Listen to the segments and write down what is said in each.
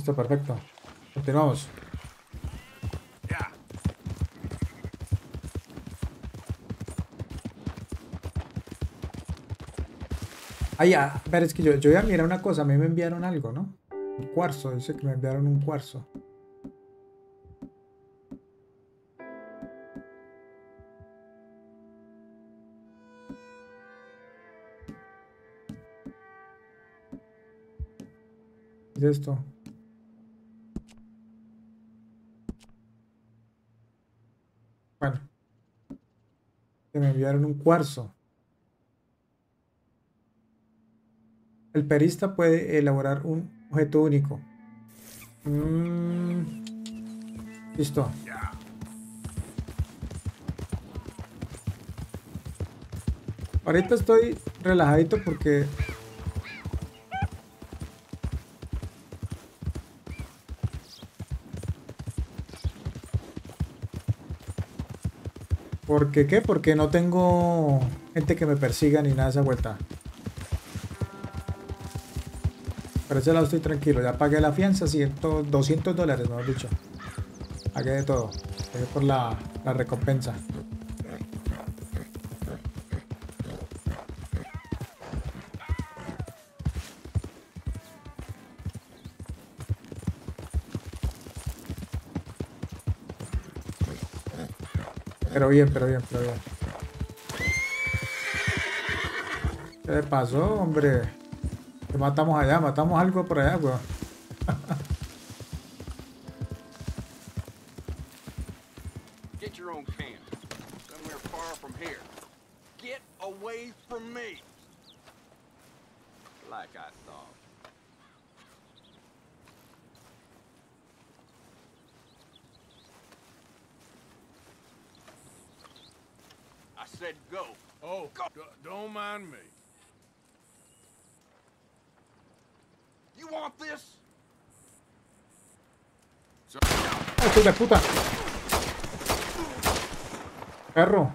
Listo, perfecto. Continuamos. Ah, ya, pero es que yo ya miré una cosa, a mí me enviaron algo, ¿no? Un cuarzo, dice que me enviaron un cuarzo. ¿Qué es esto? Bueno, que me enviaron un cuarzo. El perista puede elaborar un objeto único. Listo. Ahorita estoy relajadito porque... ¿Por qué qué? Porque no tengo gente que me persiga ni nada de esa vuelta. Por ese lado estoy tranquilo, ya pagué la fianza, 200 dólares, mejor dicho. Pagué de todo, pagué por la recompensa. Pero bien, pero bien, pero bien. ¿Qué le pasó, hombre? Que matamos allá, matamos algo por allá, weón. Get your own camp. Somewhere far from here. Get away from me. Like I thought. I said go. Oh, go. Don't mind me. ¡Hijo de puta! Perro.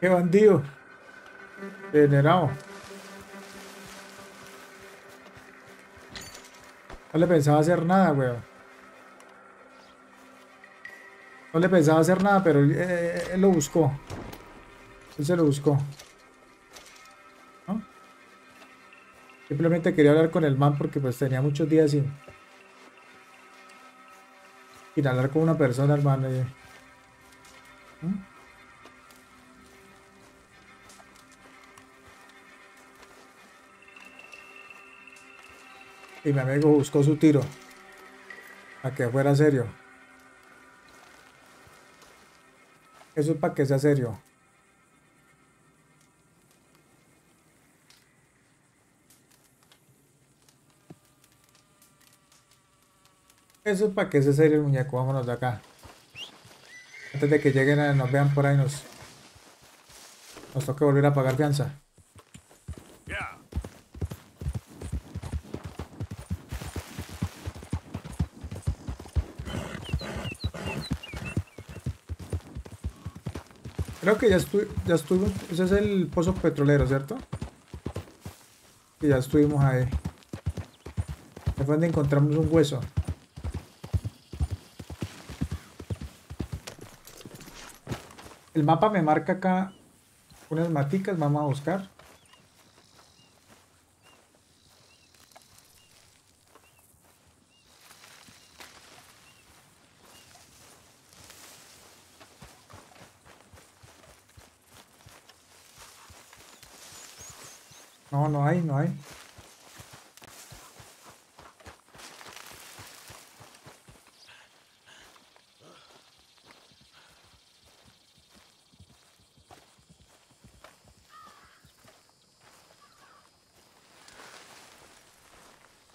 ¡Qué bandido! Degenerado. No le pensaba hacer nada, weón. No le pensaba hacer nada, pero él lo buscó. Él se lo buscó. ¿No? Simplemente quería hablar con el man porque pues tenía muchos días sin hablar con una persona, hermano. ¿No? Y mi amigo buscó su tiro. Para que fuera serio. Eso es para que sea serio. Eso es para que sea serio el muñeco. Vámonos de acá. Antes de que lleguen a nos vean por ahí, nos toca volver a pagar fianza. Creo que ya estuvimos, ese es el pozo petrolero, ¿cierto? Y ya estuvimos ahí. Ahí fue donde encontramos un hueso. El mapa me marca acá unas maticas, vamos a buscar. No hay, no hay.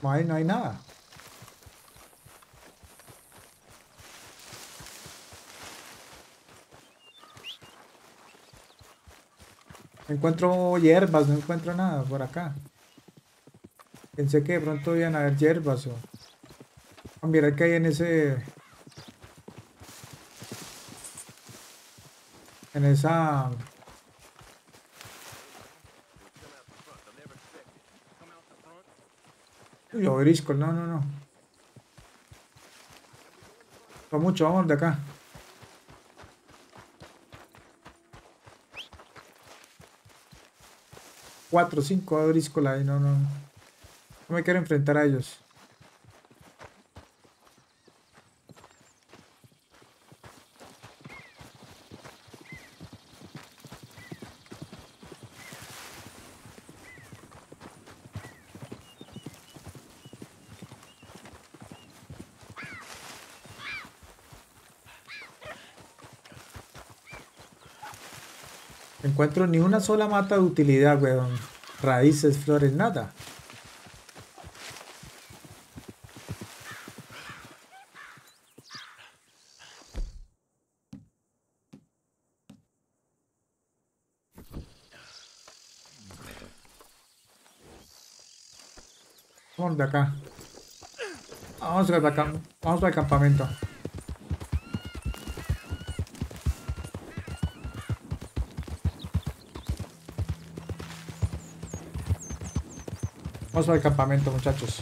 No hay, no hay nada. No encuentro hierbas, no encuentro nada por acá. Pensé que de pronto iban a haber hierbas o... Ah, mira que hay en ese... en esa... Uy, obrisco, no, no, no. Va mucho, vamos de acá. Cuatro, cinco obriscolas ahí, no, no. No me quiero enfrentar a ellos. Encuentro ni una sola mata de utilidad, weón. Raíces, flores, nada. Vamos de acá. Vamos para acá. Vamos para el campamento. Vamos al campamento, muchachos.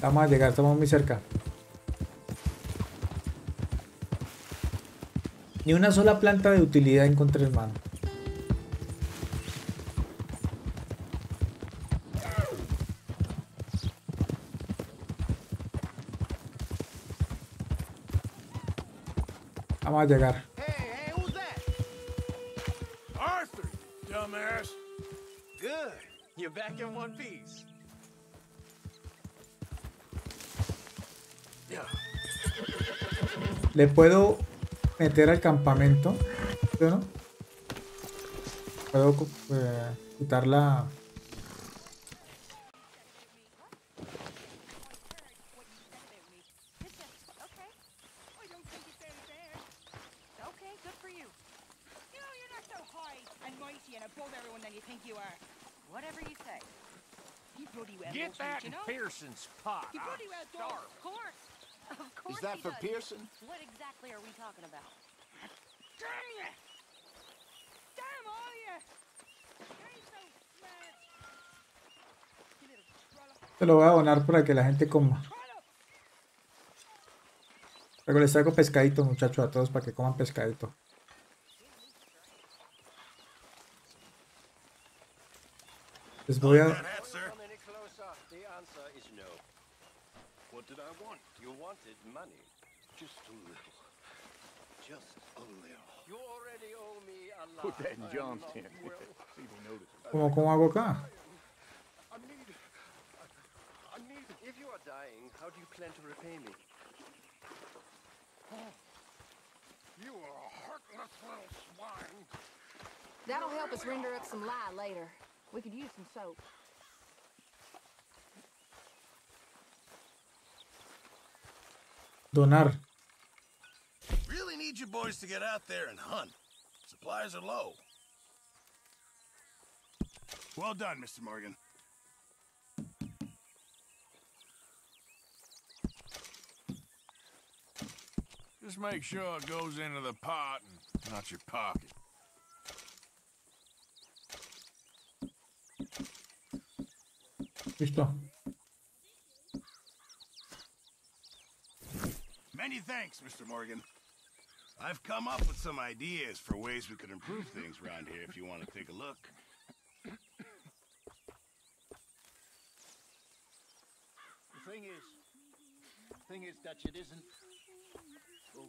Vamos a llegar, estamos muy cerca. Ni una sola planta de utilidad encontré, hermano. Vamos a llegar. Hey, who's that? Arthur, dumbass. Good. You're back in one piece. Le puedo meter al campamento, ¿no? Puedo quitar la... Whatever you say. He brought you out. Get back in Pearson's pot. He brought you outdoors, of course. Of course. Is that for Pearson? What exactly are we talking about? Damn you! Damn all you! Ain't so mad. Te lo voy a donar para que la gente coma. Luego les traigo pescadito, muchachos, a todos para que coman pescadito. Les voy a... ¿Cómo hago acá? That'll help us render up some lye later. We could use some soap. Donar. Really need you boys to get out there and hunt. Supplies are low. Well done, Mr. Morgan. Just make sure it goes into the pot and not your pocket. Listo. Many thanks, Mr. Morgan. I've come up with some ideas for ways we could improve things around here if you want to take a look. The thing is, Dutch, it isn't... Well,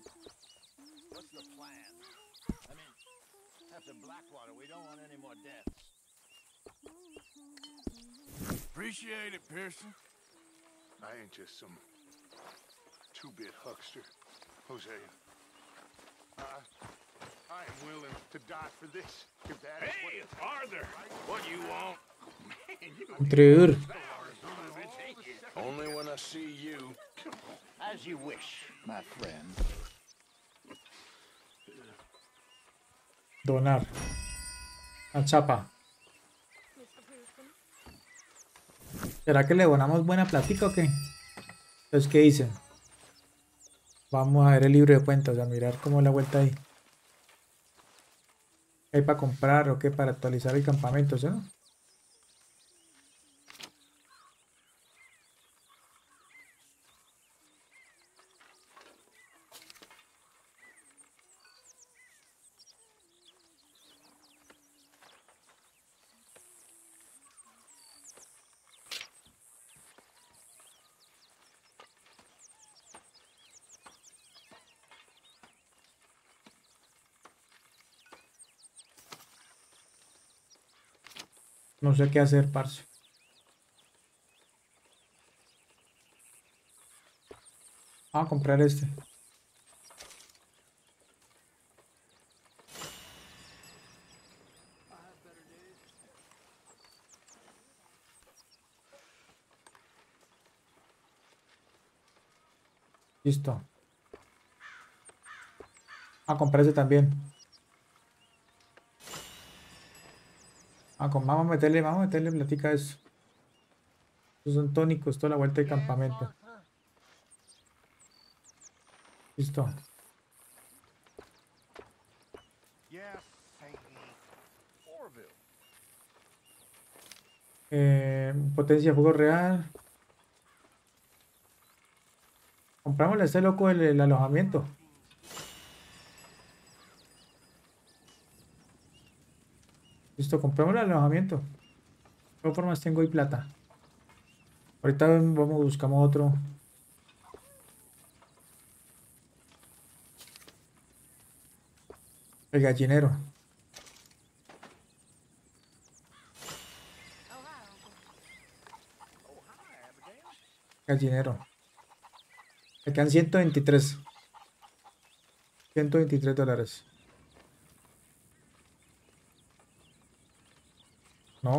what's the plan? I mean, after Blackwater, we don't want any more deaths. Appreciate it, Pearson. I ain't just some two-bit huckster, Jose. I am willing to die for this. If that is what it's Arthur. What do you want? Man, you only when I see you. As you wish, my friend. Donar. A chapa. ¿Será que le donamos buena plática o qué? Pues, ¿qué dicen? Vamos a ver el libro de cuentas, a mirar cómo es la vuelta ahí. ¿Qué hay para comprar o qué para actualizar el campamento, ¿sí, no? No sé qué hacer, parce. Vamos a comprar este. Listo. Vamos a comprar este también. Vamos a meterle platica a eso. Estos son tónicos, toda la vuelta de campamento. Listo. Potencia de juego real. Comprámosle a este loco el alojamiento. Listo, compramos el alojamiento. De todas formas tengo y plata. Ahorita vamos, buscamos otro. El gallinero. Gallinero. Me quedan 123. $123. No,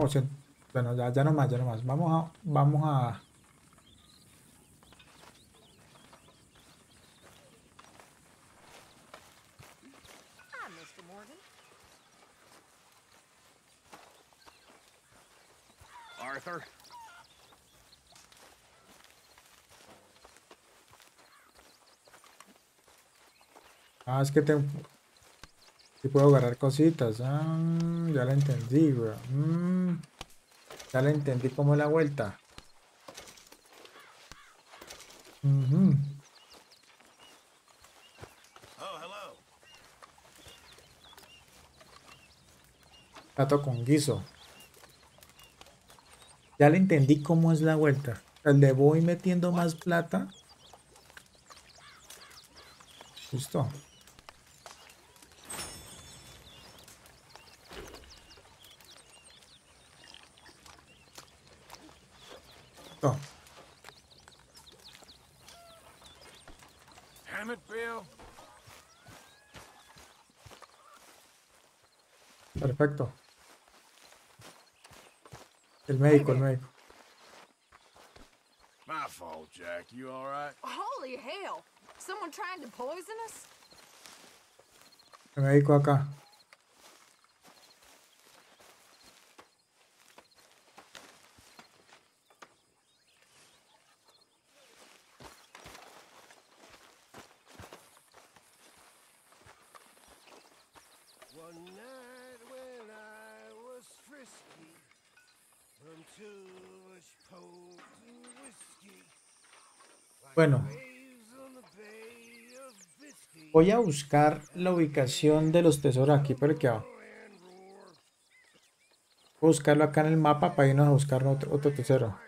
bueno, ya no más, Vamos a... Arthur. Ah, es que tengo... Sí puedo agarrar cositas. Ya la entendí, bro. Ya la entendí como la vuelta. Plato con guiso. Ya la entendí cómo es la vuelta. Le voy metiendo más plata. Listo. Oh. Perfecto. El médico. My fault, Jack. You all right? Holy hell. Someone trying to poison us? El médico acá. Bueno, voy a buscar la ubicación de los tesoros aquí, pero ¿qué hago? Voy a buscarlo acá en el mapa para irnos a buscar otro tesoro.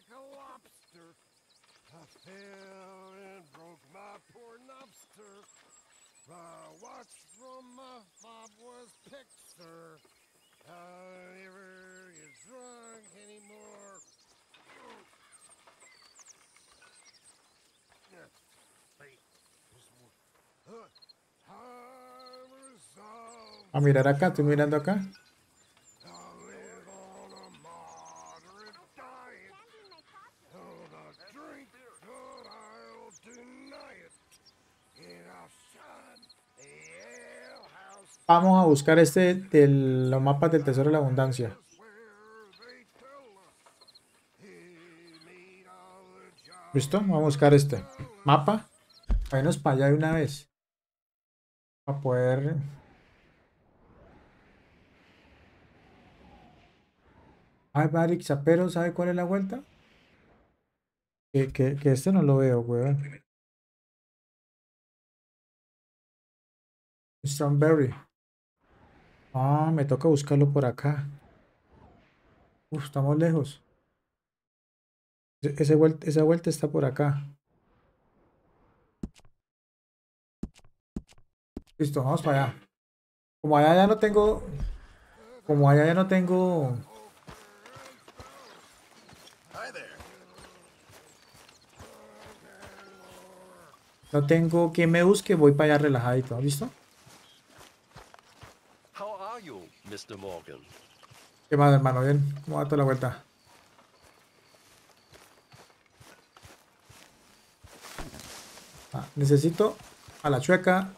A mirar acá, estoy mirando acá. Vamos a buscar este de los mapas del tesoro de la abundancia. ¿Listo? Vamos a buscar este mapa. Vámonos para allá de una vez. Para poder... High Barracks, pero ¿sabe cuál es la vuelta? Que este no lo veo, weón. Strawberry. Ah, me toca buscarlo por acá. Uf, estamos lejos. Esa vuelta está por acá. Listo, vamos para allá. Como allá ya no tengo... Como allá ya no tengo... No tengo quien me busque, voy para allá relajadito, ¿listo? ¿Qué más, hermano? ¿Bien? ¿Cómo va toda la vuelta? Ah, necesito a la chueca.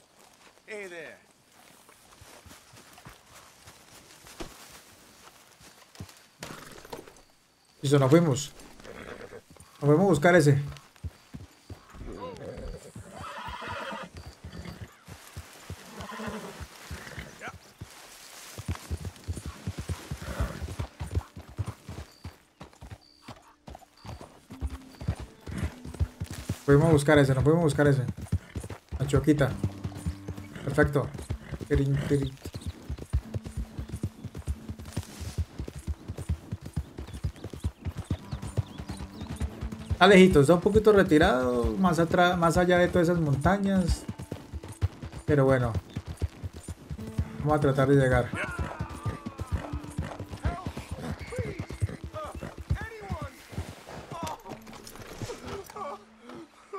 Listo, nos fuimos. Nos fuimos a buscar ese. Podemos buscar ese, nos podemos buscar ese. La choquita. Perfecto. Está lejito, está un poquito retirado, más atrás, más allá de todas esas montañas. Pero bueno. Vamos a tratar de llegar.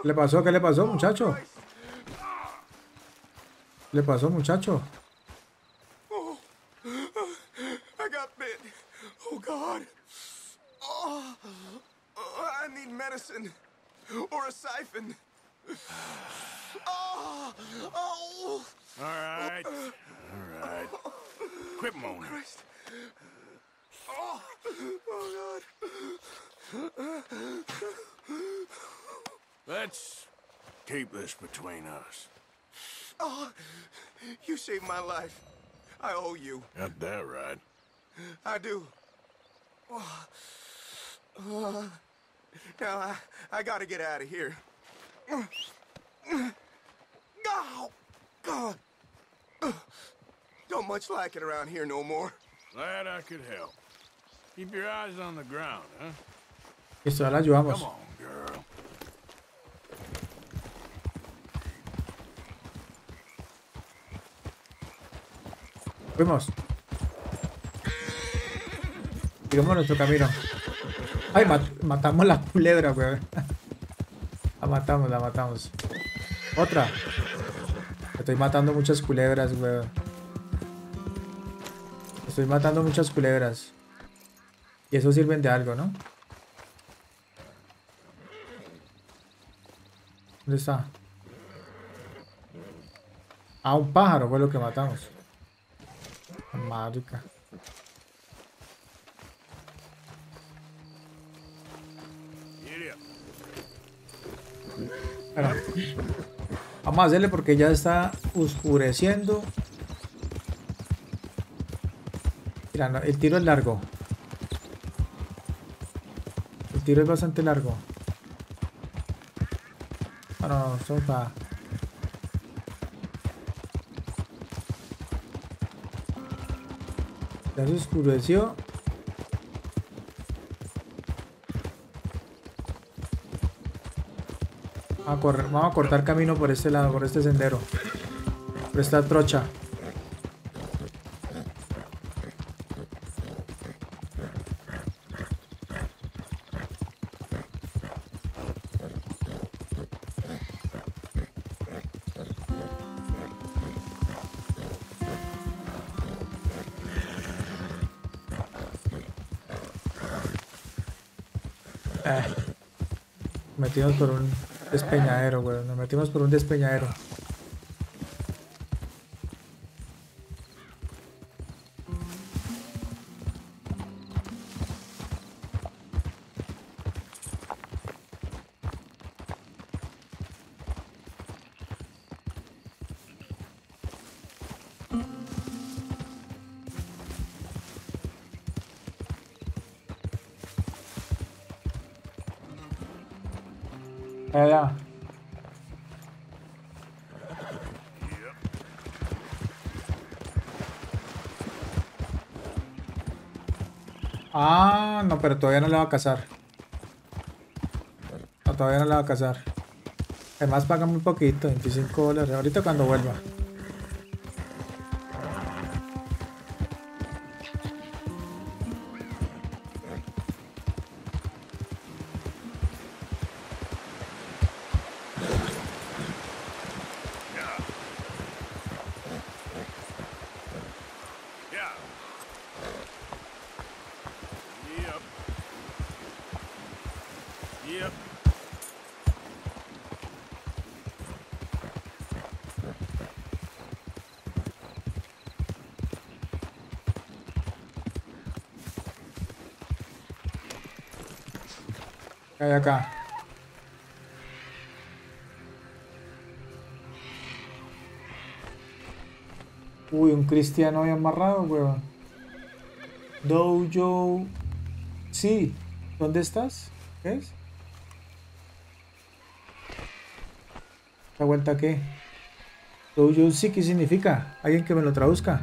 ¿Qué le pasó? ¿Qué le pasó, muchacho? ¿Qué le pasó, muchacho? Between us. Oh, you saved my life. I owe you. Got that right. I do. Oh. Now I gotta get out of here. Oh, God. Don't much like it around here no more. Glad I could help. Keep your eyes on the ground, huh? Eso, la ayudamos. Come on, girl. Fuimos. Sigamos nuestro camino. Ay, matamos la culebra, weón. La matamos. Otra. Estoy matando muchas culebras, weón. Y eso sirven de algo, ¿no? ¿Dónde está? Ah, un pájaro fue lo que matamos. Marica. Bueno, vamos a hacerle porque ya está oscureciendo. Mira, no, el tiro es largo. El tiro es bastante largo. Bueno, son para... Ya se oscureció. Vamos a cortar camino por este lado, por este sendero. Por esta trocha. Nos metimos por un despeñadero, weón. Allá. Ah, no, pero todavía no le va a cazar. No, todavía no le va a cazar. Además paga muy poquito, $25. Ahorita cuando vuelva. Acá. Uy, un cristiano había amarrado, weón. Dojo. Sí, ¿dónde estás? ¿Qué es? ¿La vuelta qué? Dojo, sí, ¿qué significa? Alguien que me lo traduzca.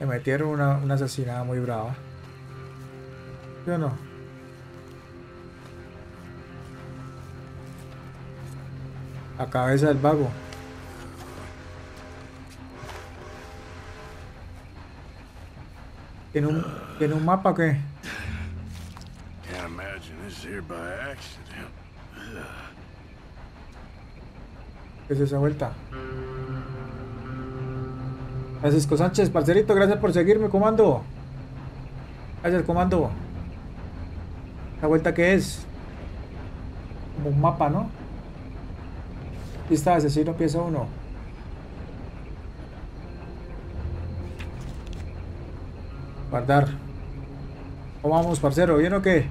Metieron una asesinada muy brava. ¿Sí o no? La cabeza del vago. ¿Tiene un mapa o qué? Can't imagine this here by accident. ¿Qué es esa vuelta? Francisco Sánchez, parcerito, gracias por seguirme, comando. Gracias, comando. ¿La vuelta que es? Como un mapa, ¿no? Lista de asesino, pieza 1. Guardar. ¿Cómo vamos, parcero? ¿Bien o qué?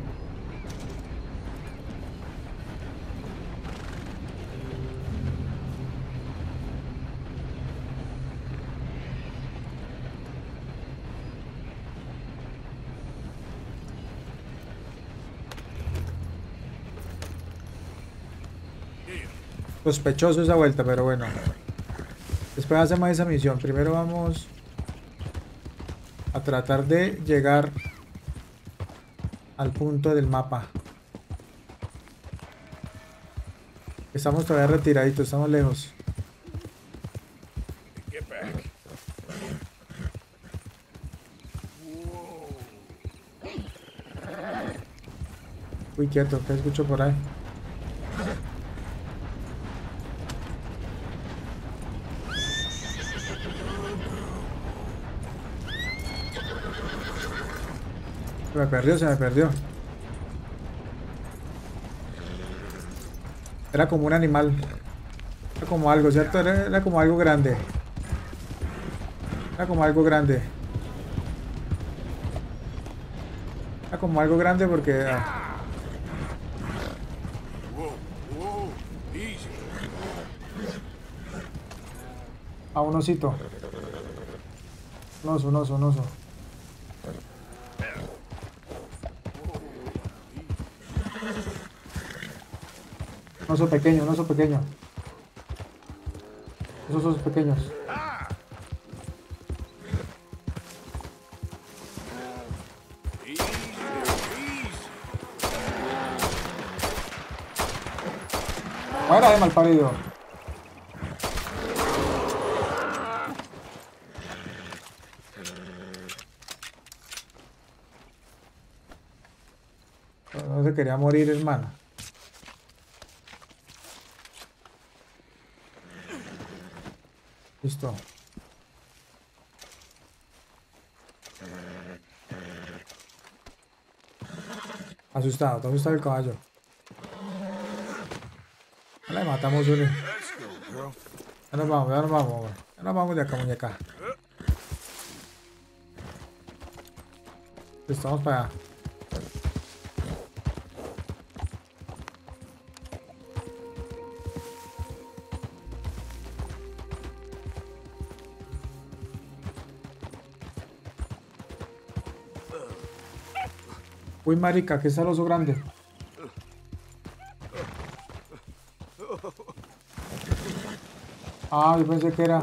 Sospechoso esa vuelta, pero bueno. Después hacemos esa misión. Primero vamos a tratar de llegar al punto del mapa. Estamos todavía retiraditos, estamos lejos. Uy, quieto, ¿qué escucho por ahí? Se me perdió. Era como un animal. Era como algo, ¿cierto? Era como algo grande. Era como algo grande porque... Ah, un osito. Un oso. Un oso pequeño. Esos osos pequeños. Ahora de mal parido. No se quería morir, hermano. Listo. Está asustado el caballo. Le matamos uno. Ya nos vamos. Ya nos vamos de acá, muñeca. Estamos para allá. Uy, marica, que está el oso grande. Ah, yo pensé que era.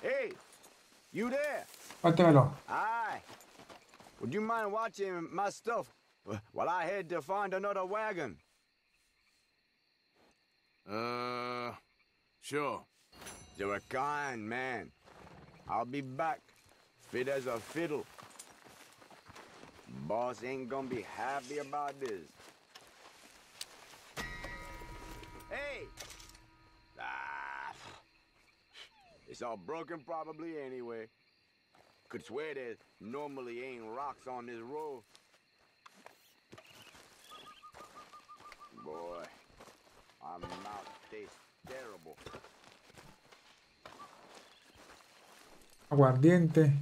Hey, you there? Pátemelo. Hi. Would you mind watching my stuff while I head to find another wagon? Sure. You're a kind man. I'll be back, fit as a fiddle. Boss ain't gonna be happy about this. Hey! Ah, it's all broken probably anyway. Could swear there normally ain't rocks on this road. Boy, my mouth tastes terrible. Aguardiente.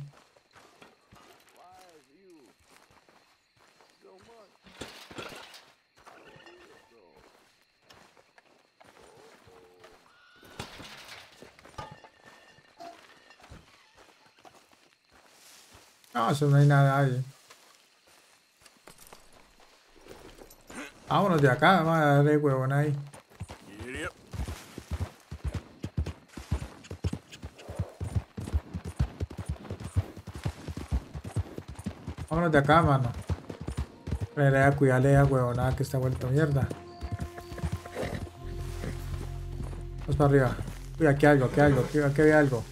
No, eso no hay nada ahí. Vámonos de acá, vamos a darle huevón ahí. Vámonos de acá, mano. Traeré a cuidarle a huevonada que está vuelto mierda. Vamos para arriba. Uy, aquí hay algo, aquí hay algo, aquí había algo.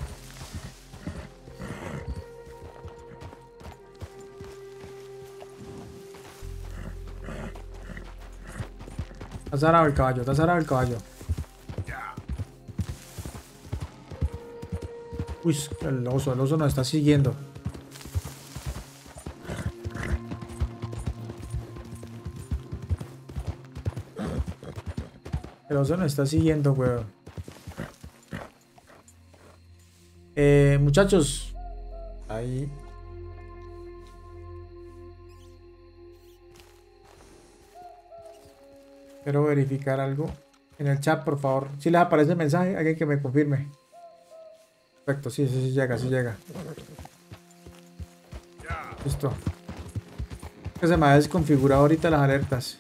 Está zarado el caballo, está zarado el caballo. Uy, el oso nos está siguiendo. El oso nos está siguiendo, weón. Muchachos. Ahí. Quiero verificar algo en el chat, por favor. Si les aparece el mensaje, alguien que me confirme. Perfecto, sí, sí, sí llega, sí llega. Listo. Que se me ha desconfigurado ahorita las alertas.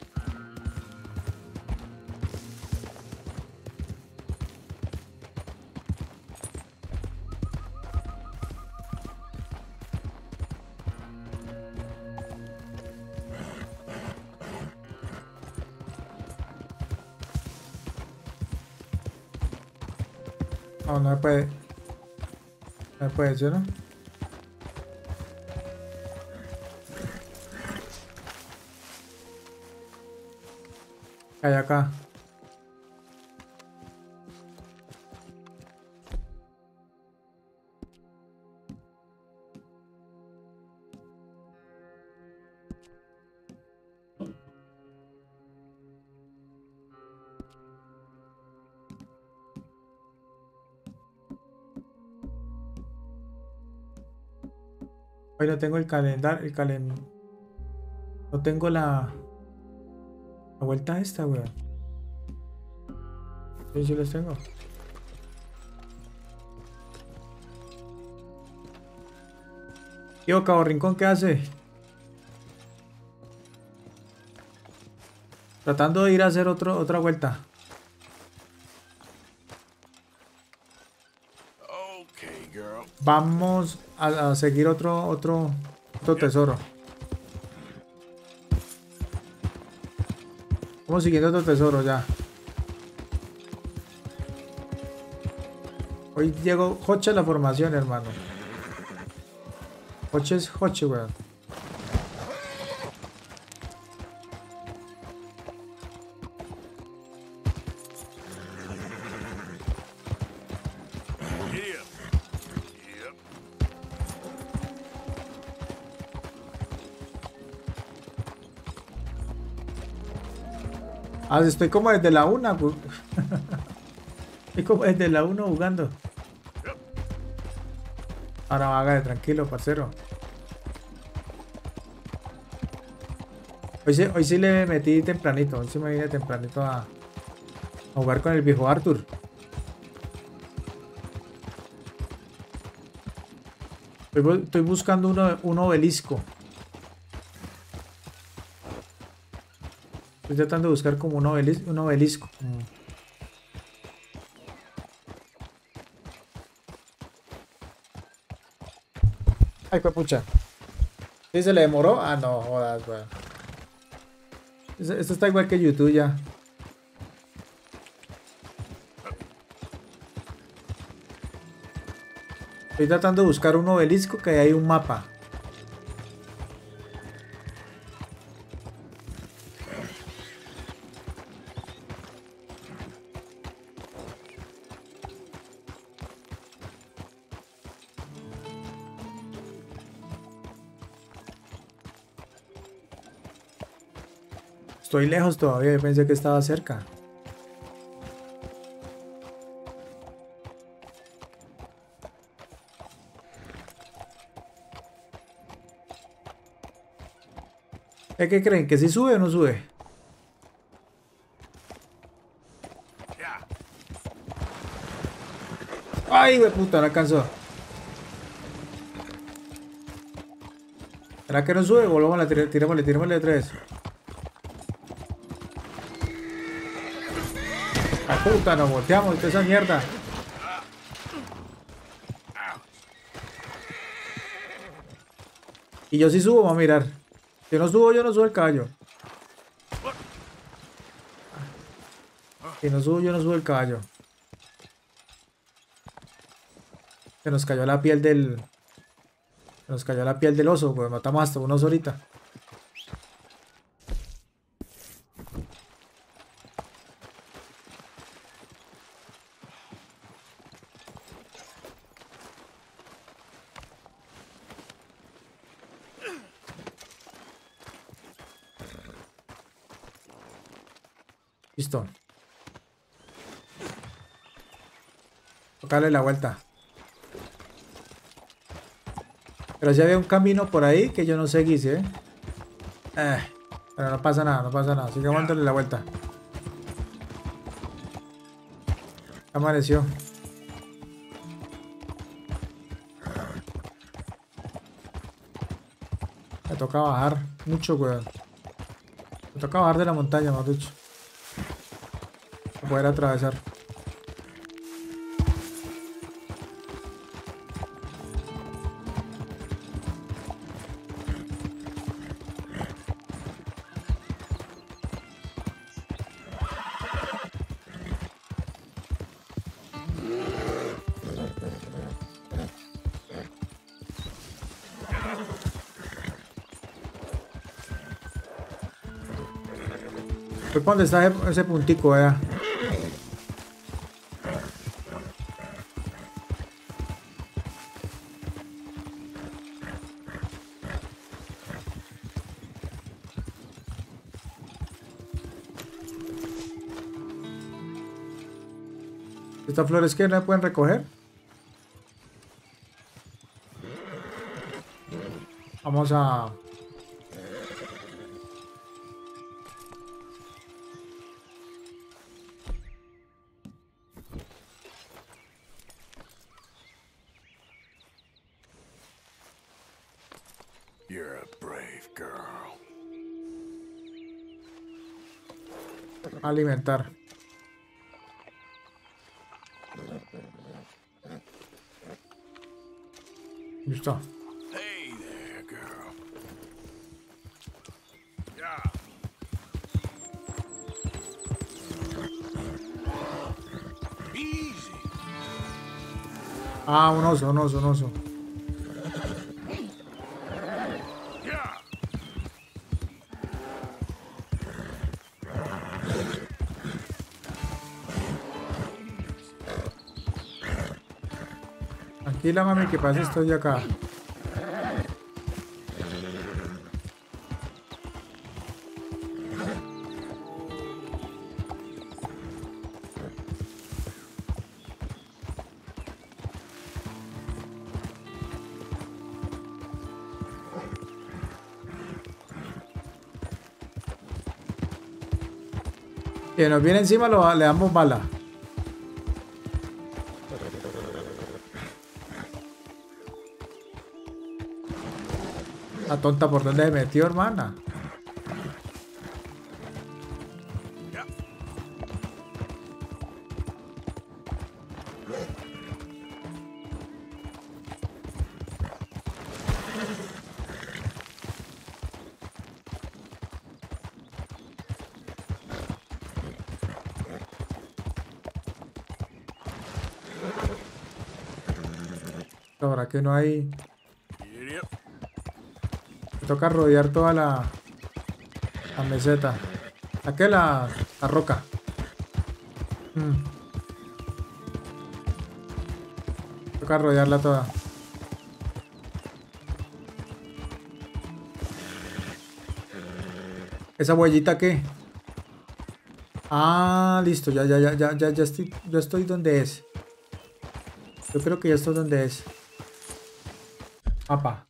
No me puede. No me puede, ¿sí o no? Hay acá. Hoy no tengo el calendario, no tengo la vuelta esta, weón. Sí, sí los tengo. Tío, Cabo Rincón, ¿qué hace? Tratando de ir a hacer otra vuelta. Vamos a seguir otro tesoro. Vamos siguiendo otro tesoro ya. Hoy llegó Hoche a la formación, hermano. Hoche es Hoche, weón. Estoy como desde la 1. Estoy como desde la 1 jugando. Ahora vaga, tranquilo, parcero. Hoy sí le metí tempranito. Hoy sí me vine tempranito a jugar con el viejo Arthur. Estoy buscando un obelisco. Estoy tratando de buscar como un obelisco. Ay, papucha. ¿Sí se le demoró? Ah, no, jodas, weón. Esto está igual que YouTube ya. Estoy tratando de buscar un obelisco que hay un mapa. Estoy lejos todavía, yo pensé que estaba cerca. ¿Qué creen? ¿Que si sí sube o no sube? ¡Ay, güey, puta! No alcanzó. ¿Será que no sube? Volvamos a la tirémosle otra vez. ¡Ay, puta! Nos volteamos, toda esa mierda. Y yo sí subo, vamos a mirar. Si no subo, yo no subo el caballo. Si no subo, yo no subo el caballo. Se nos cayó la piel del... Se nos cayó la piel del oso, pues matamos hasta un oso ahorita. Listo. Tocarle la vuelta. Pero si había un camino por ahí que yo no seguí, ¿sí? Pero no pasa nada, no pasa nada. Así que aguántale la vuelta. Amaneció. Me toca bajar mucho, weón. Me toca bajar de la montaña, más dicho. Poder atravesar. Pues ¿dónde está ese puntico, vea? Estas flores que no se pueden recoger. Vamos a... You're a brave girl. Alimentar. Listo. Hey there, girl. Yeah. Easy. Ah, un oso. Tranquila, mami, que pasa, estoy acá. Que nos viene encima, le damos bala. La tonta por dónde se metió, hermana. Ahora que no hay... Me toca rodear toda la meseta. Aquí la roca. Me toca rodearla toda. ¿Esa huellita qué? Ah, listo. Ya estoy donde es. Yo creo que ya estoy donde es. Mapa.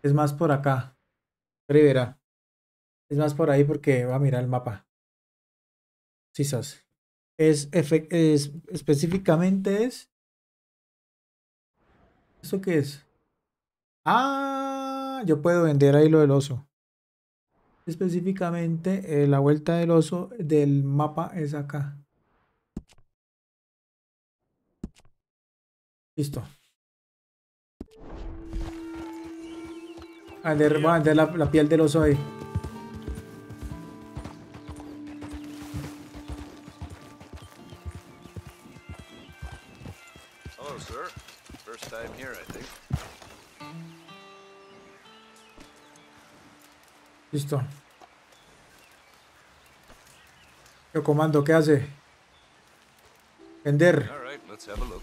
Es más por acá. Rivera. Es más por ahí porque va a mirar el mapa. Quizás. Específicamente es. ¿Eso qué es? Ah, yo puedo vender ahí lo del oso. Específicamente la vuelta del oso del mapa es acá. Listo. A ver, voy a vender la piel del oso ahí. Hello, sir. First time here, I think. Listo. Yo comando, ¿qué hace? Vender. All right, let's have a look.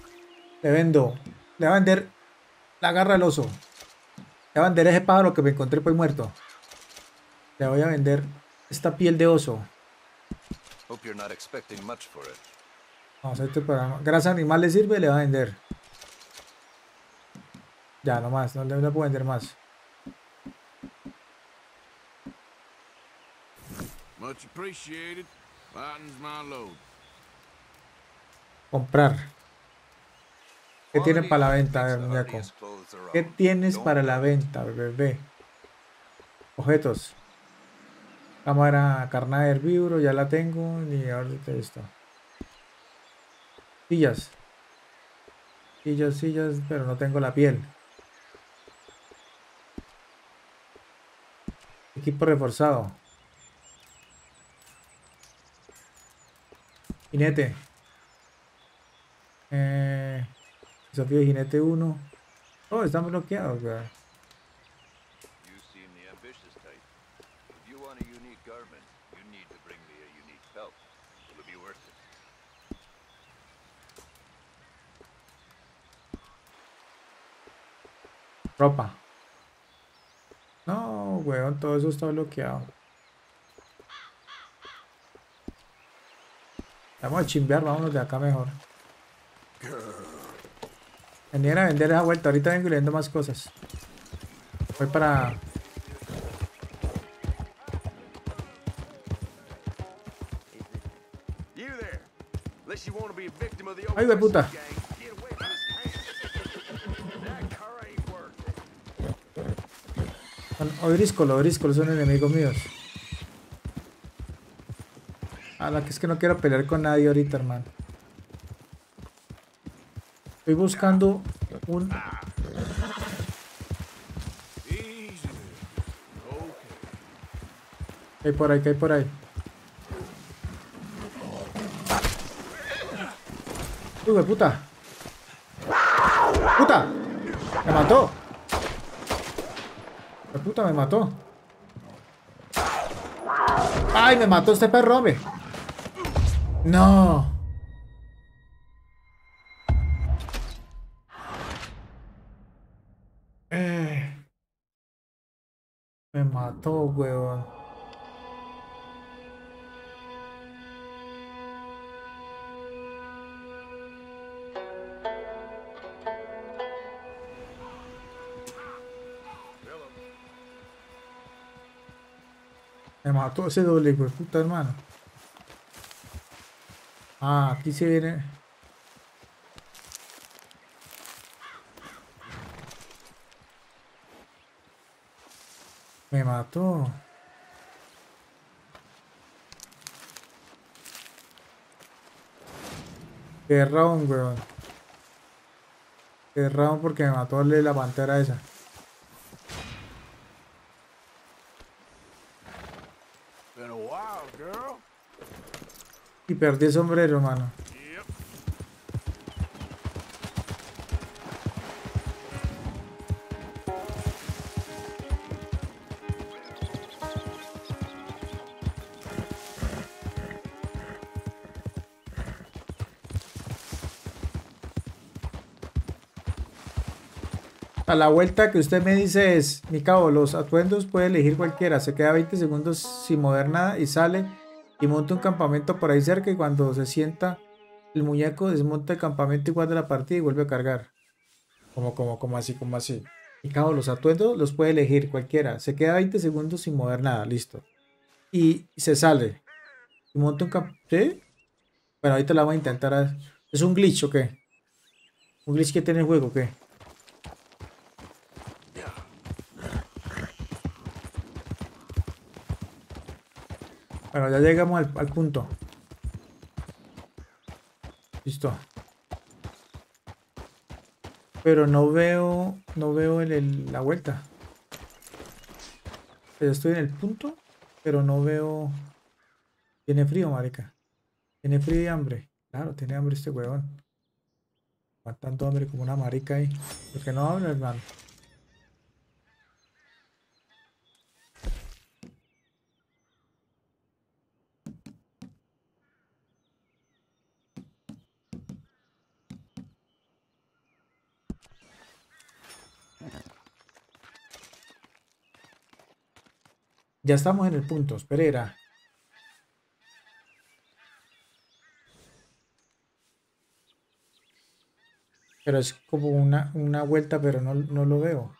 Le vendo, le va a vender la garra del oso, le va a vender ese pájaro que me encontré pues muerto, le voy a vender esta piel de oso. Vamos a este programa, grasa animal le sirve, le va a vender. Ya no más, no le puedo vender más. Comprar. ¿Qué tienen para la venta? A ver, muñeco. ¿Qué tienes para la venta, bebé? Objetos. Cámara, carne de herbívoro, ya la tengo. Ni ahorita esto. Sillas. Sillas, pero no tengo la piel. Equipo reforzado. Jinete. Desafío de jinete 1. Oh, están bloqueados, güey. Ropa. No, weón, todo eso está bloqueado. Vamos a chimbear, vámonos de acá mejor. Venían a vender esa vuelta, ahorita vengo leyendo más cosas. Voy para... ¡Ay, de puta! Obrisco, son enemigos míos. A la que es que no quiero pelear con nadie ahorita, hermano. Estoy buscando un... ¿Qué hay por ahí? ¡Uy, puta! ¡Puta! ¡Me mató! ¡La puta me mató! ¡Ay, me mató este perro, hombre! ¡No! Me mató, huevón. Me mató ese doble, pues, puta, hermano. Ah, aquí se viene. Me mató. Qué round, weón. Qué round porque me mató la pantera esa. Y perdí el sombrero, hermano. A la vuelta que usted me dice es, mi cabo, los atuendos puede elegir cualquiera, se queda 20 segundos sin mover nada y sale y monta un campamento por ahí cerca y cuando se sienta el muñeco desmonta el campamento igual de la partida y vuelve a cargar. Como así. Mi cabo, los atuendos los puede elegir cualquiera, se queda 20 segundos sin mover nada, listo. Y se sale y monta un campamento. ¿Sí? Bueno, ahorita la vamos a intentar. ¿Es un glitch o qué? ¿Un glitch que tiene el juego o qué? Bueno, ya llegamos al punto. Listo. Pero no veo la vuelta. Pero estoy en el punto, pero no veo. Tiene frío, marica. Tiene frío y hambre. Claro, tiene hambre este huevón. Va tanto hambre como una marica ahí. Porque no habla, hermano. Ya estamos en el punto, espera. Pero es como una vuelta, pero no lo veo.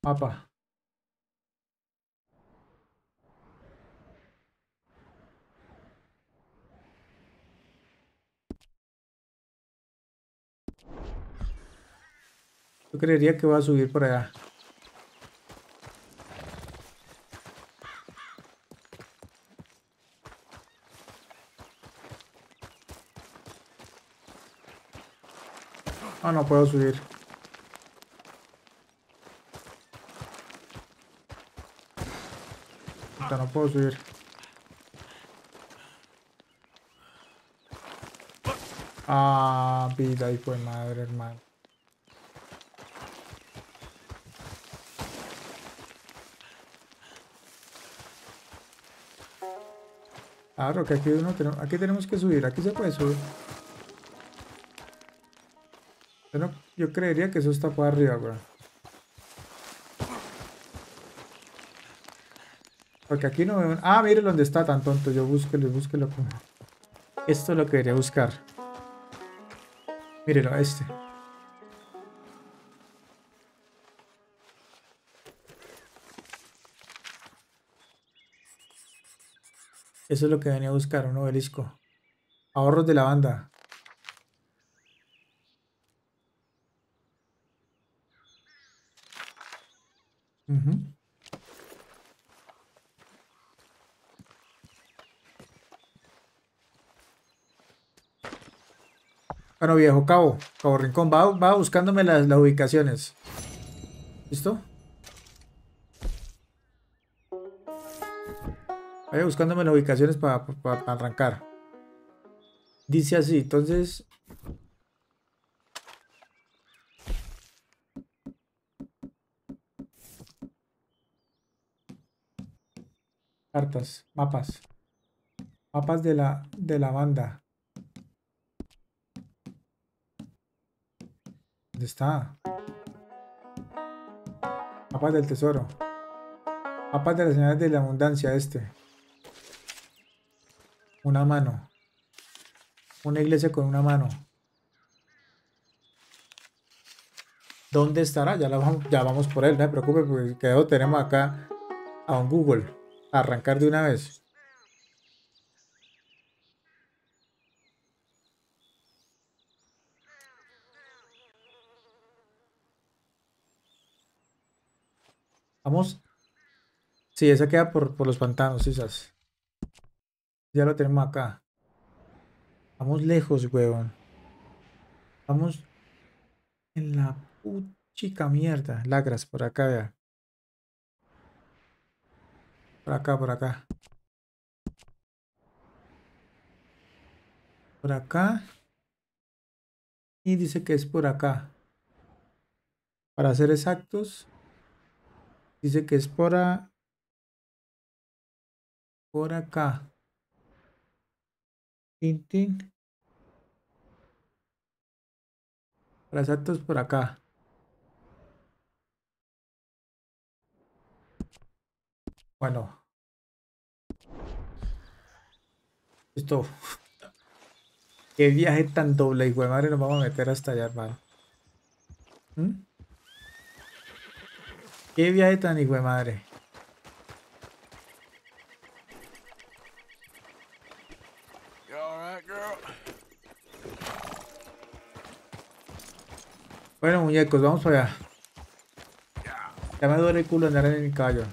Papá. Yo creería que va a subir por allá. Ah, no puedo subir. Puta, no puedo subir. Ah, vida, hijo de madre, hermano. Claro que aquí tenemos que subir, aquí se puede subir. Pero yo creería que eso está para arriba, bro. Porque aquí no veo. Ah, mire dónde está tan tonto. Yo búsquelo. Esto es lo que debería buscar. Mírelo, este. Eso es lo que venía a buscar, un obelisco. Ahorros de la banda. Bueno, viejo cabo Rincón, va buscándome las ubicaciones. ¿Listo? Buscándome las ubicaciones para arrancar. Dice así, entonces. Cartas, mapas. Mapas de la banda. ¿Dónde está? Mapas del tesoro. Mapas de las señales de la abundancia, este. Una mano. Una iglesia con una mano. ¿Dónde estará? Ya vamos por él, no se preocupe, porque quedó, tenemos acá a un Google. A arrancar de una vez. Vamos. Sí, esa queda por los pantanos, esas. Ya lo tenemos acá. Vamos lejos, huevón. Vamos en la puchica mierda. Lagras, por acá, vea. Por acá, por acá. Por acá. Y dice que es por acá. Para ser exactos, dice que es por acá. Tintín. Para exactos, por acá. Bueno. Esto. Qué viaje tan doble, hijo de madre. Nos vamos a meter hasta allá, hermano. ¿Mm? Qué viaje tan hijo de madre. Bueno, muñecos, vamos para allá. Ya me duele el culo andar en mi caballo.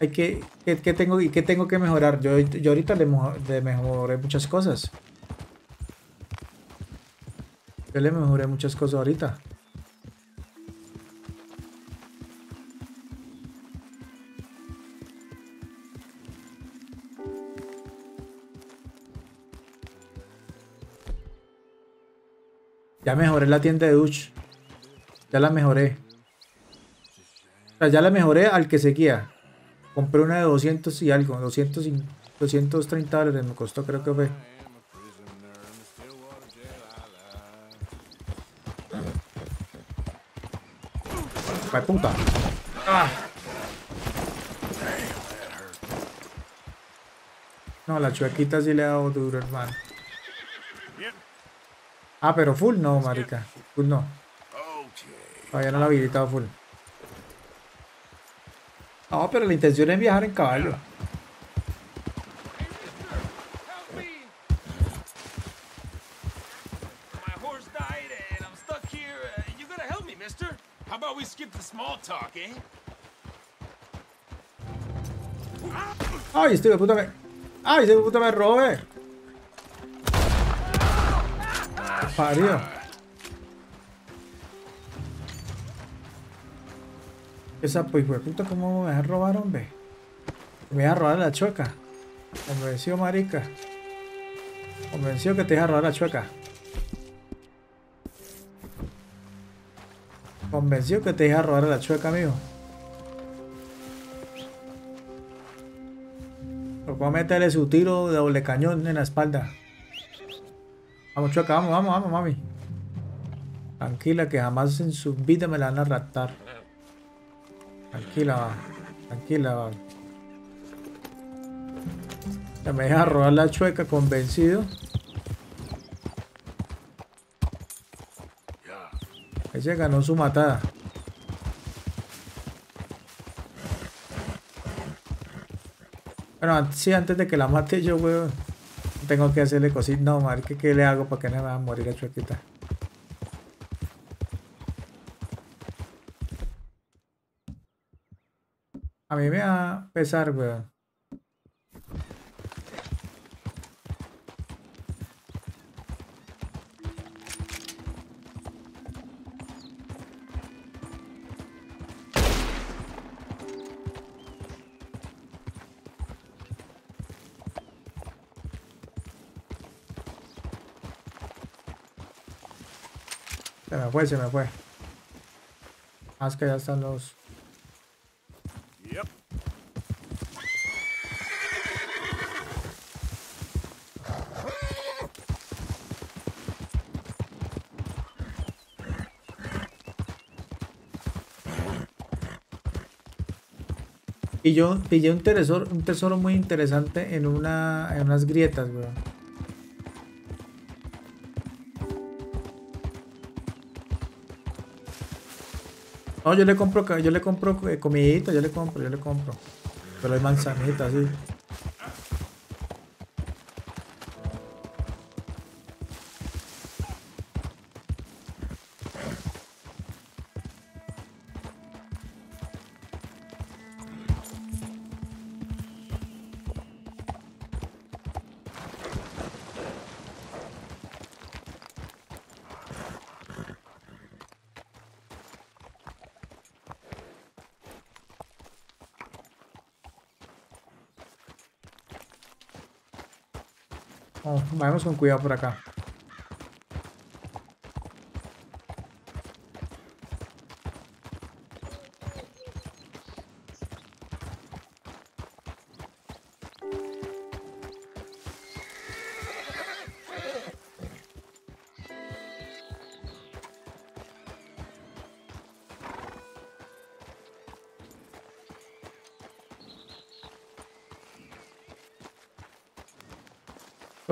Hay que tengo y que tengo que mejorar. Yo ahorita le mejoré muchas cosas. Yo le mejoré muchas cosas ahorita. Ya mejoré la tienda de Dutch. Ya la mejoré. O sea, ya la mejoré al que seguía. Compré una de 200 y algo, 200 y, 230 dólares me costó, creo que fue. ¡Vaya puta! ¡Ah! No, la chuequita sí le ha dado duro, hermano. Ah, pero full no, marica. Full no. Todavía no la he habilitado full. No, pero la intención es viajar en caballo. Ay, este puta me... Ay, este puta me robe. Parió. Esa pues puta, ¿cómo me dejan robar, hombre? Me dejan robar la chueca. Convencido, marica. Convencido que te deja robar la chueca. Convencido que te deja robar la chueca, amigo. Lo voy a meterle su tiro de doble cañón en la espalda. Vamos, chueca, vamos, vamos, vamos, mami. Tranquila, que jamás en su vida me la van a raptar. Tranquila, tranquila. Ya me deja robar la chueca, convencido. Ese ganó su matada. Bueno, antes, sí, antes de que la mate yo, weón, tengo que hacerle cositas. No, madre, ¿qué le hago para que no me vaya a morir la chuequita? A mí me va a pesar, weón. Se me fue, se me fue. Más que ya están los... Y yo pillé un tesoro muy interesante en unas grietas, weón. No, yo le compro comidita, yo le compro. Pero hay manzanitas, sí. Vamos, vayamos con cuidado por acá.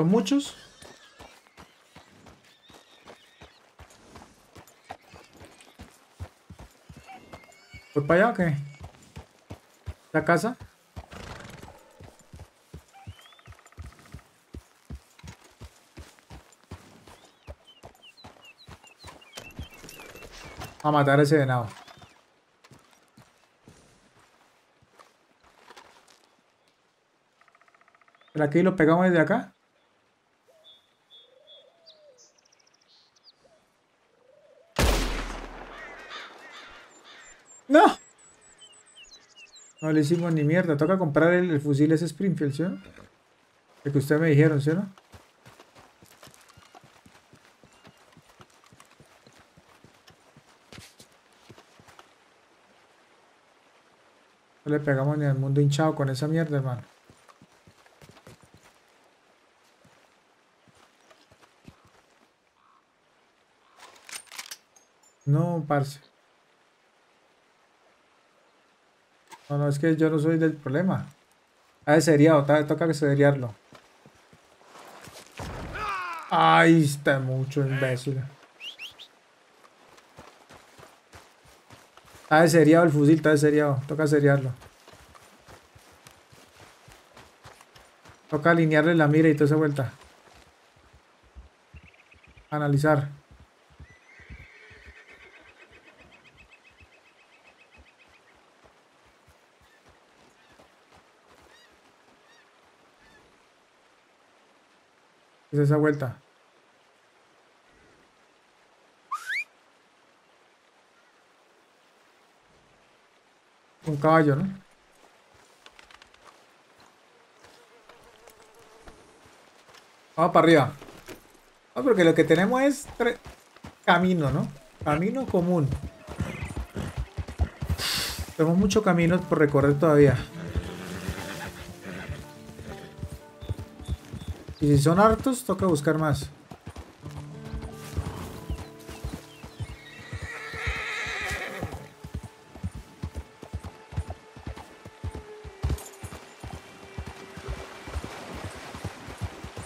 Muchos. ¿Voy para allá o qué? ¿La casa? A matar a ese venado. ¿Pero aquí lo pegamos desde acá? No le hicimos ni mierda. Toca comprar el fusil ese Springfield, ¿sí o no? El que ustedes me dijeron, ¿sí o no? No le pegamos ni al mundo hinchado con esa mierda, hermano. No, parce. No, no, es que yo no soy del problema. Ha deseriado, toca deseriarlo. Ahí está mucho, imbécil. Ha deseriado el fusil, está deseriado. Toca deseriarlo. Toca alinearle la mira y toda esa vuelta. Analizar. Es esa vuelta. Un caballo, ¿no? Vamos para arriba. No, porque lo que tenemos es camino, ¿no? Camino común. Tenemos mucho camino por recorrer todavía. Y si son hartos, toca buscar más.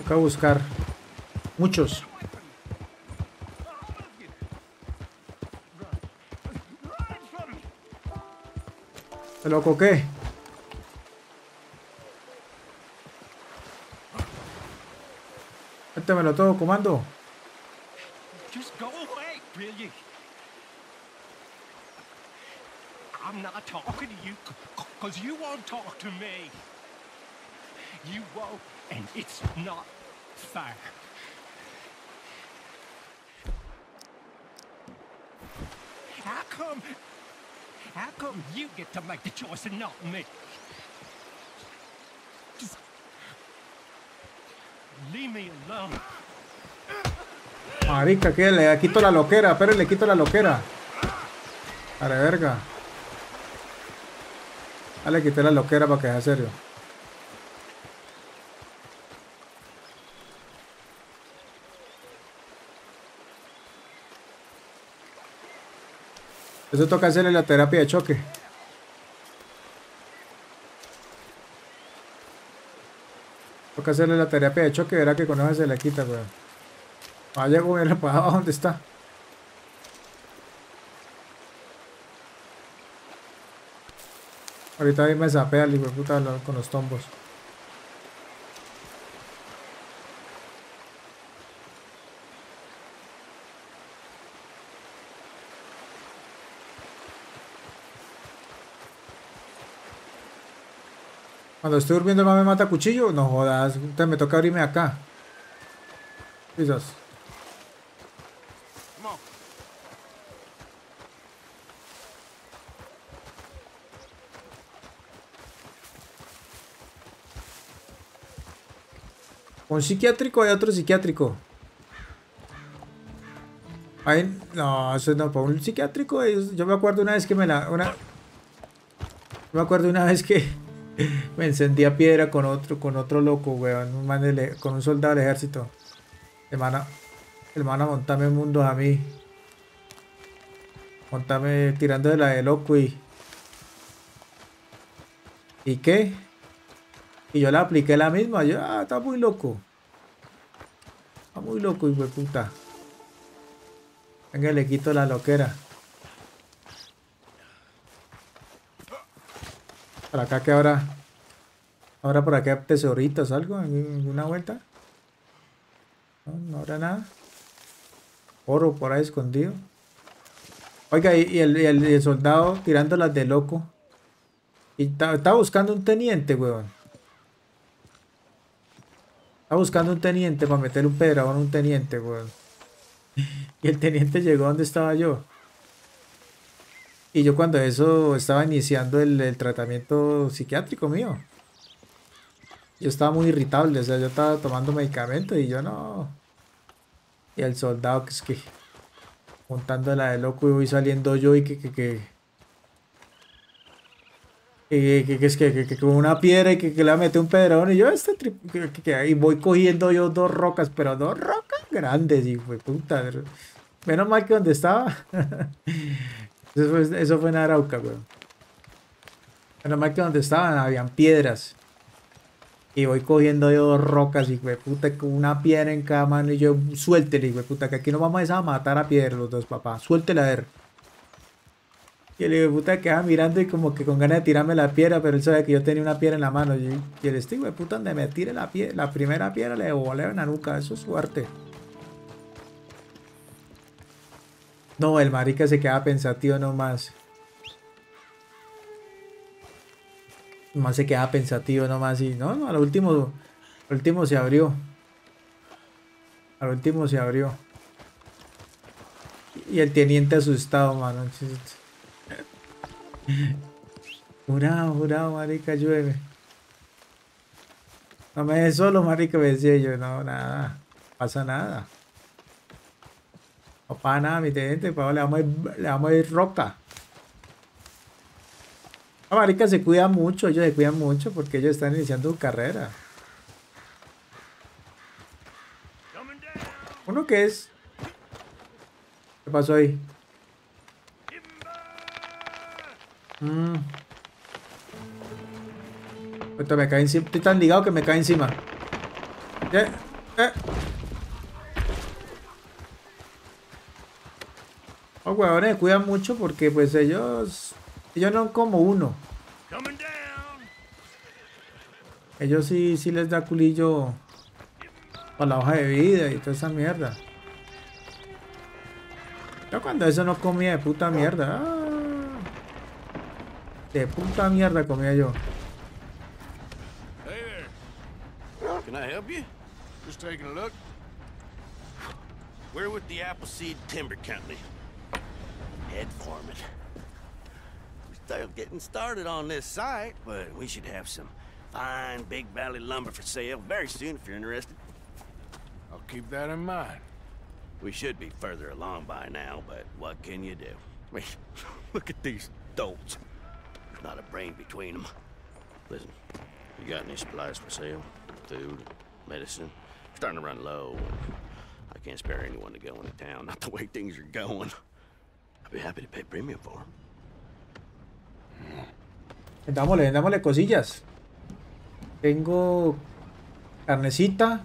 Toca buscar muchos. ¿Te lo coqué? Métemelo todo, comando. How come you get to make the choice and not me? Marica, que le quito la loquera, pero le quito la loquera. A la verga. Ah, le quité la loquera para que sea serio. Eso toca hacerle la terapia de choque. Toca hacerle la terapia de choque, verá que con eso se le quita, weón. Vaya, weón, para abajo donde está. Ahorita ahí me zapea el hijo de puta con los tombos. Cuando estoy durmiendo más me mata cuchillo, no jodas, entonces me toca abrirme acá. Quizás. ¿Un psiquiátrico? Hay otro psiquiátrico. Ay, no, eso no, para un psiquiátrico. Yo me acuerdo una vez que me acuerdo una vez que me encendí a piedra con otro loco, weón. Con un soldado del ejército. Hermana, montame mundos a mí. Montame tirando de la de loco y... ¿Y qué? Y yo la apliqué la misma. Yo, está muy loco. Está muy loco, hijo de puta. Venga, le quito la loquera. Por acá que ahora... Ahora por acá tesoritos, algo, en una vuelta. No habrá nada. Oro por ahí escondido. Oiga, y el soldado tirándolas de loco. Y estaba buscando un teniente, weón. Estaba buscando un teniente para meterle un pedragón a un teniente, weón. Y el teniente llegó donde estaba yo. Y yo cuando eso estaba iniciando el tratamiento psiquiátrico mío. Yo estaba muy irritable, o sea, yo estaba tomando medicamentos y yo no. Y el soldado que es que... Montando la de loco y voy saliendo yo y que con una piedra y que le mete un pedradón y yo y voy cogiendo yo dos rocas, pero dos rocas grandes, hijo de puta. Menos mal que donde estaba. Eso fue en Arauca, weón. Menos mal que donde estaban habían piedras. Y voy cogiendo yo dos rocas, hijo de puta, con una piedra en cada mano y yo, suéltele, hijo de puta, que aquí nos vamos a matar a piedra los dos, papá. Suéltela a ver. Y el hijo de puta quedaba mirando y como que con ganas de tirarme la piedra, pero él sabía que yo tenía una piedra en la mano. Y el hijo de puta, donde me tire la primera piedra, le volé en la nuca. Eso es suerte. No, el marica se quedaba pensativo nomás. Más se quedaba pensativo nomás y no, al último se abrió. Al último se abrió. Y el teniente asustado, mano. Jurado, marica, llueve. No me dejes solo, marica, me decía yo, no, nada. Pasa nada. No pasa nada, mi teniente, papá, le vamos a ir roca. Marica, se cuida mucho, ellos se cuidan mucho porque ellos están iniciando su carrera. ¿Uno qué es? ¿Qué pasó ahí? Esto me cae encima. Estoy tan ligado que me cae encima. Los huevones se cuidan mucho porque pues ellos no como uno. Ellos sí les da culillo para la hoja de vida y toda esa mierda. Yo cuando eso no comía de puta mierda. De puta mierda comía yo. Can I help you? Just taking a look. We're with the Appleseed Timber Company. Head foreman. Still getting started on this site, but we should have some fine big valley lumber for sale very soon if you're interested. I'll keep that in mind. We should be further along by now, but what can you do? I mean, look at these dolts. There's not a brain between them. Listen, you got any supplies for sale? Food, medicine? We're starting to run low. I can't spare anyone to go into town, not the way things are going. I'd be happy to pay premium for them. Vendámosle cosillas. Tengo carnecita.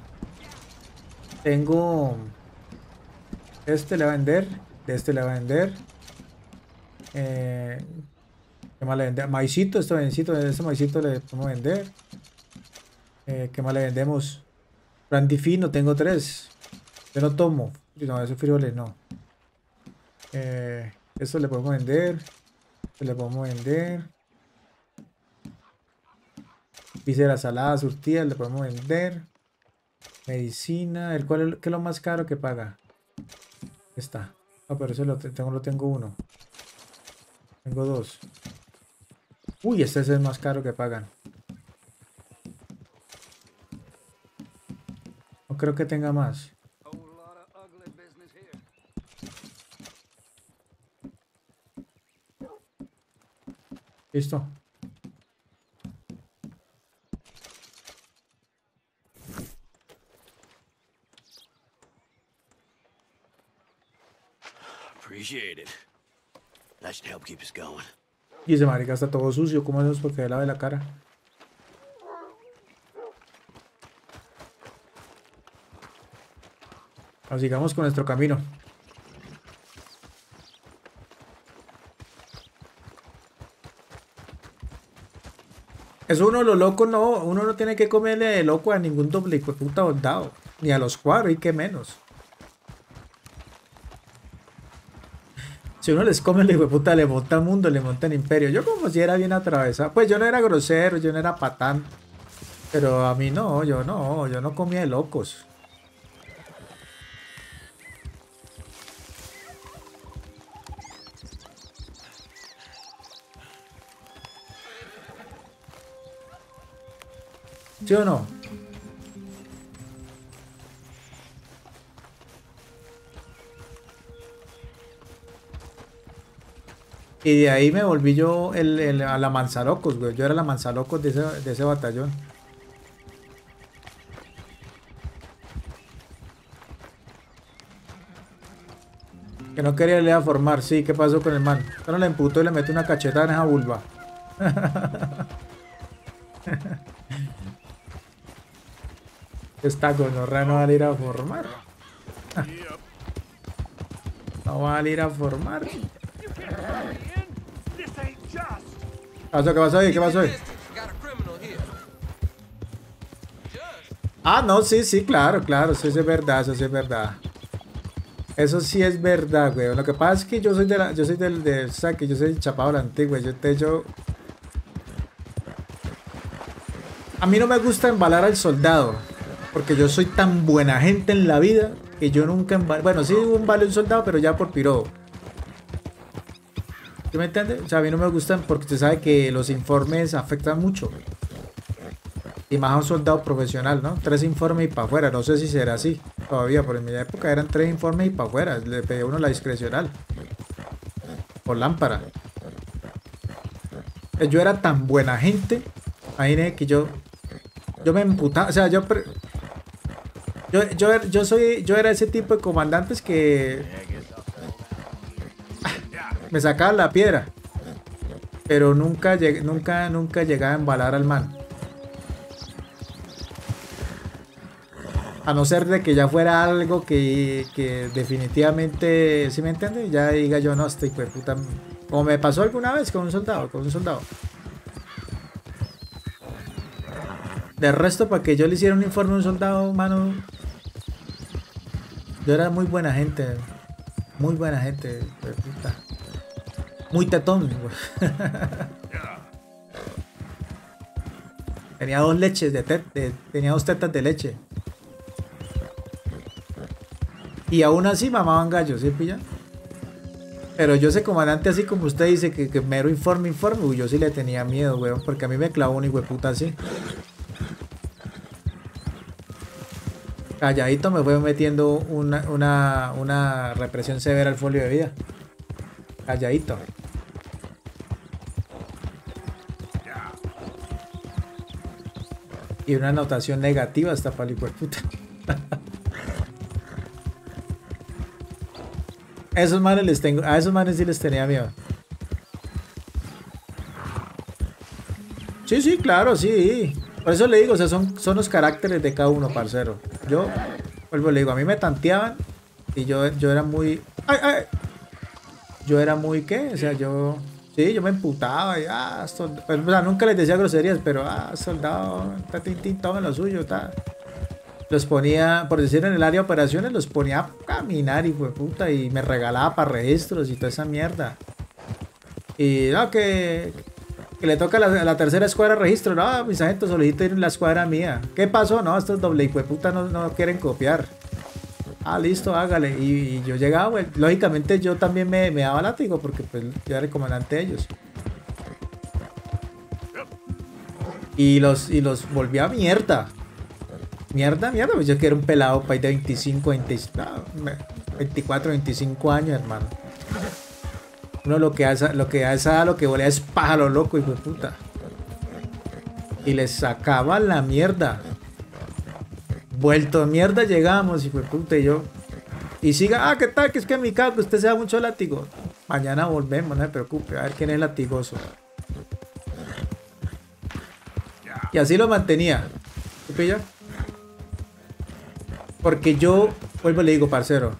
Tengo... Este le va a vender. De este le va a vender. ¿Qué más le vendemos? Maicito, este maicito le podemos vender. ¿Qué más le vendemos? Brandy fino, tengo 3. Yo no tomo. No, esos frijoles no. Esto le podemos vender. Le podemos vender vísceras saladas, surtidas, le podemos vender medicina. El cual es lo más caro que paga. Está. No, pero eso lo tengo uno. Tengo 2. Uy, este es el más caro que pagan. creo que tenga más. Listo. Y ese marica está todo sucio, ¿cómo hacemos porque le lave la cara? Nos sigamos con nuestro camino. Es uno lo loco, no, uno no tiene que comerle de loco a ningún doble puta bondado, ni a los cuadros y que menos. Si uno les come, le digo, puta, le monta mundo, le monta el imperio. Yo como si era bien atravesado. Pues yo no era grosero, yo no era patán. Pero a mí no, yo no comía de locos. ¿Sí o no? Y de ahí me volví yo a la manzalocos, güey. Yo era la manzalocos de ese batallón. Que no quería ir a formar. Sí, ¿qué pasó con el man? Pero le emputó y le metió una cachetada en esa vulva. Esta gonorra no va a ir a formar. No va a ir a formar. ¿Qué pasó ahí? Ah, no, sí, claro, eso es verdad. Eso sí es verdad, güey. Lo que pasa es que yo soy del chapado de la antigua, yo... A mí no me gusta embalar al soldado, porque yo soy tan buena gente en la vida que yo nunca embalo. Bueno, sí embalo un soldado, pero ya por piro. ¿Sí me entiendes? O sea, a mí no me gustan porque usted sabe que los informes afectan mucho. Y más a un soldado profesional, ¿no? 3 informes y para afuera. No sé si será así todavía, pero en mi época eran 3 informes y para afuera. Le pedía uno la discrecional. Por lámpara. Yo era tan buena gente. Imagínense que yo me emputaba. O sea, yo era ese tipo de comandantes que... Me sacaba la piedra, pero nunca llegaba a embalar al man. A no ser de que ya fuera algo que definitivamente, ¿sí me entiende? Ya diga yo, no, este hijo de puta. Como me pasó alguna vez con un soldado. De resto, para que yo le hiciera un informe a un soldado, mano, yo era muy buena gente. Muy buena gente, hijo de puta. Muy tetón. Tenía 2 leches tenía 2 tetas de leche. Y aún así mamaban gallos, ¿sí pilla? Pero yo ese comandante así como usted dice, que mero informe, uy, yo sí le tenía miedo, weón, porque a mí me clavó un hijueputa así. Calladito me fue metiendo una represión severa al folio de vida. Calladito. Y una anotación negativa hasta para el hijo de puta. A esos manes sí les tenía miedo. Sí, claro, sí. Por eso le digo, o sea, son los caracteres de cada uno, parcero. Yo, vuelvo, le digo, a mí me tanteaban y yo era muy... ¡Ay! Yo era muy, ¿qué? O sea, yo... Sí, yo me emputaba y, soldado. Pues, o sea, nunca les decía groserías, pero, soldado, está tintado en lo suyo, está. Los ponía, por decir, en el área de operaciones, los ponía a caminar y fue puta, y me regalaba para registros y toda esa mierda. Y, no, que le toca a la tercera escuadra registro. No, mis agentes solicito ir en la escuadra mía. ¿Qué pasó? No, estos doble hijueputa no quieren copiar. Listo, hágale. Y yo llegaba, güey. Lógicamente yo también me daba látigo porque pues yo era el comandante de ellos. Y los volví a mierda. Mierda, mierda, pues yo quiero un pelado país de 24, 25 años, hermano. Uno lo que volea es pájaro loco, hijo de puta. Y les sacaba la mierda. Vuelto de mierda llegamos, hijo de puta, y yo. Y siga, ah, ¿qué tal? Que es que en mi casa usted se da mucho látigo. Mañana volvemos, no se preocupe, a ver quién es latigoso. Y así lo mantenía. ¿Qué pilla? Porque yo, vuelvo y le digo, parcero.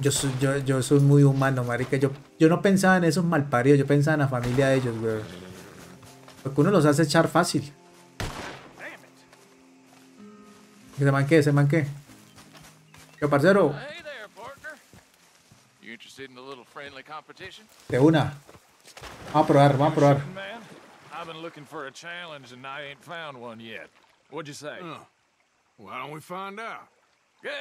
Yo soy muy humano, marica. Yo no pensaba en esos malparidos, yo pensaba en la familia de ellos, güey. Porque uno los hace echar fácil. ¿Se manqué? ¿Se manqué? Yo, parcero. De una. Vamos a probar, vamos a probar. I've been looking for a challenge and I ain't found one yet. What'd you say? Why don't we find out? Good.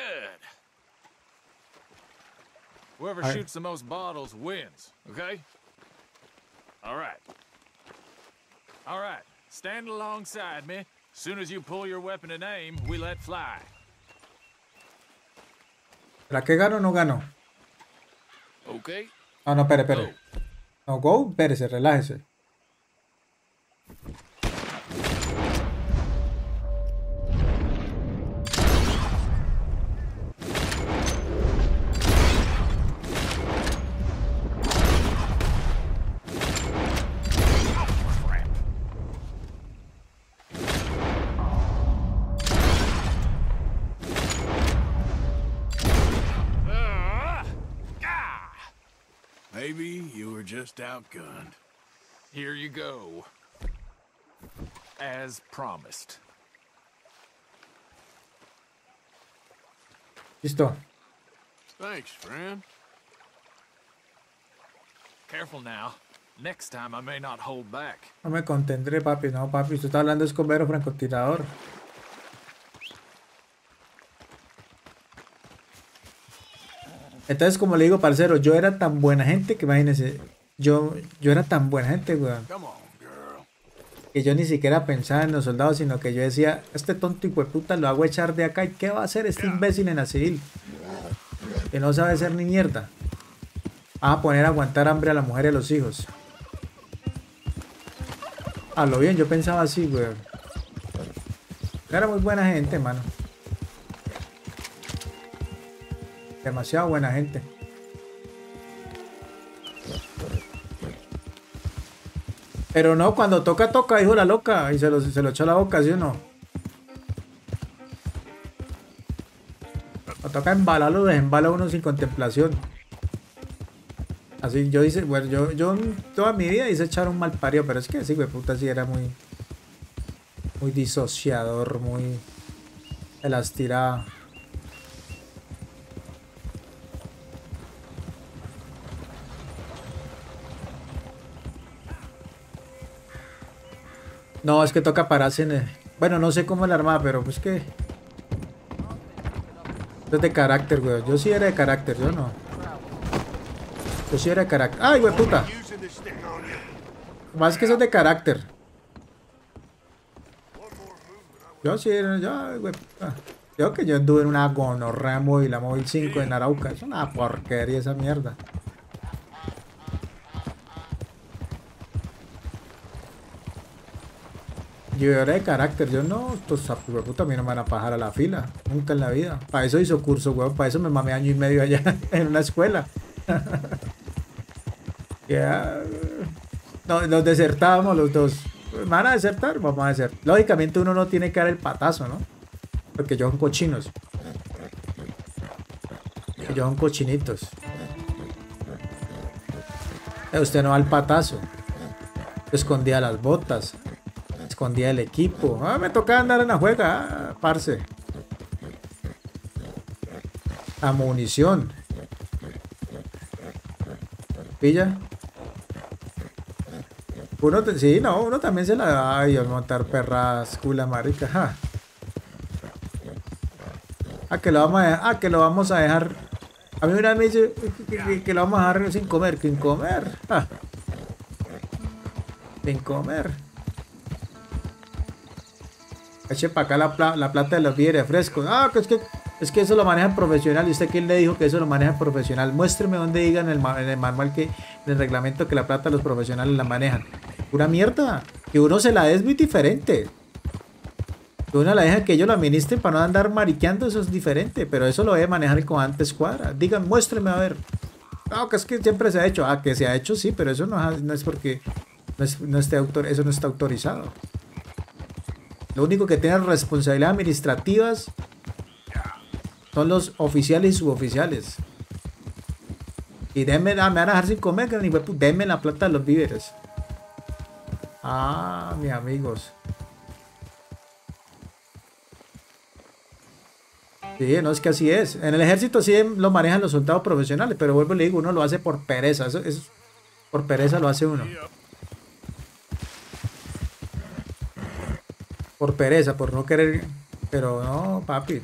Whoever shoots the most bottles wins, okay? All right. All right. Stand alongside me. As soon as you pull your weapon and aim, we let fly. ¿La que gano o no gano? Okay. Ah, no, espere, espere. No go, espérese, relájese. Maybe you were just outgunned. Here you go. As promised. Listo. Thanks, friend. Careful now. Next time I may not hold back. No me contendré, papi. No, papi. Tú estás hablando de escobero francotirador. Entonces, como le digo, parcero, yo era tan buena gente que imagínense, yo era tan buena gente, weón, que yo ni siquiera pensaba en los soldados, sino que yo decía, este tonto hijueputa lo hago echar de acá, ¿y qué va a hacer este imbécil en la civil? Que no sabe hacer ni mierda. Vas a poner a aguantar hambre a la mujer y a los hijos. A lo bien, yo pensaba así, weón. Era muy buena gente, mano. Demasiado buena gente. Pero no, cuando toca, toca, dijo la loca. Y se lo echó a la boca, ¿sí o no? Cuando toca embalarlo, desembala uno sin contemplación. Así yo hice, bueno, yo toda mi vida hice echar un mal parido, pero es que sí, güey, puta, sí era muy. Muy disociador, muy. Se las tiraba. No, es que toca pararse en el... Bueno, no sé cómo es la armada, pero pues que... Esto es de carácter, güey. Yo sí era de carácter, yo no. Yo sí era de carácter. ¡Ay, güey, puta! Más que eso es de carácter. Yo sí era... Yo, güey, puta. Yo que yo anduve en una gonorrea móvil, la móvil 5 en Arauca. Es una porquería esa mierda. Yo era de carácter, yo no, estos sapos a mí no me van a pajar a la fila, nunca en la vida. Para eso hizo curso, weón, para eso me mamé año y medio allá en una escuela. Yeah. Nos desertábamos los dos. ¿Me van a desertar? Vamos a desertar. Lógicamente uno no tiene que dar el patazo, ¿no? Porque ellos son cochinos. Ellos son cochinitos. Usted no da el patazo. Yo escondía las botas. Escondía el equipo. Ah, me tocaba andar en la juega, ah, parce. La munición. ¿Pilla? Uno, sí, no, uno también se la da. Ay, al montar perras, cula, marica. Ja. Ah, que lo vamos a dejar. Ah, que lo vamos a dejar. A mí una me dice que lo vamos a dejar sin comer. Sin comer. Ja. Sin comer. Eche para acá la plata de la fiebre, fresco. Ah, es que eso lo manejan profesional. ¿Y usted quién le dijo que eso lo manejan profesional? Muéstreme dónde diga en el manual, que en el reglamento, que la plata los profesionales la manejan. Pura mierda. Que uno se la dé es muy diferente. Que uno la deja que ellos la administren para no andar mariqueando, eso es diferente. Pero eso lo debe manejar el comandante escuadra. Digan, muéstreme, a ver. Ah, que es que siempre se ha hecho. Ah, que se ha hecho, sí, pero eso no es porque eso no está autorizado. Lo único que tienen responsabilidades administrativas son los oficiales y suboficiales. Y denme, me van a dejar sin comer, que ni fue, denme la plata de los víveres. Ah, mis amigos. Sí, no, es que así es. En el ejército sí lo manejan los soldados profesionales, pero vuelvo y le digo, uno lo hace por pereza. Eso, por pereza lo hace uno. Por pereza, por no querer. Pero no, papi.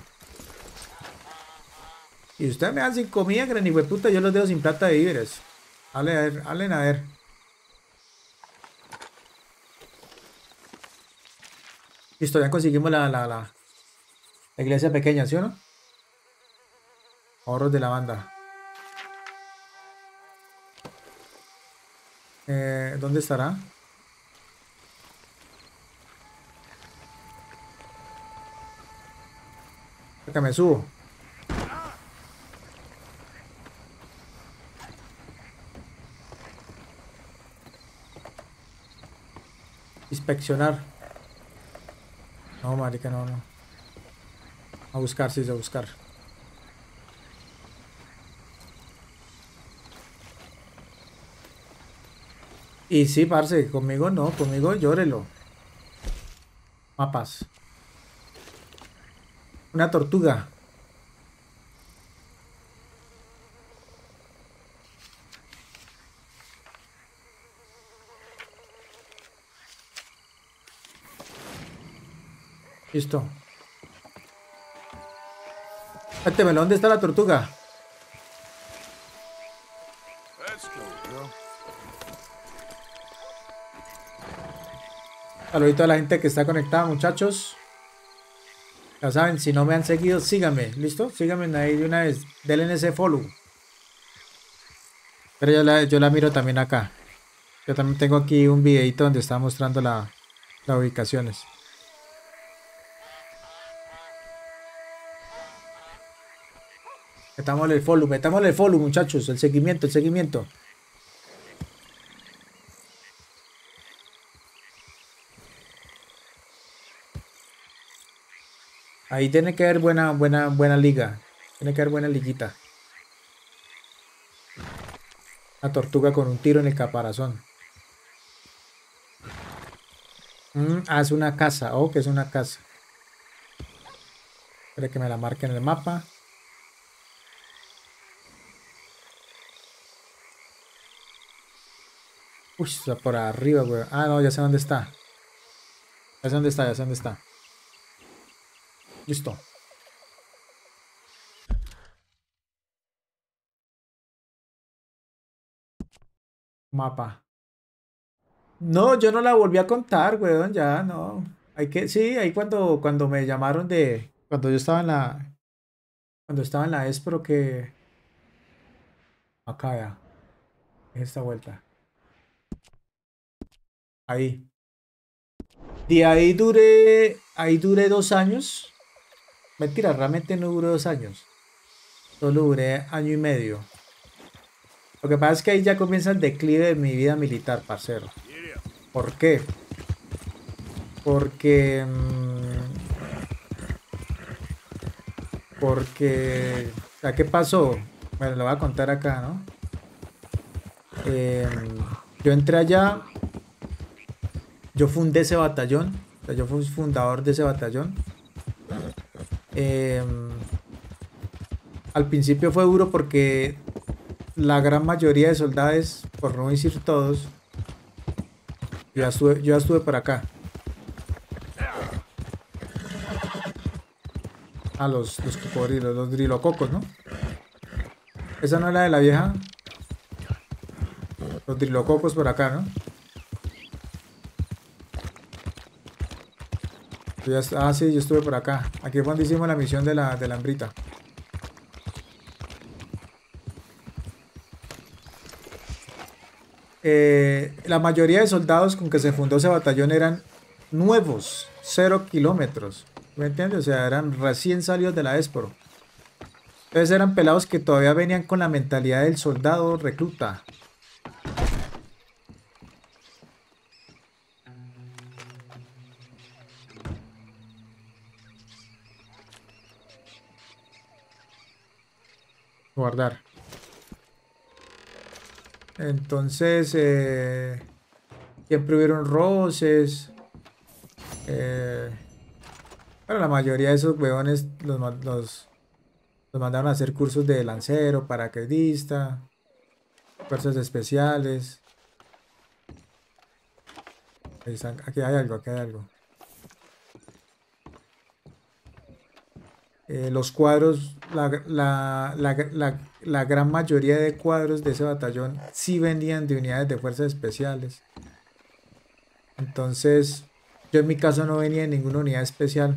Y ustedes me dan sin comida, gran hijueputa, yo los dejo sin plata de víveres. Dale, a ver, hablen a ver. Listo, ya conseguimos la iglesia pequeña, ¿sí o no? Ahorros de la banda. ¿Dónde estará? Acá me subo. Inspeccionar. No, marica, no. A buscar, sí, a buscar. Y sí, parce, conmigo no, conmigo llórelo. Mapas. Una tortuga. Listo. Cuéntemelo, ¿dónde está la tortuga? Saludito a la gente que está conectada, muchachos. Ya saben, si no me han seguido, síganme. ¿Listo? Síganme ahí de una vez. Denle ese follow. Pero yo la miro también acá. Yo también tengo aquí un videito donde está mostrando las ubicaciones. Metámosle el follow, muchachos. El seguimiento. Ahí tiene que haber buena liga. Tiene que haber buena liguita. La tortuga con un tiro en el caparazón. Es una casa. Oh, que es una casa. Espera que me la marque en el mapa. Uy, está por arriba, güey. Ah, no, ya sé dónde está. Ya sé dónde está. Listo. Mapa. No, yo no la volví a contar, güey. Ya, no. Hay que... Sí, ahí cuando me llamaron de... Cuando yo estaba en la... Cuando estaba en la Espro que... Acá ya. Es esta vuelta. Ahí. De ahí duré 2 años. Mentira, realmente no duré 2 años. Solo duré 1 año y medio. Lo que pasa es que ahí ya comienza el declive de mi vida militar, parcero. ¿Por qué? Porque... ¿A qué pasó? Bueno, lo voy a contar acá, ¿no? Yo entré allá... Yo fundé ese batallón, o sea, yo fui fundador de ese batallón. Al principio fue duro porque la gran mayoría de soldados, por no decir todos, yo ya estuve por acá. Ah, los cocodrilos, los drilococos, ¿no? Esa no es la de la vieja. Los drilococos por acá, ¿no? Ah, sí, yo estuve por acá. Aquí fue cuando hicimos la misión de la hambrita. La mayoría de soldados con que se fundó ese batallón eran nuevos, 0 kilómetros. ¿Me entiendes? O sea, eran recién salidos de la Esporo. Entonces eran pelados que todavía venían con la mentalidad del soldado recluta. Guardar. Entonces siempre hubieron roces. Pero la mayoría de esos huevones los mandaron a hacer cursos de lancero, paracaidista, fuerzas especiales. Aquí hay algo, aquí hay algo. Los cuadros, la gran mayoría de cuadros de ese batallón sí venían de unidades de fuerzas especiales. Entonces, yo en mi caso no venía de ninguna unidad especial.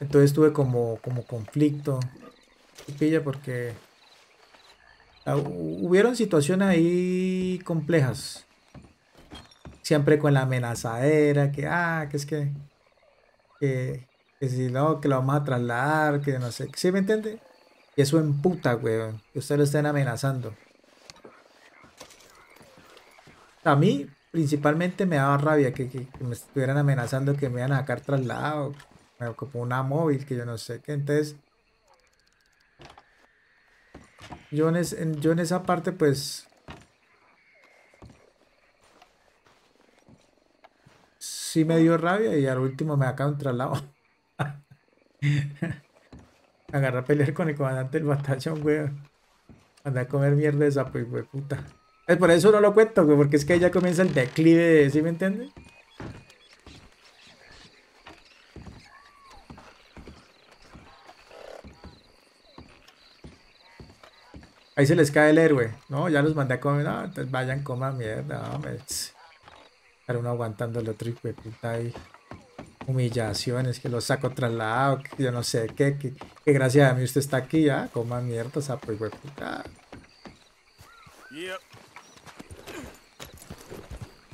Entonces tuve como conflicto. Y pilla porque hubieron situaciones ahí complejas. Siempre con la amenazadera, que si no, que lo vamos a trasladar, que no sé, ¿sí me entiende? Y eso emputa, weón, que ustedes lo estén amenazando. A mí, principalmente, me daba rabia que me estuvieran amenazando, que me iban a sacar traslado, me ocupó una móvil, que yo no sé qué. Entonces, yo en esa parte, pues, sí me dio rabia y al último me acaba un traslado. Agarré a pelear con el comandante del batallón, weón. Andé a comer mierda esa, pues, weón, puta. Es por eso no lo cuento, weón, porque es que ahí ya comienza el declive de, ¿sí me entiendes? Ahí se les cae el héroe. No, ya los mandé a comer. No, entonces vayan, coman mierda, hombre. Pero uno aguantando el otro, hijo de puta, ahí. Humillaciones, que lo saco trasladado, que yo no sé qué, que gracias a mí usted está aquí, ya, coma mierda, sapo, hijo de puta.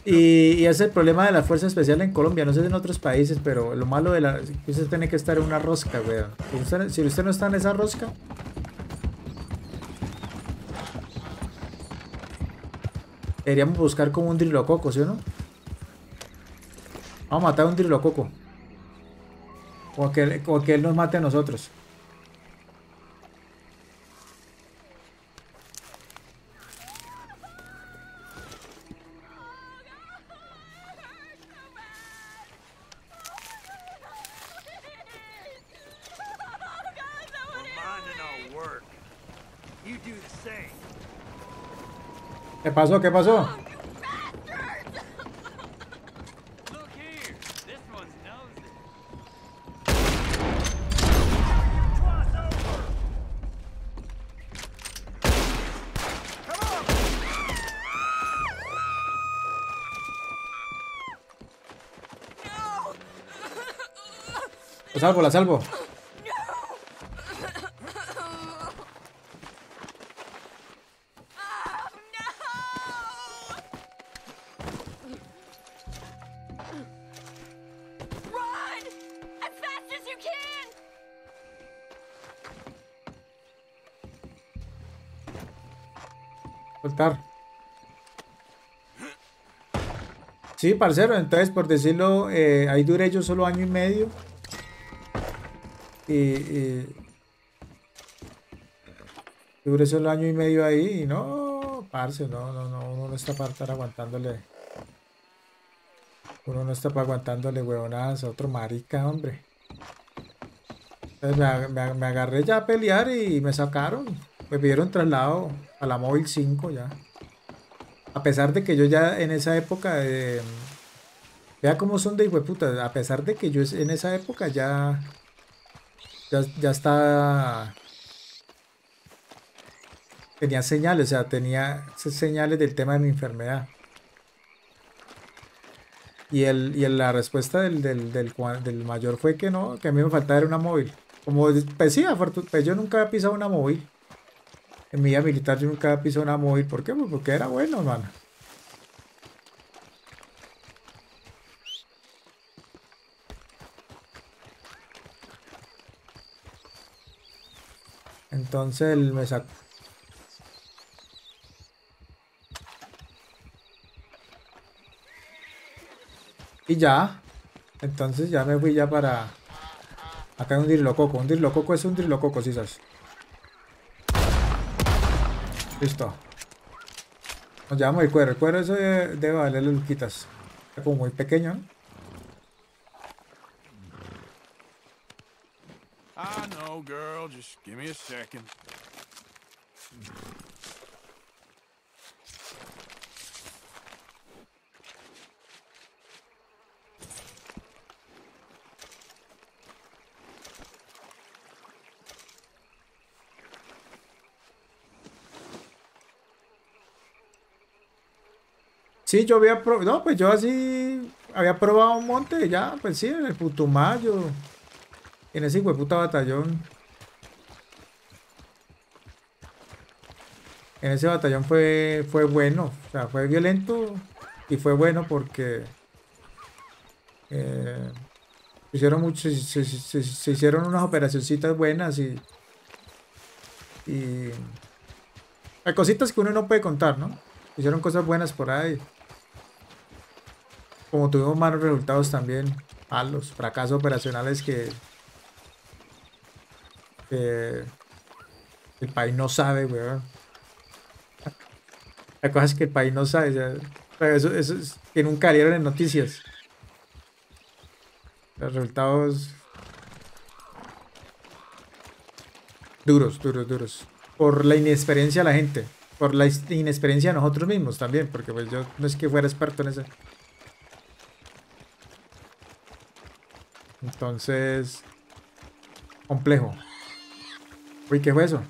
Y ese es el problema de la fuerza especial en Colombia, no sé en otros países, pero lo malo de la... Usted tiene que estar en una rosca, weón. Si usted no está en esa rosca... Deberíamos buscar como un drilococo, ¿sí o no? Vamos a matar a un drilococo. O que él nos mate a nosotros. ¿Qué pasó? ¿Qué pasó? La salvo, la salvo. Sí, parcero, entonces por decirlo, ahí duré yo solo 1 año y medio. Duré solo 1 año y medio ahí y no, parce, no, uno no está para estar aguantándole. Uno no está para aguantándole huevonadas a otro marica, hombre. Entonces me agarré ya a pelear y me sacaron. Me pidieron traslado a la móvil 5 ya. A pesar de que yo ya en esa época, vea cómo son de hijueputas, a pesar de que yo en esa época ya estaba, tenía señales, o sea, tenía señales del tema de mi enfermedad. La respuesta del mayor fue que no, que a mí me faltaba era una móvil. Como decía, pues yo nunca había pisado una móvil. En mi vida militar yo nunca había pisado una móvil. ¿Por qué? Pues porque era bueno, hermano. Entonces él me sacó. Y ya, entonces ya me fui ya para... Acá hay un dirlococo. Un dirlococo es un dirlococo, sí, sabes. Listo. Nos llevamos el cuero. El cuero eso debe valer las luquitas. Está como muy pequeño, ¿no? Ah, no, girl. Just give me a second. Sí, yo había probado, no, pues yo así había probado un monte, ya, pues sí, en el Putumayo, en ese hueputa batallón. En ese batallón fue bueno, o sea, fue violento y fue bueno porque hicieron mucho, se hicieron unas operacioncitas buenas y hay cositas que uno no puede contar, ¿no? Hicieron cosas buenas por ahí. Como tuvimos malos resultados también. A los fracasos operacionales que el país no sabe, weón. Hay cosas que el país no sabe. Eso es que nunca salieron en noticias. Los resultados duros, duros, duros. Por la inexperiencia de la gente. Por la inexperiencia de nosotros mismos también, porque pues yo no es que fuera experto en eso. Entonces, complejo. Uy, ¿qué fue eso?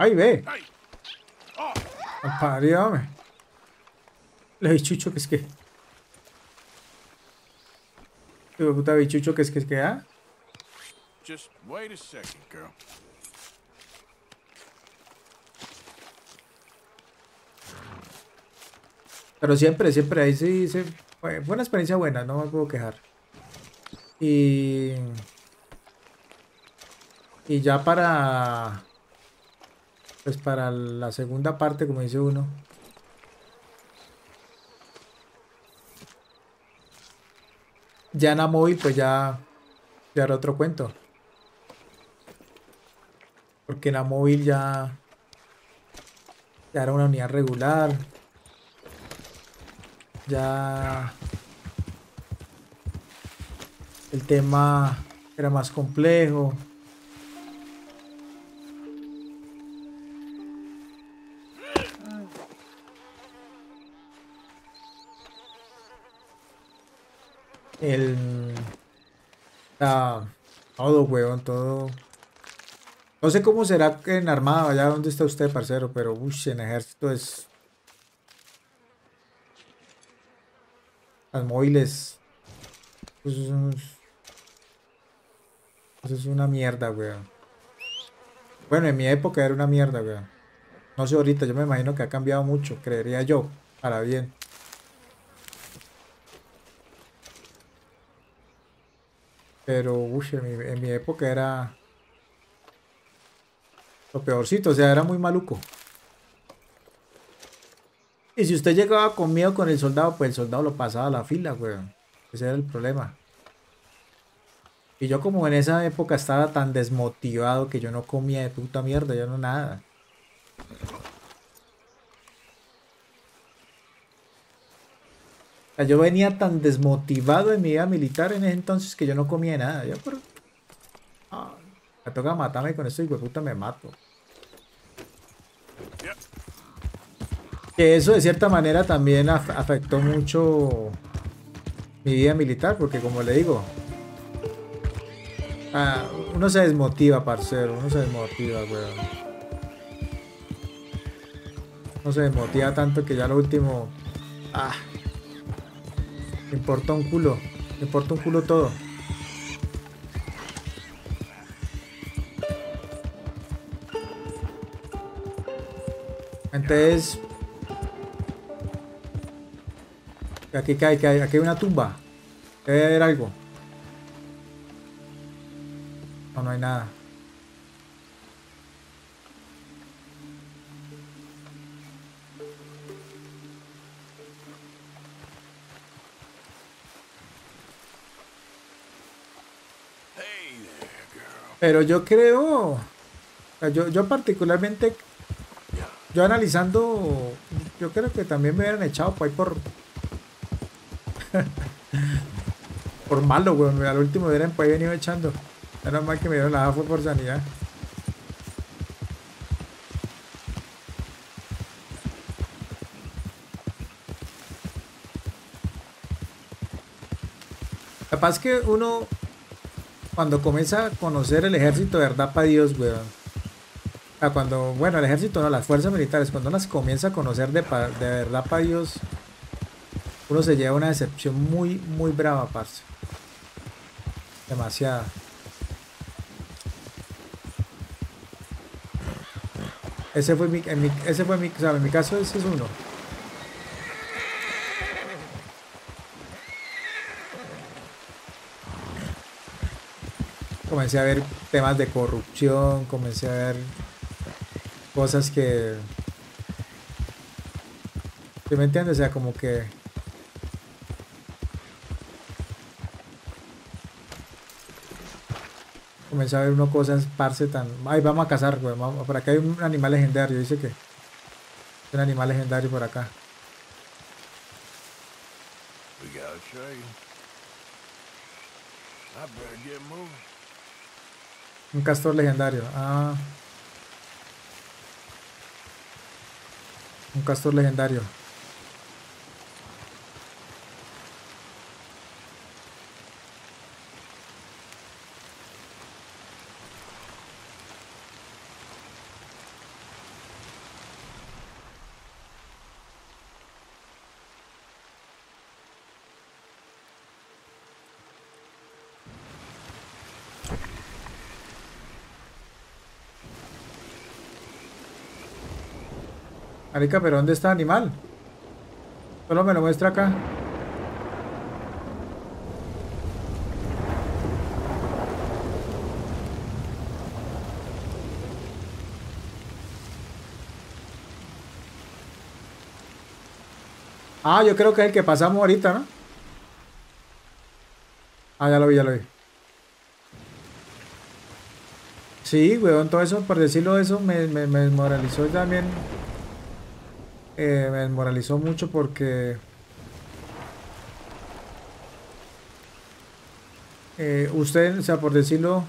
¡Ay, ve! ¡Apáriame! Le bichucho que es que... Hijo de puta bichucho que es que ¿ah? Just wait a second, girl. Pero siempre, siempre ahí sí se... Fue una experiencia buena, no me puedo quejar. Y ya para... Pues para la segunda parte, como dice uno. Ya en la móvil, pues ya era otro cuento. Porque en la móvil ya era una unidad regular. Ya el tema era más complejo. Todo huevón, todo. No sé cómo será que en armada, allá donde está usted, parcero, pero uff, en ejército es. Las móviles. Pues es una mierda, weón. Bueno, en mi época era una mierda, weón. No sé ahorita, yo me imagino que ha cambiado mucho, creería yo, para bien. Pero, uy, en mi época era lo peorcito, o sea, era muy maluco. Y si usted llegaba con miedo con el soldado, pues el soldado lo pasaba a la fila, weón. Ese era el problema. Y yo como en esa época estaba tan desmotivado que yo no comía de puta mierda, yo no nada. sea, yo venía tan desmotivado en mi vida militar en ese entonces que yo no comía nada. Yo por... ah, me toca matarme con esto y hueputa me mato. Que eso de cierta manera también afectó mucho mi vida militar, porque como le digo, uno se desmotiva, parcero, uno se desmotiva, weón. Uno se desmotiva tanto que ya lo último, me importa un culo, me importa un culo todo. Entonces, aquí cae, aquí hay una tumba. Debe haber algo. No, no hay nada. Pero yo creo, yo particularmente, yo analizando, yo creo que también me hubieran echado por ahí por malo, weón. Al último hubieran por ahí venido echando. Menos mal que me dieron la AFO por sanidad. Capaz que uno, cuando comienza a conocer el ejército, de verdad, para Dios, weón. Cuando, bueno, el ejército no, las fuerzas militares, cuando las comienza a conocer de verdad para Dios, uno se lleva una decepción muy, muy brava, parce. Demasiada. Ese fue mi, o sea, en mi caso ese es uno. Comencé a ver temas de corrupción, comencé a ver cosas que... ¿Sí me entiendes? O sea, como que... Comencé a ver uno cosas, parce, tan... Ay, vamos a cazar, güey. Por acá hay un animal legendario, dice que... Un animal legendario por acá. Un castor legendario. Ah... Un castor legendario. Marica, pero ¿dónde está el animal? Solo me lo muestra acá. Ah, yo creo que es el que pasamos ahorita, ¿no? Ah, ya lo vi, ya lo vi. Sí, weón, todo eso, por decirlo eso, me desmoralizó también. Me desmoralizó mucho porque usted, o sea, por decirlo,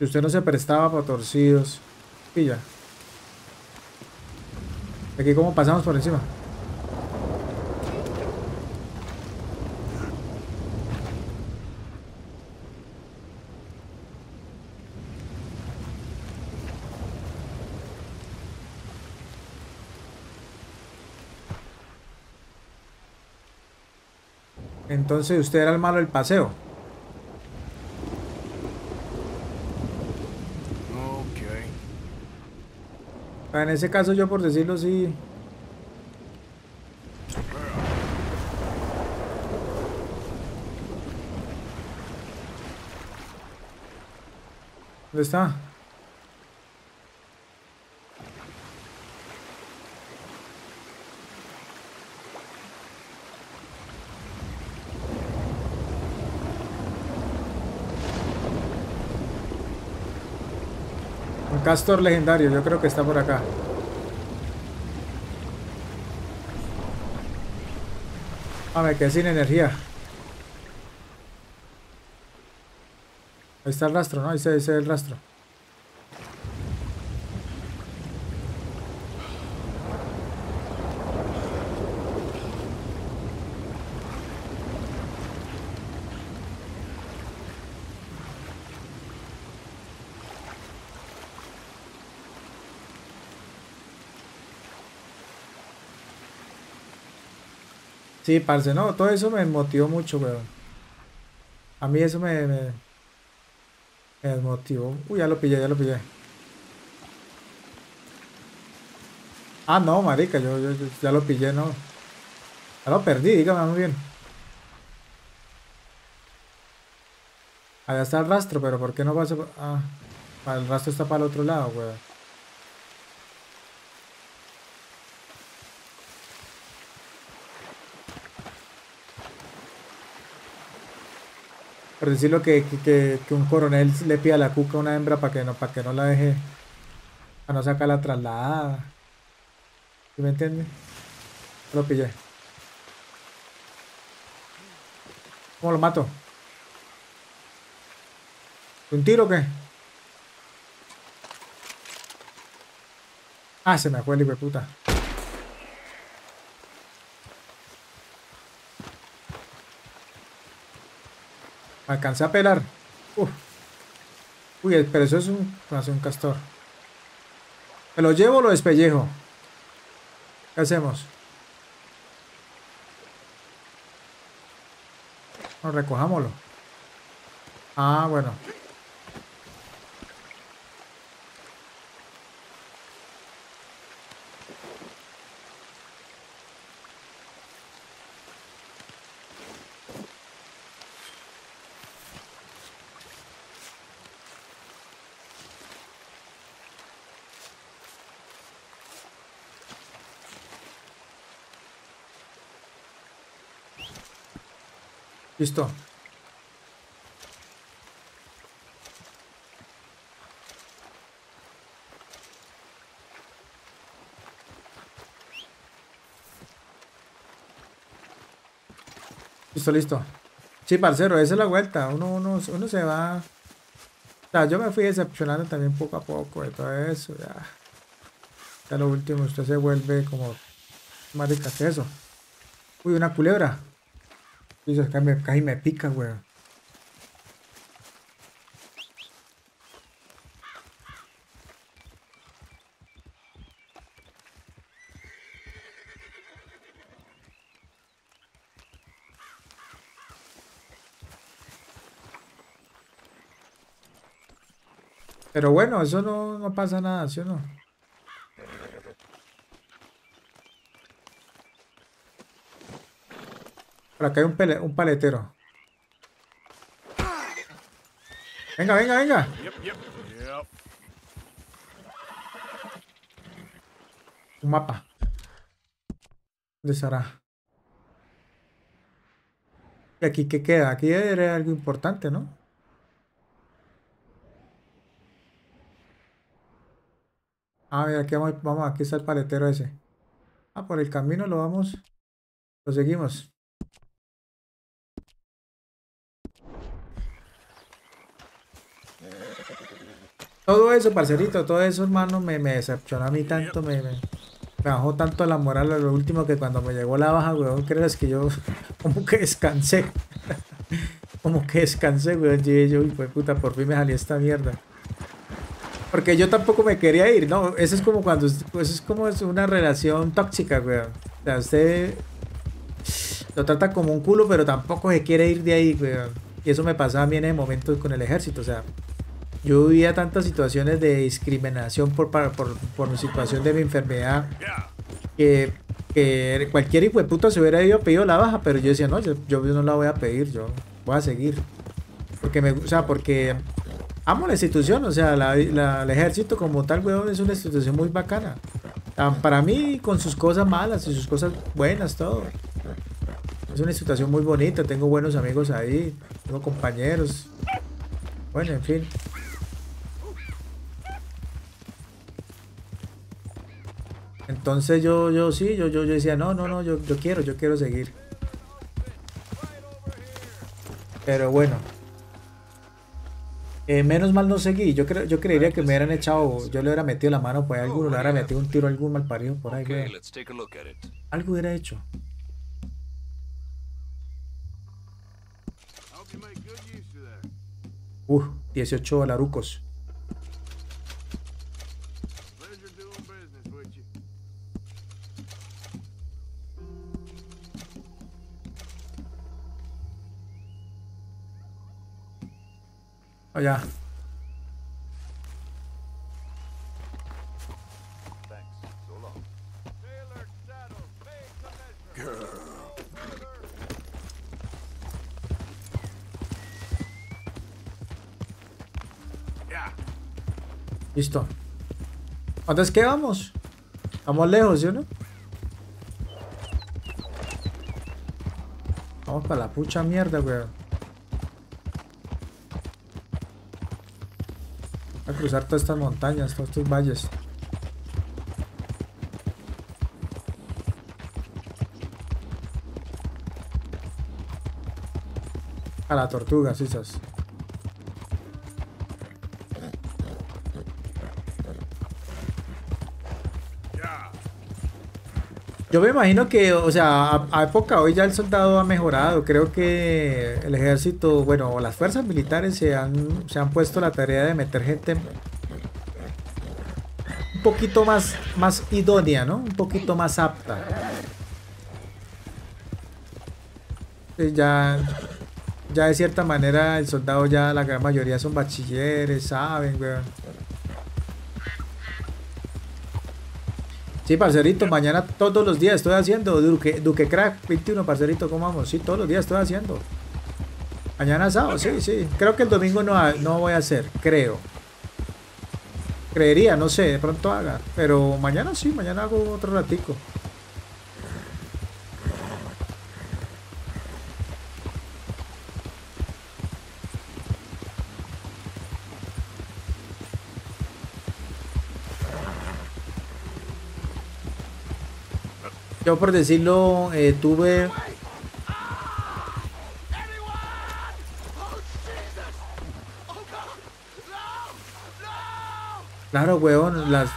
usted no se prestaba para torcidos. Y ya. Aquí como pasamos por encima. Entonces usted era el malo del paseo. Okay. En ese caso yo por decirlo sí. ¿Dónde está? Castor legendario, yo creo que está por acá. Ah, me quedé sin energía. Ahí está el rastro, ¿no? Ahí se ve el rastro. Sí, parce, no, todo eso me motivó mucho, weón. A mí eso me motivó. Uy, ya lo pillé. Ah, no, marica, yo ya lo pillé, no. Ya lo perdí, dígame muy bien. Allá está el rastro, pero ¿por qué no pasa? Ah, el rastro está para el otro lado, weón. Por decirlo que un coronel le pida la cuca a una hembra para que no la deje, para no sacarla trasladada. ¿Sí me entiende? Lo pillé. ¿Cómo lo mato? ¿Un tiro o qué? Ah, se me fue el hijo de puta. Me alcancé a pelar. Uf. Uy, pero eso es un castor. ¿Me lo llevo o lo despellejo? ¿Qué hacemos? No, recojámoslo. Ah, bueno. Listo. Listo. Sí, parcero, esa es la vuelta. Uno se va... O sea, yo me fui decepcionando también poco a poco de todo eso. Ya lo último, usted se vuelve como... Marica, ¿qué es eso? Uy, una culebra. Casi me pica, weón. Pero bueno, eso no pasa nada, ¿sí o no? Por acá hay un paletero. Venga. Un mapa. ¿Dónde estará? ¿Y aquí qué queda? Aquí era algo importante, ¿no? Ah, mira, aquí vamos, aquí está el paletero ese. Ah, por el camino lo seguimos. Todo eso, parcerito, todo eso, hermano, me decepcionó a mí tanto, me bajó tanto la moral. Lo último que cuando me llegó la baja, weón, creas que yo como que descansé. Weón, y yo, hijo de puta, por fin me salí esta mierda. Porque yo tampoco me quería ir, ¿no? Eso es como cuando, pues es como una relación tóxica, weón. O sea, usted lo trata como un culo, pero tampoco se quiere ir de ahí, weón. Y eso me pasaba bien en momentos con el ejército, o sea... Yo vivía tantas situaciones de discriminación por mi situación de mi enfermedad que cualquier hijo de puta se hubiera ido a pedir la baja, pero yo decía, no, yo no la voy a pedir, yo voy a seguir. Porque porque amo la institución, o sea, el ejército como tal, weón, es una institución muy bacana. Para mí, con sus cosas malas y sus cosas buenas, todo. Es una situación muy bonita, tengo buenos amigos ahí, tengo compañeros. Bueno, en fin. Entonces yo decía, no, yo quiero seguir. Pero bueno. Menos mal no seguí. Yo creería que me hubieran echado. Yo le hubiera metido la mano por ahí, alguno. Le hubiera metido un tiro a algún malparido por ahí, güey. Algo hubiera hecho. Uf, 18 dolarucos. Allá. Listo. ¿Cuánto es que vamos? Vamos lejos, ¿sí o no? Vamos para la pucha mierda, weón. A cruzar todas estas montañas, todos estos valles. A la tortuga, sí, esas. Yo me imagino que, o sea, a época hoy ya el soldado ha mejorado. Creo que el ejército, bueno, las fuerzas militares se han puesto la tarea de meter gente un poquito más idónea, ¿no? Un poquito más apta. Ya de cierta manera el soldado ya, la gran mayoría son bachilleres, saben, weón. Sí, parcerito, mañana todos los días estoy haciendo Duque Crack 21, parcerito, ¿cómo vamos? Sí, todos los días estoy haciendo. Mañana sábado, sí, sí. Creo que el domingo no voy a hacer, creo. Creería, no sé, de pronto haga. Pero mañana sí, mañana hago otro ratico. Yo por decirlo, tuve... Claro, weón, las...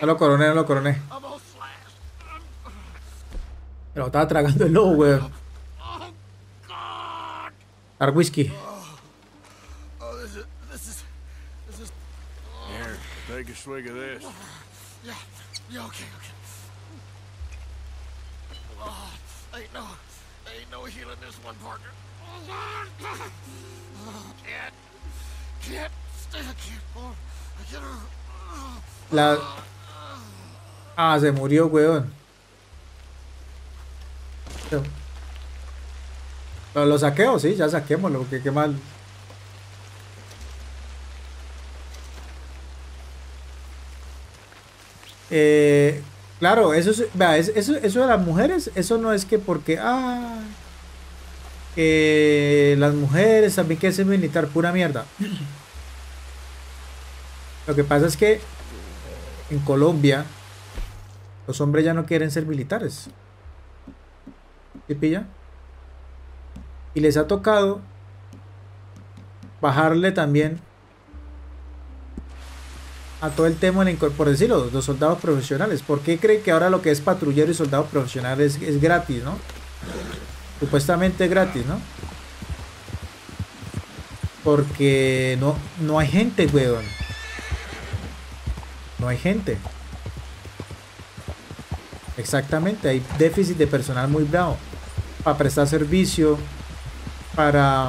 No lo coroné. Pero estaba tragando el lobo, weón. Dar whisky. Ah, se murió, weón. Lo saqueo, sí, ya saquémoslo, porque qué mal. Claro, eso de las mujeres, eso no es que porque... Ah, las mujeres también que es militar, pura mierda. Lo que pasa es que en Colombia... Los hombres ya no quieren ser militares. ¿Sí pilla? Y les ha tocado bajarle también a todo el tema, por decirlo, los soldados profesionales. ¿Por qué creen que ahora lo que es patrullero y soldado profesional es gratis, no? Supuestamente es gratis, ¿no? Porque no hay gente, weón. No hay gente. Exactamente, hay déficit de personal muy bravo para prestar servicio, para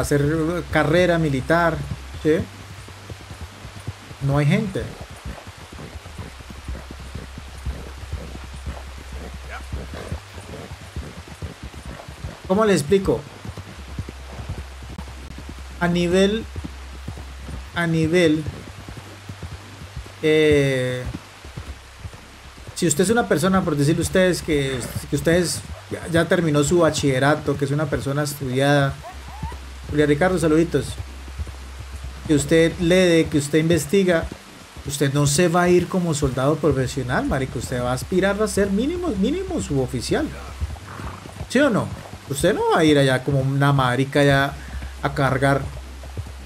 hacer carrera militar, ¿sí? No hay gente. ¿Cómo le explico? A nivel Si usted es una persona, por decirle ustedes que ustedes ya terminó su bachillerato, que es una persona estudiada, Julián Ricardo, saluditos, que usted lee, que usted investiga, usted no se va a ir como soldado profesional, marico, usted va a aspirar a ser mínimo suboficial, ¿sí o no? Usted no va a ir allá como una marica ya a cargar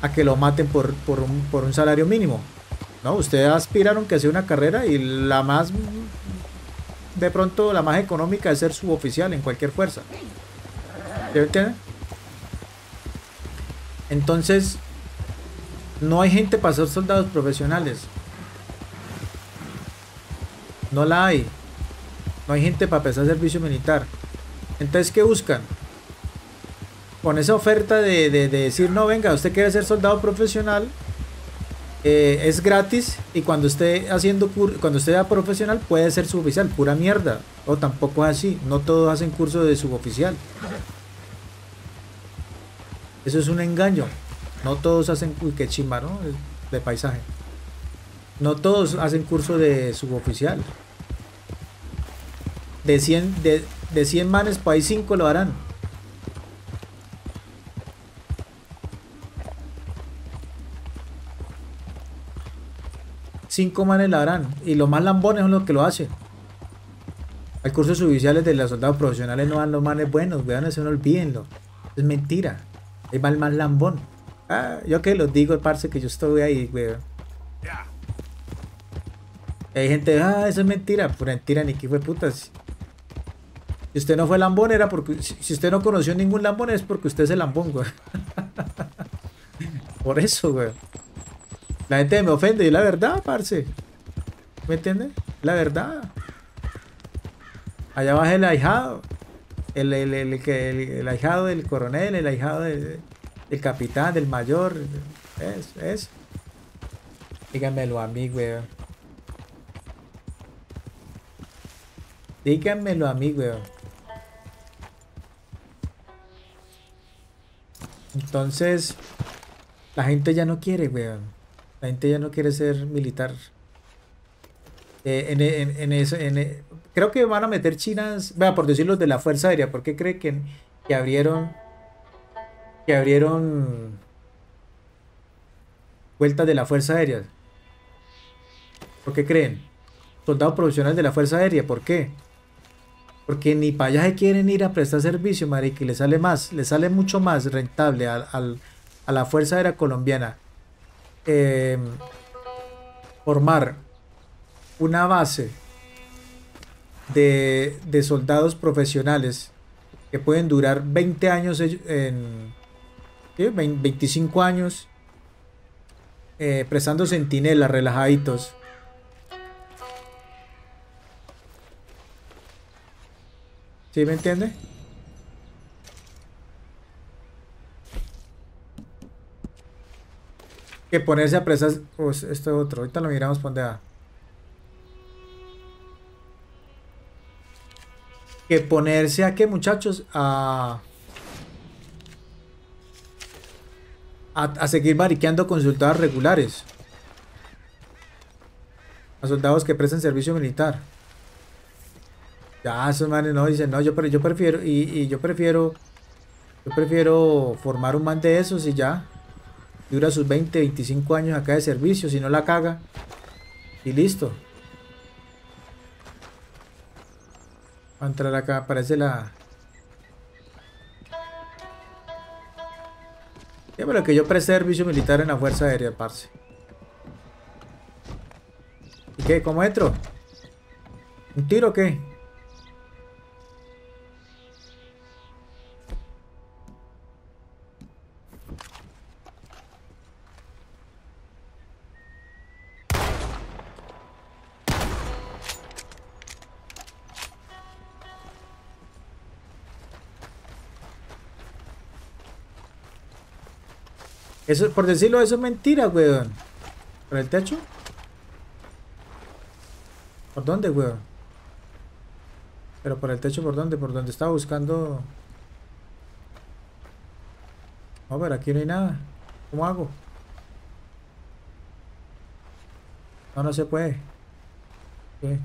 a que lo maten por un salario mínimo. No, ustedes aspiraron que sea una carrera, y la más, de pronto, la más económica es ser suboficial en cualquier fuerza. ¿Sí me entienden? Entonces, no hay gente para ser soldados profesionales. No la hay. No hay gente para prestar servicio militar. Entonces, ¿qué buscan? Con esa oferta de decir, no, venga, usted quiere ser soldado profesional, es gratis, y cuando esté haciendo cuando esté profesional puede ser suboficial. Pura mierda. O tampoco es así. No todos hacen curso de suboficial. Eso es un engaño. No todos hacen... Uy, qué chimba, ¿no? De paisaje. No todos hacen curso de suboficial. De 100 manes, para ahí 5 lo harán. Cinco manes la harán, y los más lambones son los que lo hacen. Hay cursos oficiales de los soldados profesionales, no van los manes buenos, vean eso, no olvídenlo. Es mentira. Ahí va el más lambón. Ah, yo que los digo, parce, que yo estoy ahí, weón. Hay gente, ah, eso es mentira. Por mentira, ni que fue putas. Si usted no fue lambón, era porque... Si usted no conoció ningún lambón, es porque usted es el lambón, weón. Por eso, weón. La gente me ofende, y la verdad, parce. ¿Me entiendes? La verdad. Allá baja el ahijado. El ahijado del coronel, el ahijado del capitán, del mayor. Eso, eso. Díganmelo a mí, weón. Díganmelo a mí, weón. Entonces, la gente ya no quiere, weón. La gente ya no quiere ser militar. Creo que van a meter chinas, bueno, por decirlo, de la Fuerza Aérea. ¿Por qué creen que abrieron vueltas de la Fuerza Aérea? ¿Por qué creen? Soldados profesionales de la Fuerza Aérea, ¿por qué? Porque ni para allá se quieren ir a prestar servicio, marica, y le sale más, le sale mucho más rentable a la Fuerza Aérea colombiana formar una base de soldados profesionales que pueden durar 20 años, 25 años prestando sentinelas relajaditos, ¿sí me entiende? Que ponerse a presas, pues esto otro, ahorita lo miramos por donde va. Que ponerse a qué, muchachos, a seguir mariqueando con soldados regulares, a soldados que prestan servicio militar. Ya esos manes no dicen, no, yo prefiero, yo prefiero formar un man de esos y ya. Dura sus 20, 25 años acá de servicio, si no la caga, y listo. Va a entrar acá, aparece la... Ya, pero que yo presté servicio militar en la Fuerza Aérea, parce. ¿Y qué? ¿Cómo entro? ¿Un tiro o qué? Eso, por decirlo, eso es mentira, weón. ¿Por el techo? ¿Por dónde, weón? Pero por el techo, ¿por dónde? Por donde estaba buscando. A ver, aquí no hay nada. ¿Cómo hago? No, no se puede. ¿Qué?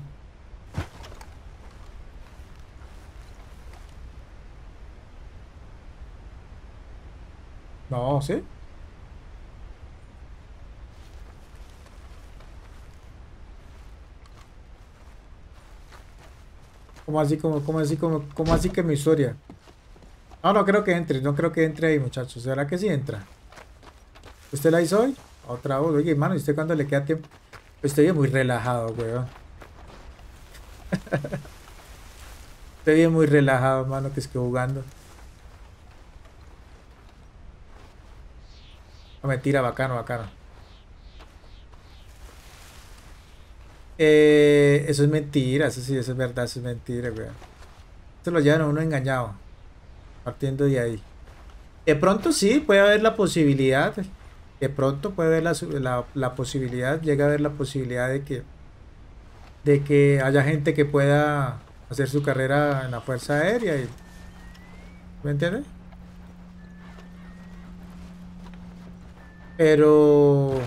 No, ¿sí? ¿Cómo así que mi historia? No, no creo que entre, no creo que entre ahí, muchachos. ¿Será que sí entra? ¿Usted la hizo hoy? Otra voz. Oye, hermano, ¿y usted cuándo le queda tiempo? Usted viene muy relajado, weón. Usted viene muy relajado, hermano, que es que jugando. No, mentira, bacano, bacano. Eso es mentira, eso sí, eso es verdad, eso es mentira, weón. Esto lo llevan a uno engañado. Partiendo de ahí. De pronto sí, puede haber la posibilidad. De pronto puede haber la posibilidad, llega a haber la posibilidad de que haya gente que pueda hacer su carrera en la Fuerza Aérea. Y, ¿me entiendes? Pero, o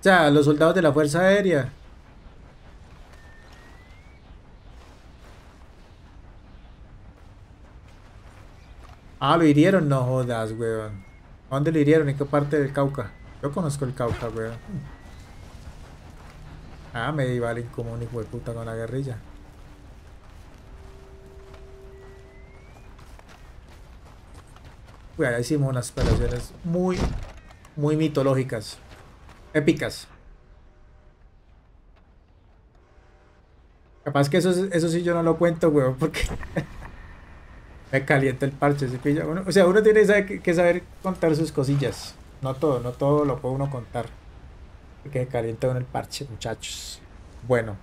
sea, los soldados de la Fuerza Aérea. Ah, lo hirieron, no jodas, weón. ¿A dónde lo hirieron? ¿En qué parte del Cauca? Yo conozco el Cauca, weón. Ah, me iba al incomún, hijo de puta, con la guerrilla. Weón, hicimos unas operaciones muy mitológicas. Épicas. Capaz que eso sí yo no lo cuento, weón, porque... me calienta el parche, se pilla. Uno, o sea, uno tiene que saber contar sus cosillas. No todo lo puede uno contar. Porque se calienta uno el parche, muchachos. Bueno.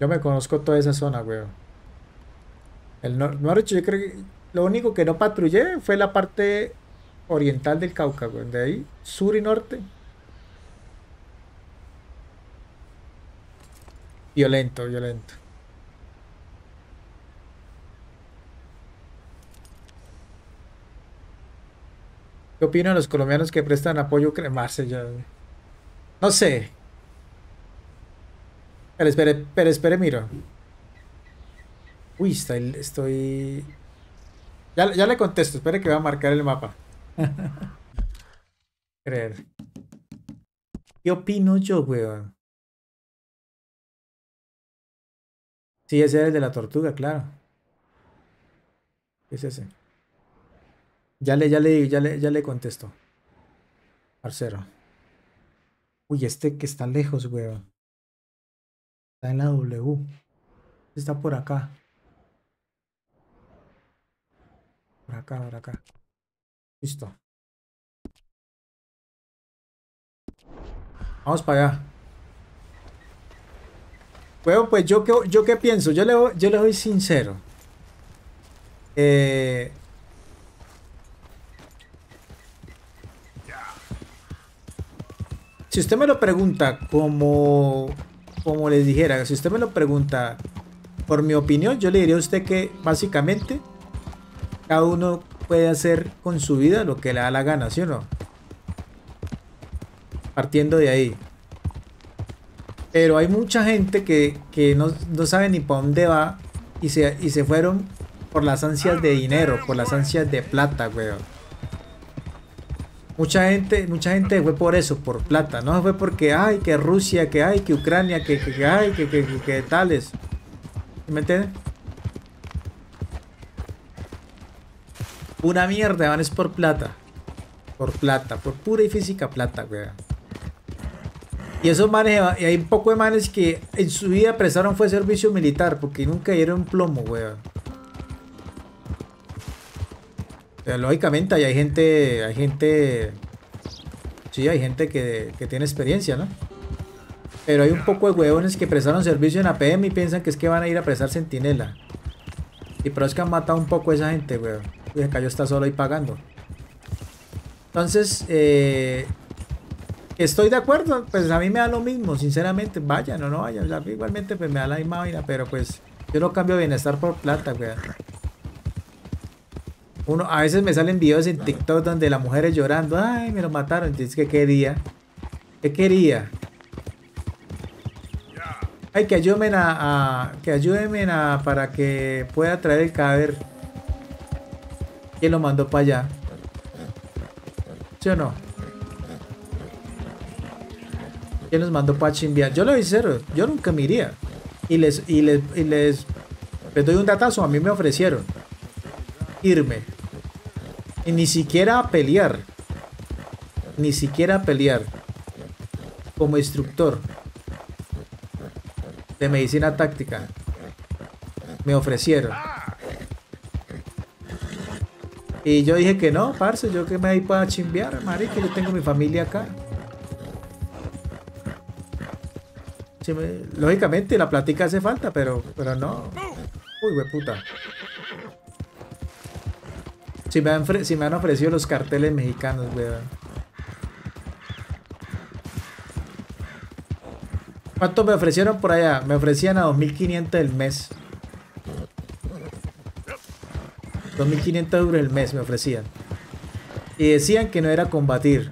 Yo me conozco toda esa zona, weón. El norte, yo creo que lo único que no patrullé fue la parte oriental del Cauca, weón. De ahí, sur y norte. Violento, violento. ¿Qué opinan los colombianos que prestan apoyo cremarse ya? No sé. Pero espere, miro. Uy, estoy... Ya le contesto, espere que va a marcar el mapa. Creer. ¿Qué opino yo, weón? Sí, ese es el de la tortuga, claro. ¿Qué es ese? Ya le contesto. Parcero. Uy, este que está lejos, weón. Está en la W. Está por acá. Por acá. Listo. Vamos para allá. Weón, pues yo qué pienso. Yo le doy sincero. Si usted me lo pregunta como les dijera, si usted me lo pregunta por mi opinión, yo le diría a usted que básicamente cada uno puede hacer con su vida lo que le da la gana, ¿sí o no? Partiendo de ahí. Pero hay mucha gente que no sabe ni para dónde va y se fueron por las ansias de dinero, por las ansias de plata, weón. Mucha gente fue por eso, por plata, no fue porque, ay, que Rusia, que ay, que Ucrania, que ay, que tales. ¿Me entienden? Una mierda, van es por plata. Por pura y física plata, weón. Y esos manes, y hay un poco de manes que en su vida prestaron fue servicio militar, porque nunca dieron plomo, weón. Lógicamente hay gente, sí, hay gente que tiene experiencia, ¿no? Pero hay un poco de huevones que prestaron servicio en APM y piensan que es que van a ir a prestar sentinela. Y pero es que han matado un poco a esa gente, huevón. Y acá yo está solo ahí pagando. Entonces, estoy de acuerdo, pues a mí me da lo mismo, sinceramente. Vayan o no vayan, igualmente pues me da la misma vaina, pero pues yo no cambio bienestar por plata, huevón. Uno, a veces me salen videos en TikTok donde las mujeres llorando. Ay, me lo mataron. Entonces, ¿qué quería? ¿Qué quería? Ay, que ayúdenme a para que pueda traer el cadáver. ¿Quién lo mandó para allá? ¿Sí o no? ¿Quién los mandó para chimbiar? Yo lo hice, yo nunca me iría. Y les doy un datazo, a mí me ofrecieron irme. Y ni siquiera a pelear. Ni siquiera a pelear. Como instructor de medicina táctica. Me ofrecieron. Y yo dije que no, parce, yo que me voy para chimbear, marica, yo tengo mi familia acá. Sí, lógicamente la plática hace falta, pero no. Uy, hueputa. Si me han ofrecido los carteles mexicanos, weón. ¿Cuánto me ofrecieron por allá? Me ofrecían a 2.500 el mes. 2.500 euros el mes me ofrecían. Y decían que no era combatir.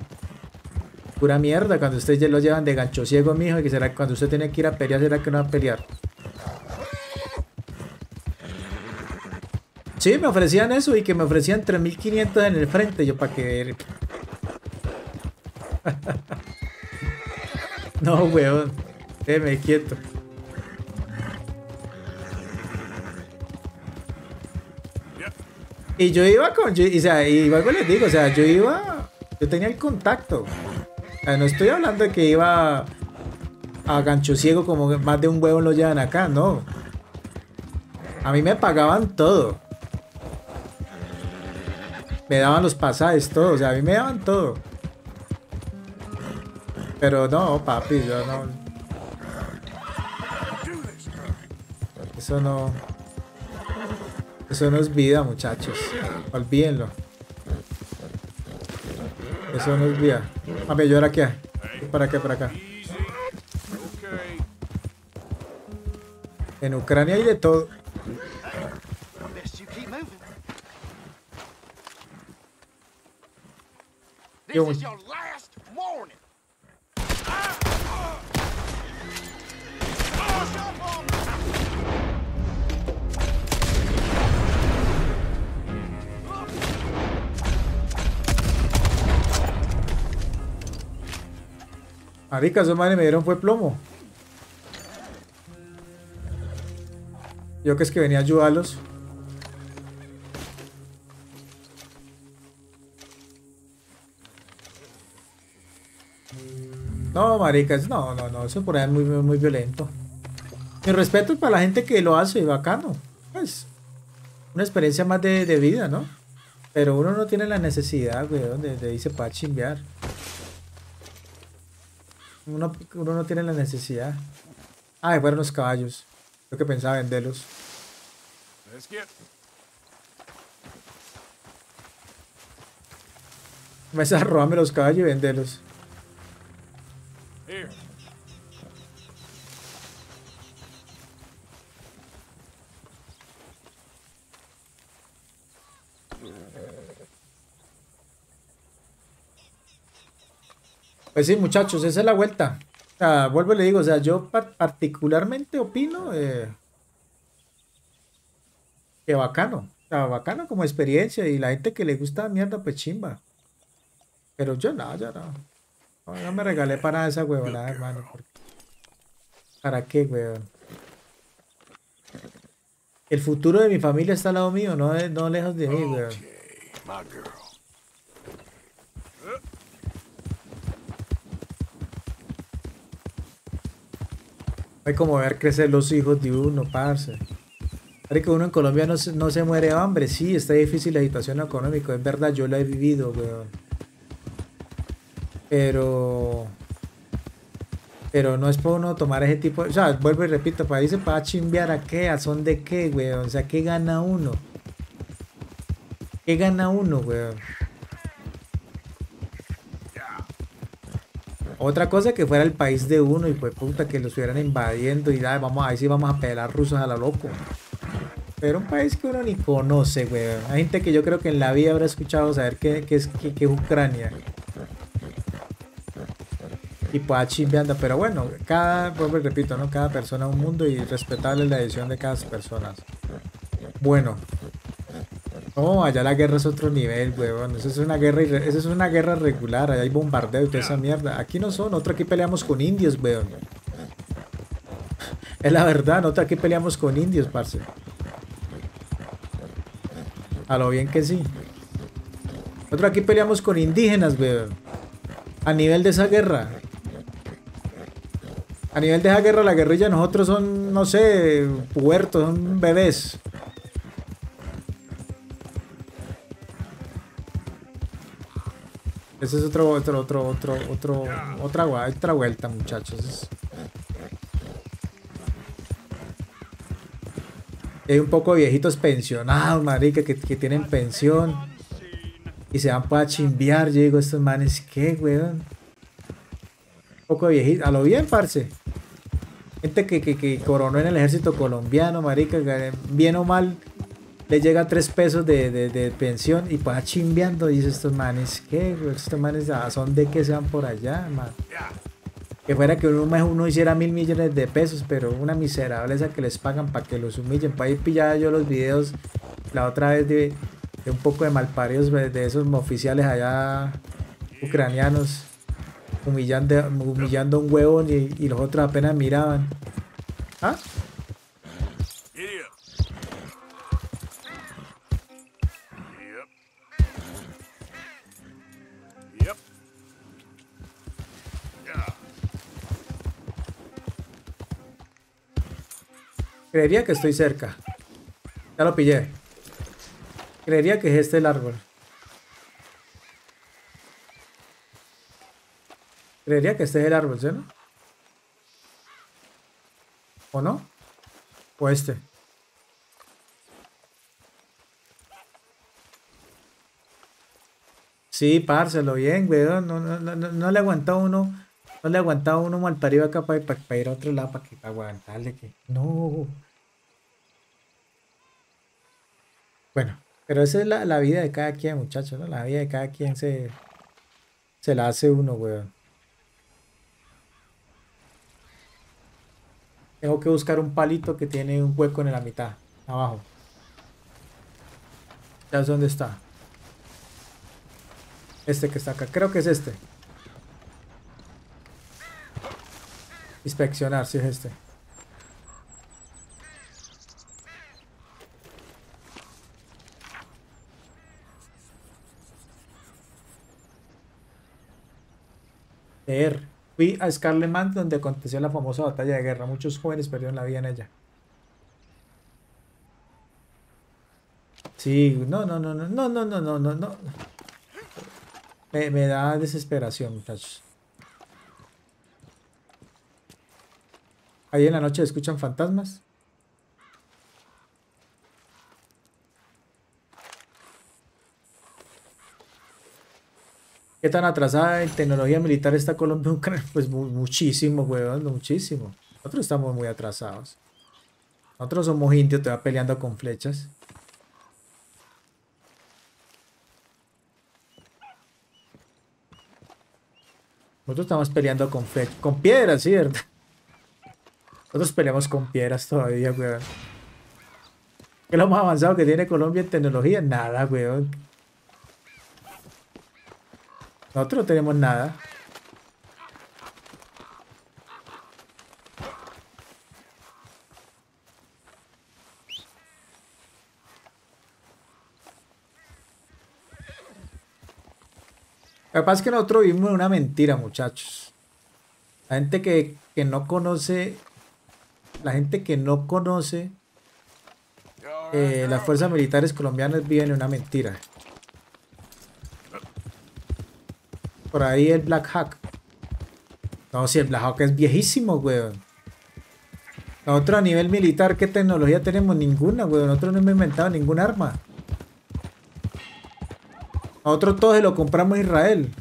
Pura mierda, cuando ustedes ya lo llevan de gancho ciego, mijo, y que será cuando usted tiene que ir a pelear, será que no va a pelear. Sí, me ofrecían eso y que me ofrecían 3.500 en el frente. Yo, ¿para qué? No, weón. Déjeme quieto. Y yo iba con... Yo, o sea, igual les digo, o sea, yo iba... Yo tenía el contacto. O sea, no estoy hablando de que iba a gancho ciego como que más de un huevo lo llevan acá, no. A mí me pagaban todo. Me daban los pasajes, todo. O sea, a mí me daban todo. Pero no, papi, yo no... Eso no... Eso no es vida, muchachos. Olvídenlo. Eso no es vida. A ver, yo ahora qué. ¿Para qué? Para acá. En Ucrania hay de todo. Yo... Marica, esos manes me dieron fue plomo. Yo que es que venía a ayudarlos. No, maricas, no, eso por ahí es muy, muy violento. Mi respeto es para la gente que lo hace, bacano. Pues, una experiencia más de vida, ¿no? Pero uno no tiene la necesidad, weón, de irse para chimbear. Uno no tiene la necesidad. Ah, fueron los caballos. Creo que pensaba venderlos. Me está robando los caballos y venderlos. Pues sí, muchachos, esa es la vuelta. O sea, vuelvo y le digo, o sea, yo particularmente opino que bacano. O sea, bacano como experiencia y la gente que le gusta mierda, pues chimba. Pero yo no, No me regalé para nada esa huevonada, hermano. ¿Para qué, huevón? El futuro de mi familia está al lado mío, no lejos de mí, huevón. Hay como ver crecer los hijos de uno, parce. Parece que uno en Colombia no se muere de hambre. Sí, está difícil la situación económica. Es verdad, yo la he vivido, weón. Pero no es para uno tomar ese tipo de... O sea, vuelvo y repito, para irse para chimbear, ¿a qué? ¿A son de qué, weón? O sea, ¿qué gana uno? ¿Qué gana uno, weón? Otra cosa que fuera el país de uno y pues puta que lo estuvieran invadiendo y ya, vamos, ahí sí vamos a pelar rusos a la loco. Pero un país que uno ni conoce, güey. Hay gente que yo creo que en la vida habrá escuchado saber qué es Ucrania. Y pues chimbeando, pero bueno, cada, pues, repito, ¿no? Cada persona un mundo y respetable la decisión de cada persona. Bueno. No, allá la guerra es otro nivel, weón. Esa es una guerra, regular. Allá hay bombardeo y toda esa mierda. Aquí no son. Nosotros aquí peleamos con indios, weón. Es la verdad. Nosotros aquí peleamos con indios, parce. A lo bien que sí. Nosotros aquí peleamos con indígenas, weón. A nivel de esa guerra. A nivel de esa guerra, la guerrilla, nosotros son, no sé, puertos, son bebés. Ese es otra vuelta, muchachos. Hay un poco de viejitos pensionados, marica, que tienen pensión. Y se van para chimbear. Yo digo, estos manes, ¿qué, weón? Un poco de viejitos. A lo bien, parce. Gente que coronó en el ejército colombiano, marica. Bien o mal, le llega 3 pesos de pensión y pues chimbeando. Dice, estos manes, ¿qué? Estos manes, ¿a son de que sean por allá, man? Que fuera que uno hiciera 1.000 millones de pesos, pero una miserableza que les pagan para que los humillen. Para ahí pillaba yo los videos la otra vez de un poco de malparidos de esos oficiales allá ucranianos humillando a un huevón y los otros apenas miraban. ¿Ah? Creería que estoy cerca. Ya lo pillé. Creería que es este el árbol. Creería que este es el árbol, ¿sí, no? ¿O no? O este. Sí, párselo bien, weón. No le aguanta uno. No le aguantaba uno mal parido acá para ir a otro lado, para aguantarle que... No. Bueno, pero esa es la vida de cada quien, muchachos, ¿no? La vida de cada quien se la hace uno, weón. Tengo que buscar un palito que tiene un hueco en la mitad, abajo. Ya es donde está. Este que está acá, creo que es este. Inspeccionar, si es este. Leer. Fui a Scarleman, donde aconteció la famosa batalla de guerra. Muchos jóvenes perdieron la vida en ella. Sí, no. Me da desesperación, muchachos. Ahí en la noche escuchan fantasmas. ¿Qué tan atrasada en tecnología militar está Colombia? Pues muchísimo, weón, muchísimo. Nosotros estamos muy atrasados. Nosotros somos indios, te va peleando con flechas. Nosotros estamos peleando con flechas, con piedras, ¿sí, verdad? Nosotros peleamos con piedras todavía, weón. ¿Qué es lo más avanzado que tiene Colombia en tecnología? Nada, weón. Nosotros no tenemos nada. Lo que pasa es que nosotros vivimos en una mentira, muchachos. La gente que no conoce... La gente que no conoce las fuerzas militares colombianas viven en una mentira. Por ahí el Black Hawk. No, si el Black Hawk es viejísimo, weón. Nosotros a nivel militar, ¿qué tecnología tenemos? Ninguna, weón. Nosotros no hemos inventado ningún arma. Nosotros todos se lo compramos a Israel.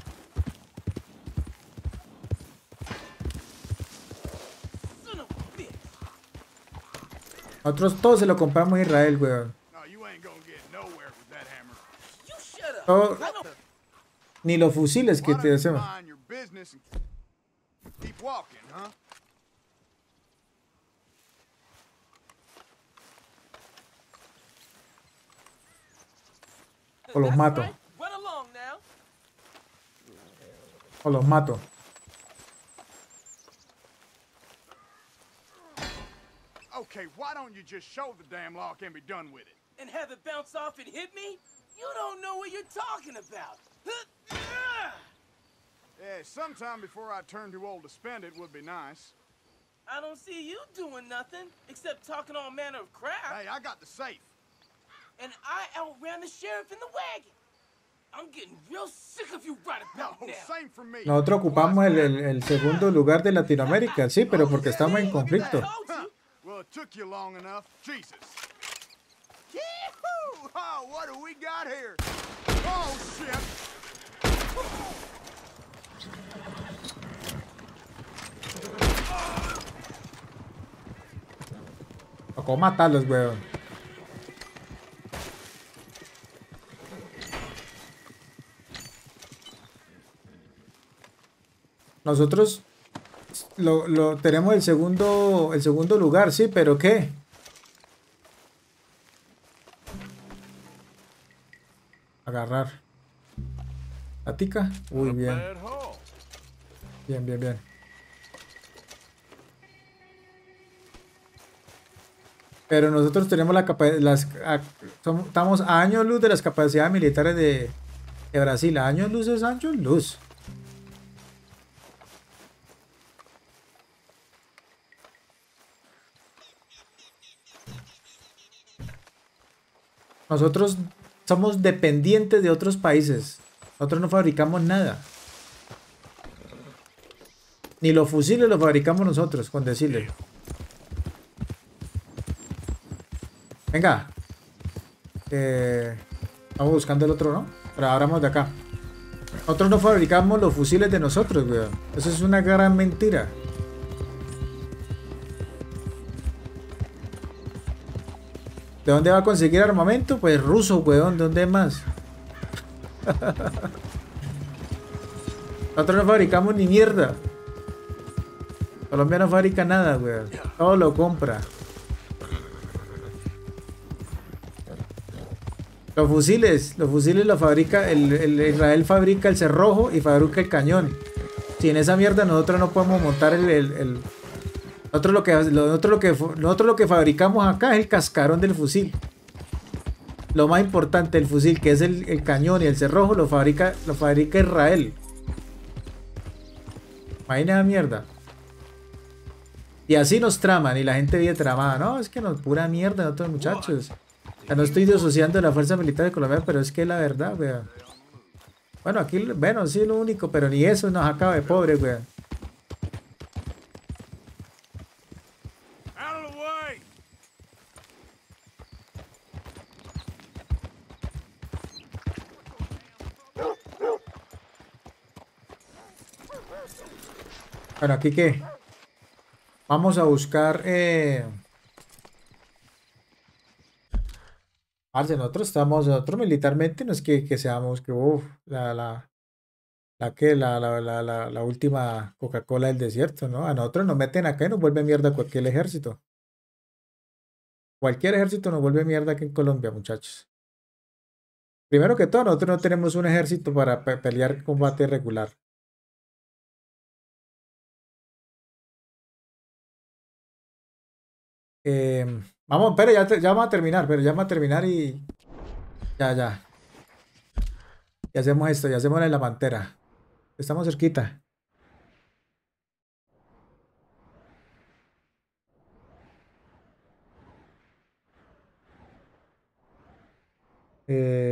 Nosotros todos se lo compramos a Israel, weón. Todo, ni los fusiles que te hacemos. O los mato. O los mato. Okay, why don't you just show the damn lock and be done with it? And have it bounce off and hit me? You don't know what you're talking about. Yeah, sometime before I turn too old to spend it would be nice. I don't see you doing nothing except talking all manner of crap. Hey, I got the safe. And I outran the sheriff in the wagon. I'm getting real sick of you right about now. Same for me. Nosotros ocupamos el segundo lugar de Latinoamérica, sí, pero porque estamos en conflicto. Well, it took you long enough. Jesus. Yee-hoo! Oh, what do we got here? Oh, shit. Tocó matarlos, weón. Nosotros lo tenemos el segundo lugar, sí, pero ¿qué? Agarrar. ¿Atica? Uy, bien. Bien, bien, bien. Pero nosotros tenemos la capacidad, estamos a años luz de las capacidades militares de Brasil. A años luz es años luz. Nosotros somos dependientes de otros países. Nosotros no fabricamos nada. Ni los fusiles los fabricamos nosotros, con decirle. Venga. Vamos buscando el otro, ¿no? Pero ahora vamos de acá. Nosotros no fabricamos los fusiles de nosotros, weón. Eso es una gran mentira. ¿De dónde va a conseguir armamento? Pues ruso, weón. ¿De dónde más? Nosotros no fabricamos ni mierda. Colombia no fabrica nada, weón. Todo lo compra. Los fusiles los fabrica, Israel fabrica el cerrojo y fabrica el cañón. Si en esa mierda nosotros no podemos montar nosotros lo que fabricamos acá es el cascarón del fusil. Lo más importante del fusil, que es el cañón y el cerrojo, lo fabrica Israel. Imagina la mierda. Y así nos traman y la gente vive tramada. No, es que nos pura mierda, nosotros muchachos. O sea, no estoy disociando la fuerza militar de Colombia, pero es que es la verdad, weón. Bueno, aquí, bueno, sí es lo único, pero ni eso nos acaba de pobre, weón. Bueno, aquí qué. Vamos a buscar. Nosotros estamos, militarmente, no es que seamos que la última Coca-Cola del desierto, ¿no? A nosotros nos meten acá y nos vuelve mierda cualquier ejército. Cualquier ejército nos vuelve mierda aquí en Colombia, muchachos. Primero que todo, nosotros no tenemos un ejército para pelear combate regular. Vamos, pero ya vamos a terminar, y ya. Y hacemos esto, ya hacemos la pantera. Estamos cerquita.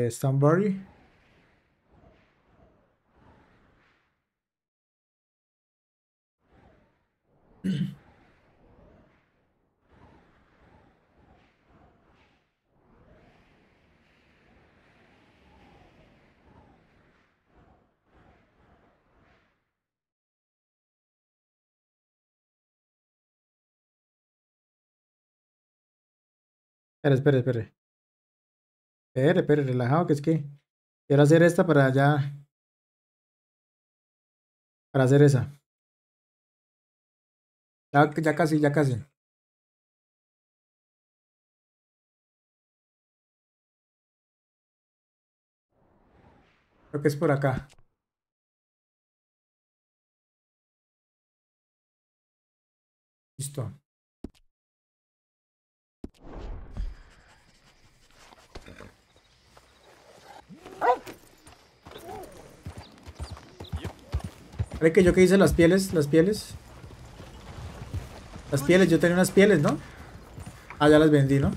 Strawberry. Espere, relajado, que es que quiero hacer esta para allá. Para hacer esa. Ya casi. Creo que es por acá. Listo. ¿Sabe que yo que hice las pieles? Yo tenía unas pieles, ¿no? Ah, ya las vendí, ¿no?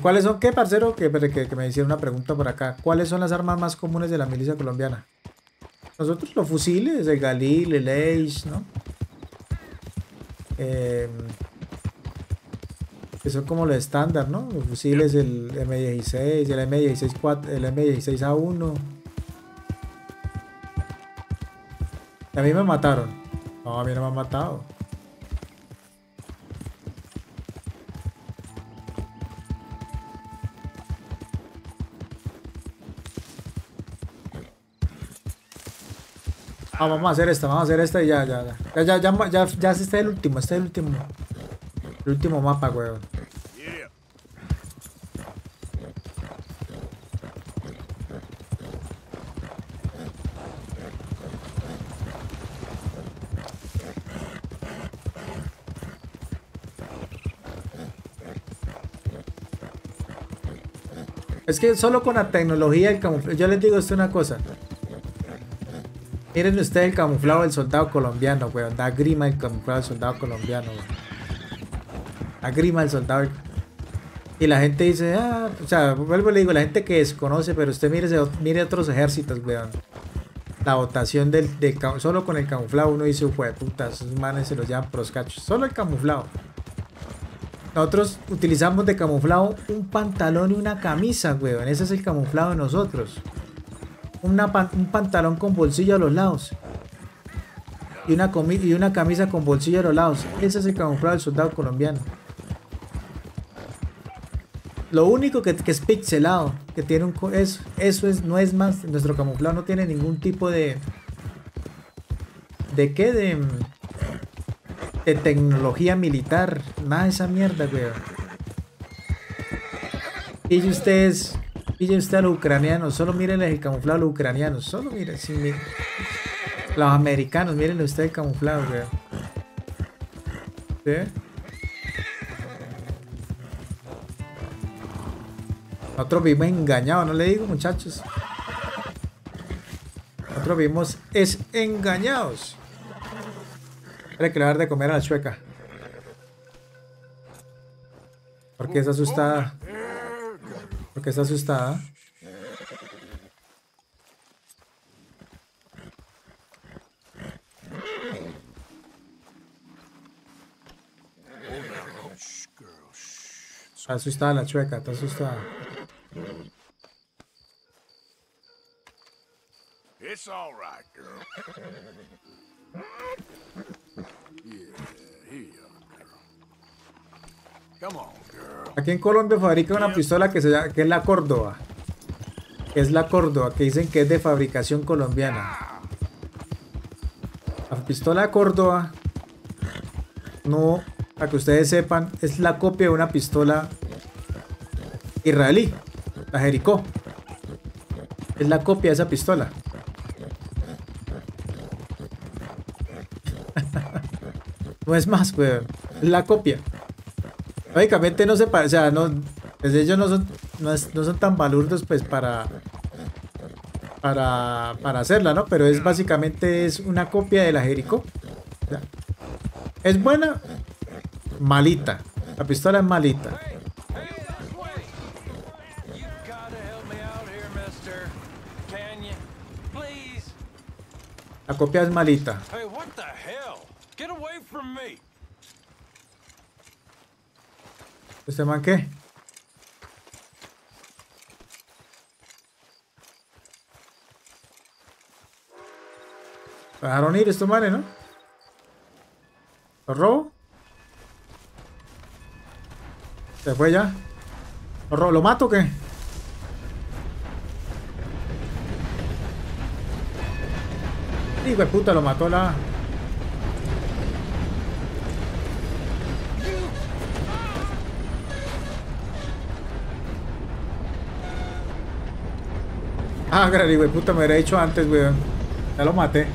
¿Cuáles son? ¿Qué, parcero? Que me hicieron una pregunta por acá. ¿Cuáles son las armas más comunes de la milicia colombiana? Nosotros los fusiles, el Galil, el Age, ¿no? Que son como los estándar, ¿no? Los fusiles, el M16, el M16A1, el M16A1. A mí me mataron. No, a mí no me han matado. Ah, vamos a hacer esta y ya está el último, el último mapa, weón. Es que solo con la tecnología el camuflaje, yo les digo esto una cosa. Miren ustedes el camuflado del soldado colombiano, weón. Da grima el camuflado del soldado colombiano, weón. Da grima el soldado. Y la gente dice, ah, o sea, vuelvo y le digo, la gente que desconoce, pero usted mire otros ejércitos, weón. La votación del solo con el camuflado uno dice, jue puta, esos manes se los llevan por los cachos. Solo el camuflado. Nosotros utilizamos de camuflado un pantalón y una camisa, weón. Ese es el camuflado de nosotros. Un pantalón con bolsillo a los lados. Y una camisa con bolsillo a los lados. Ese es el camuflado del soldado colombiano. Lo único que es pixelado, que tiene eso es, no es más. Nuestro camuflado no tiene ningún tipo de... ¿De qué? De tecnología militar, nada de esa mierda, weón. Pille usted a los ucranianos, solo mírenles el camuflado a los ucranianos, solo miren, sí, miren. Los americanos, mírenle usted el camuflado, weón. ¿Sí? Nosotros vimos engañados, no le digo, muchachos. Nosotros vimos es engañados. Espera que le voy a dar de comer a la chueca. Porque está asustada. Está asustada la chueca, está asustada. It's all right, girl. Aquí en Colombia fabrica una pistola que es la Córdoba. Que dicen que es de fabricación colombiana. La pistola Córdoba, no, para que ustedes sepan, es la copia de una pistola israelí, la Jericó. Es la copia de esa pistola. No es más, weón. Es la copia. Lógicamente no se parece, o sea, no, pues ellos no son tan balurdos, pues, para hacerla, ¿no? Pero es básicamente es una copia de la Jericó. O sea, es buena, malita. La pistola es malita. La copia es malita. ¿Este man qué? Dejaron ir estos manes, ¿no? ¿Los robo? Se fue ya. ¿Lo mato o qué? Hijo de puta, lo mató la... Ah, gran hijo de puta, me hubiera hecho antes, weón. Ya lo maté.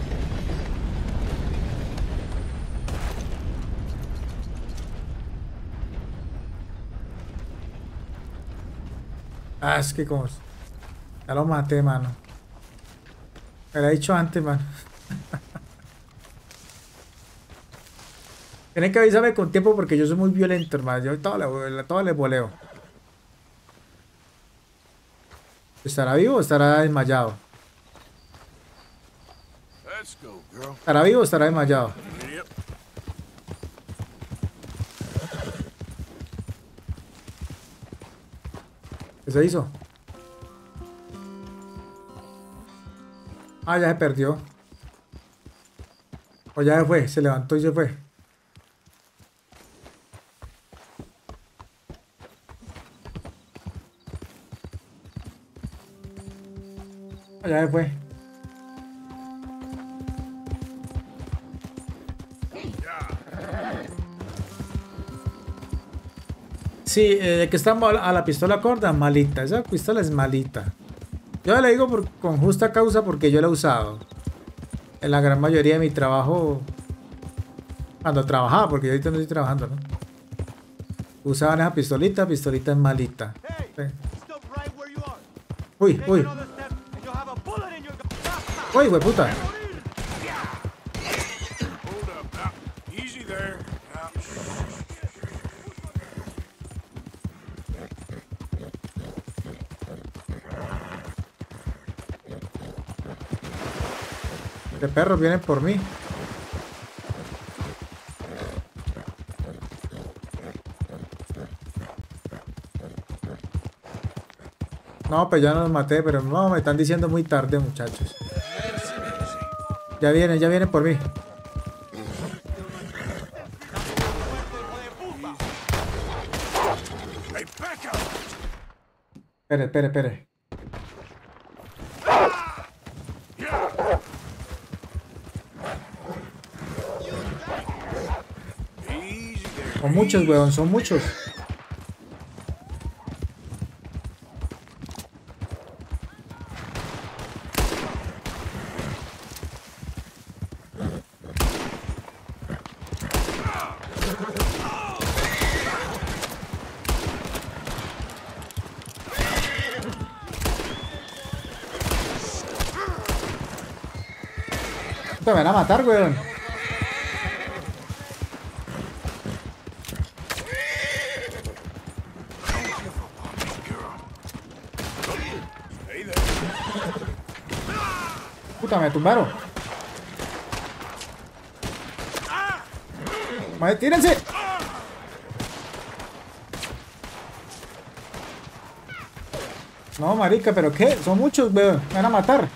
Ah, es que como... Ya lo maté, mano. Me hubiera hecho antes, mano. Tienen que avisarme con tiempo porque yo soy muy violento, hermano. Yo todo le voleo. ¿Estará vivo o estará desmayado? ¿Estará vivo o estará desmayado? ¿Qué se hizo? Ah, ya se perdió. O ya se fue, se levantó y se fue. Ya después. Sí, que estamos a la pistola corta, malita. Esa pistola es malita. Yo le digo con justa causa porque yo la he usado. En la gran mayoría de mi trabajo. Cuando trabajaba, porque yo ahorita no estoy trabajando, ¿no? Usaban esa pistolita, pistolita es malita. Sí. Uy, uy. ¡Uy, güey, puta! ¡Qué perros vienen por mí! No, pues ya no los maté, pero no, me están diciendo muy tarde, muchachos. Ya vienen por mí. Espere, espere, espere. Son muchos, weón, son muchos. Me van a matar, weón. Puta, me tumbaron. Madre, tírense. No, marica, pero qué, son muchos, weón. Me van a matar.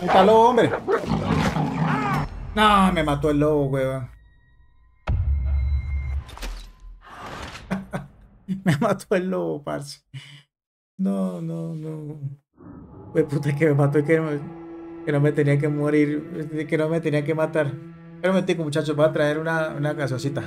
Puta lobo, hombre. No, me mató el lobo, weón. Me mató el lobo, parce. No, no, no. Wey, puta, que me mató, que no me tenía que morir, que no me tenía que matar. Pero me tengo, muchachos, voy a traer una gaseosita.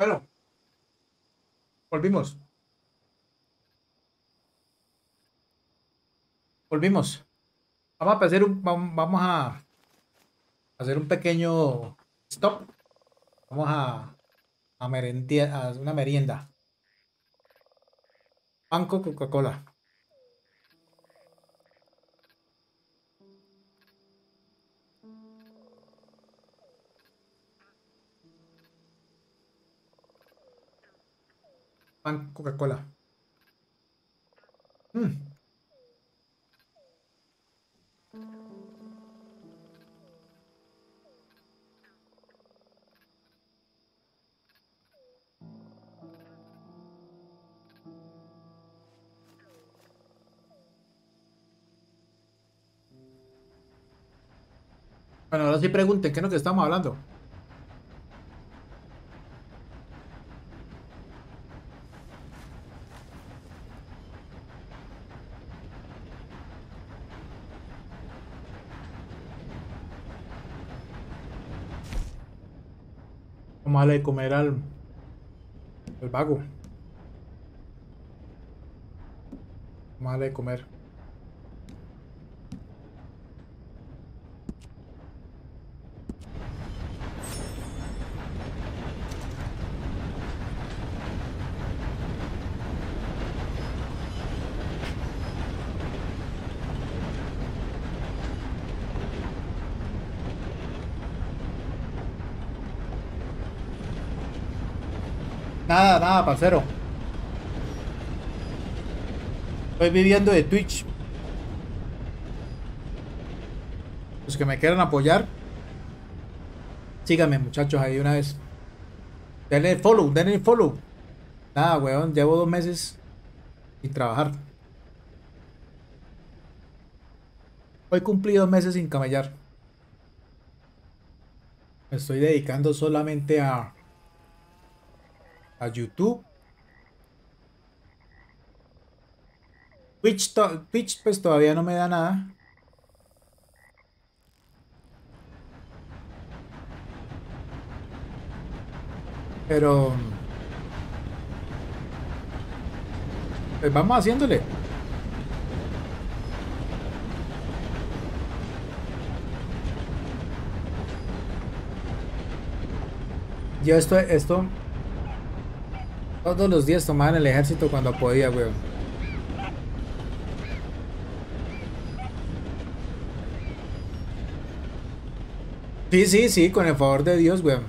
Bueno, volvimos. Volvimos. Vamos a hacer un, pequeño stop. Vamos a merendar una merienda. Pan con Coca-Cola. Pan Coca-Cola. Bueno, ahora sí pregunten, ¿qué es lo que estamos hablando? Vamos a darle de comer al vago. Vamos a darle de comer. Nada, nada, parcero. Estoy viviendo de Twitch. Los que me quieran apoyar, síganme, muchachos, ahí una vez. Denle follow, denle follow. Nada, weón, llevo 2 meses sin trabajar. Hoy cumplí 2 meses sin camellar. Me estoy dedicando solamente a YouTube, Twitch pues todavía no me da nada. Pero pues vamos haciéndole. Yo esto todos los días tomaban el ejército cuando podía, weón. Sí, sí, sí, con el favor de Dios, weón.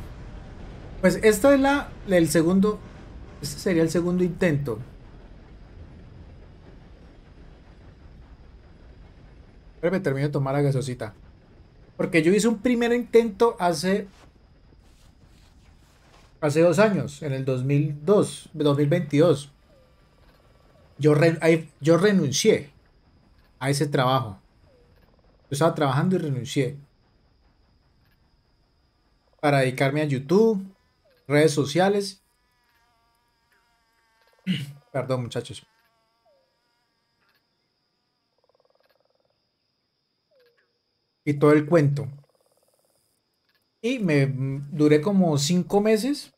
Pues esta es el segundo. Este sería el segundo intento. Pero me termino de tomar la gasosita. Porque yo hice un primer intento hace 2 años, en el 2022, yo renuncié a ese trabajo. Yo estaba trabajando y renuncié para dedicarme a YouTube, redes sociales. Perdón, muchachos. Y todo el cuento. Y me duré como 5 meses.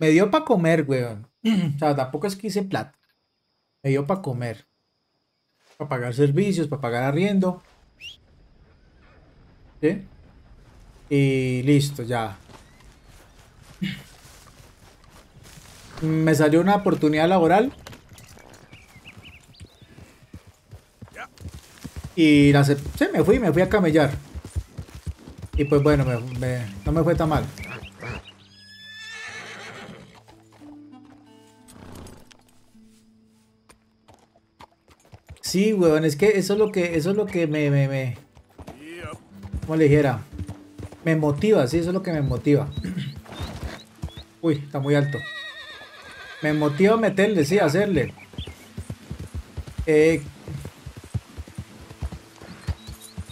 Me dio para comer, weón. O sea, tampoco es que hice plata. Me dio para comer. Para pagar servicios, para pagar arriendo. ¿Sí? Y listo, ya. Me salió una oportunidad laboral. Y la acepté. Sí, me fui a camellar. Y pues bueno, no me fue tan mal. Sí, weón, es que eso es lo que me ¿cómo le dijera? Me motiva, sí, eso es lo que me motiva. Uy, está muy alto. Me motiva a meterle, sí, a hacerle.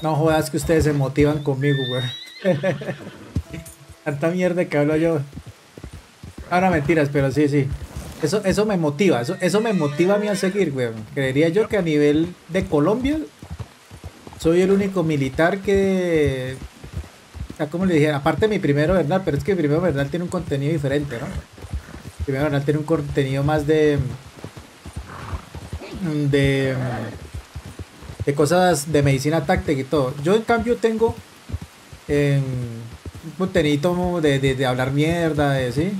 No jodas que ustedes se motivan conmigo, güey. Tanta mierda que hablo yo. Ahora mentiras, pero sí. Eso me motiva. Eso me motiva a mí a seguir, güey. Creería yo que a nivel de Colombia soy el único militar que sea, como le dije, aparte de mi primero Bernal, pero es que mi primero Bernal tiene un contenido diferente, ¿no? Mi primero Bernal tiene un contenido más de cosas de medicina táctica y todo. Yo en cambio tengo un contenido de hablar mierda, ¿sí?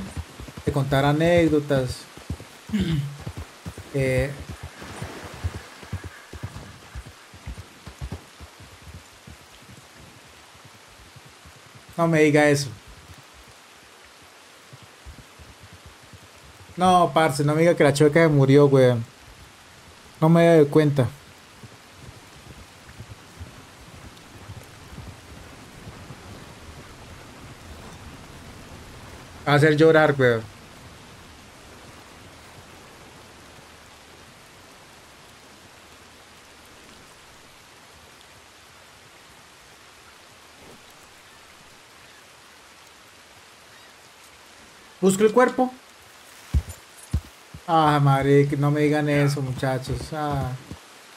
De contar anécdotas. No me diga eso. No, parce, no me diga que la chueca murió, weón. No me doy cuenta. Va a hacer llorar, weón. Busco el cuerpo. Ah, madre, que no me digan eso, muchachos. Ah.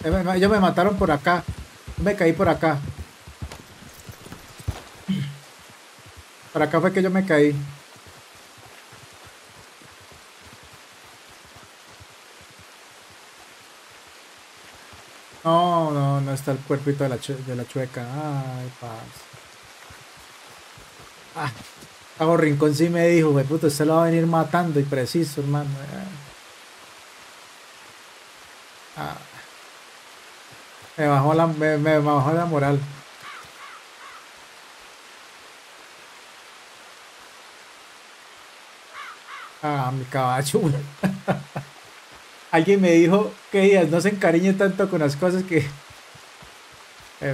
Ellos me mataron por acá. Me caí por acá. Por acá fue que yo me caí. No, no, no está el cuerpito de la chueca. Ay, paz. Ah. Hago Rincón sí me dijo, güey, puto, usted lo va a venir matando y preciso, hermano. Ah. Me bajó la moral. Ah, mi caballo. Alguien me dijo que Díaz no se encariñe tanto con las cosas que...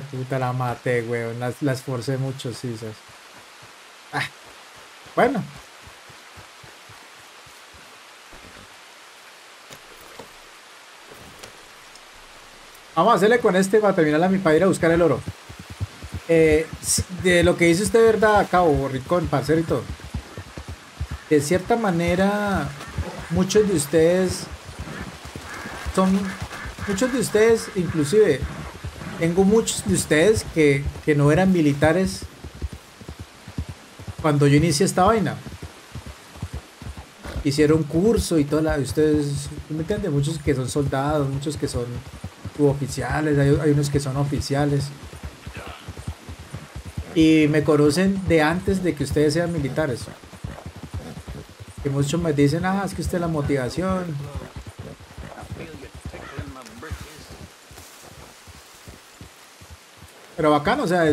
puta, la maté, güey, la esforcé mucho, sí, ¿sabes? Ah. Bueno, vamos a hacerle con este para terminar la para ir a buscar el oro. De lo que dice usted, verdad, Cabo Ricón, parcero y todo. De cierta manera, muchos de ustedes, inclusive, tengo muchos de ustedes que no eran militares cuando yo inicié esta vaina. Hicieron curso y toda la... Ustedes, ¿me entienden? Muchos que son soldados, muchos que son suboficiales, hay unos que son oficiales. Y me conocen de antes de que ustedes sean militares. Que muchos me dicen, ah, es que usted es la motivación. Pero bacano, o sea...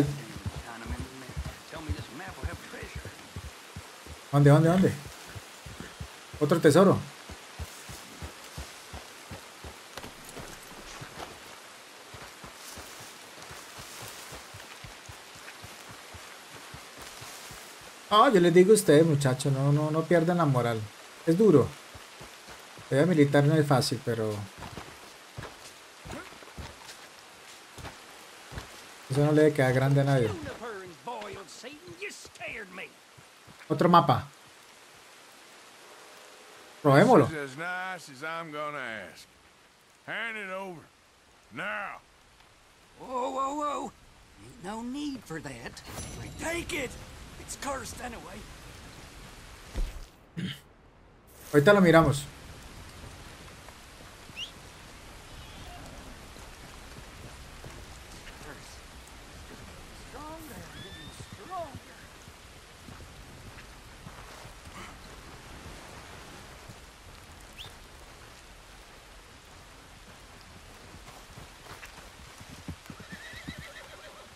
¿Dónde? Otro tesoro. Ah, yo les digo a ustedes, muchachos, no pierdan la moral. Es duro. La vida militar no es fácil, pero... Eso no le debe quedar grande a nadie. Otro mapa. Probémoslo. Ahorita lo miramos.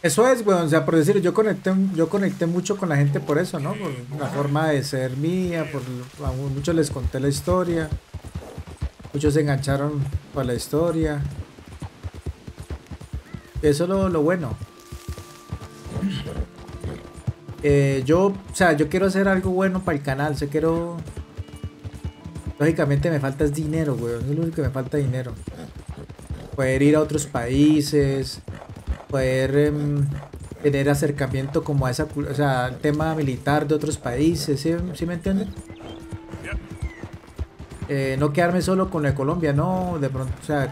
Eso es, weón, o sea, por decir, yo conecté mucho con la gente por eso, ¿no? Por la forma de ser mía, a muchos les conté la historia, muchos se engancharon para la historia. Eso es lo bueno. Yo quiero hacer algo bueno para el canal, quiero... Lógicamente me falta es dinero, weón, es lo único que me falta, dinero. Poder ir a otros países... Poder tener acercamiento como a esa, o sea, al tema militar de otros países, ¿sí me entienden? No quedarme solo con la de Colombia, no, de pronto, o sea...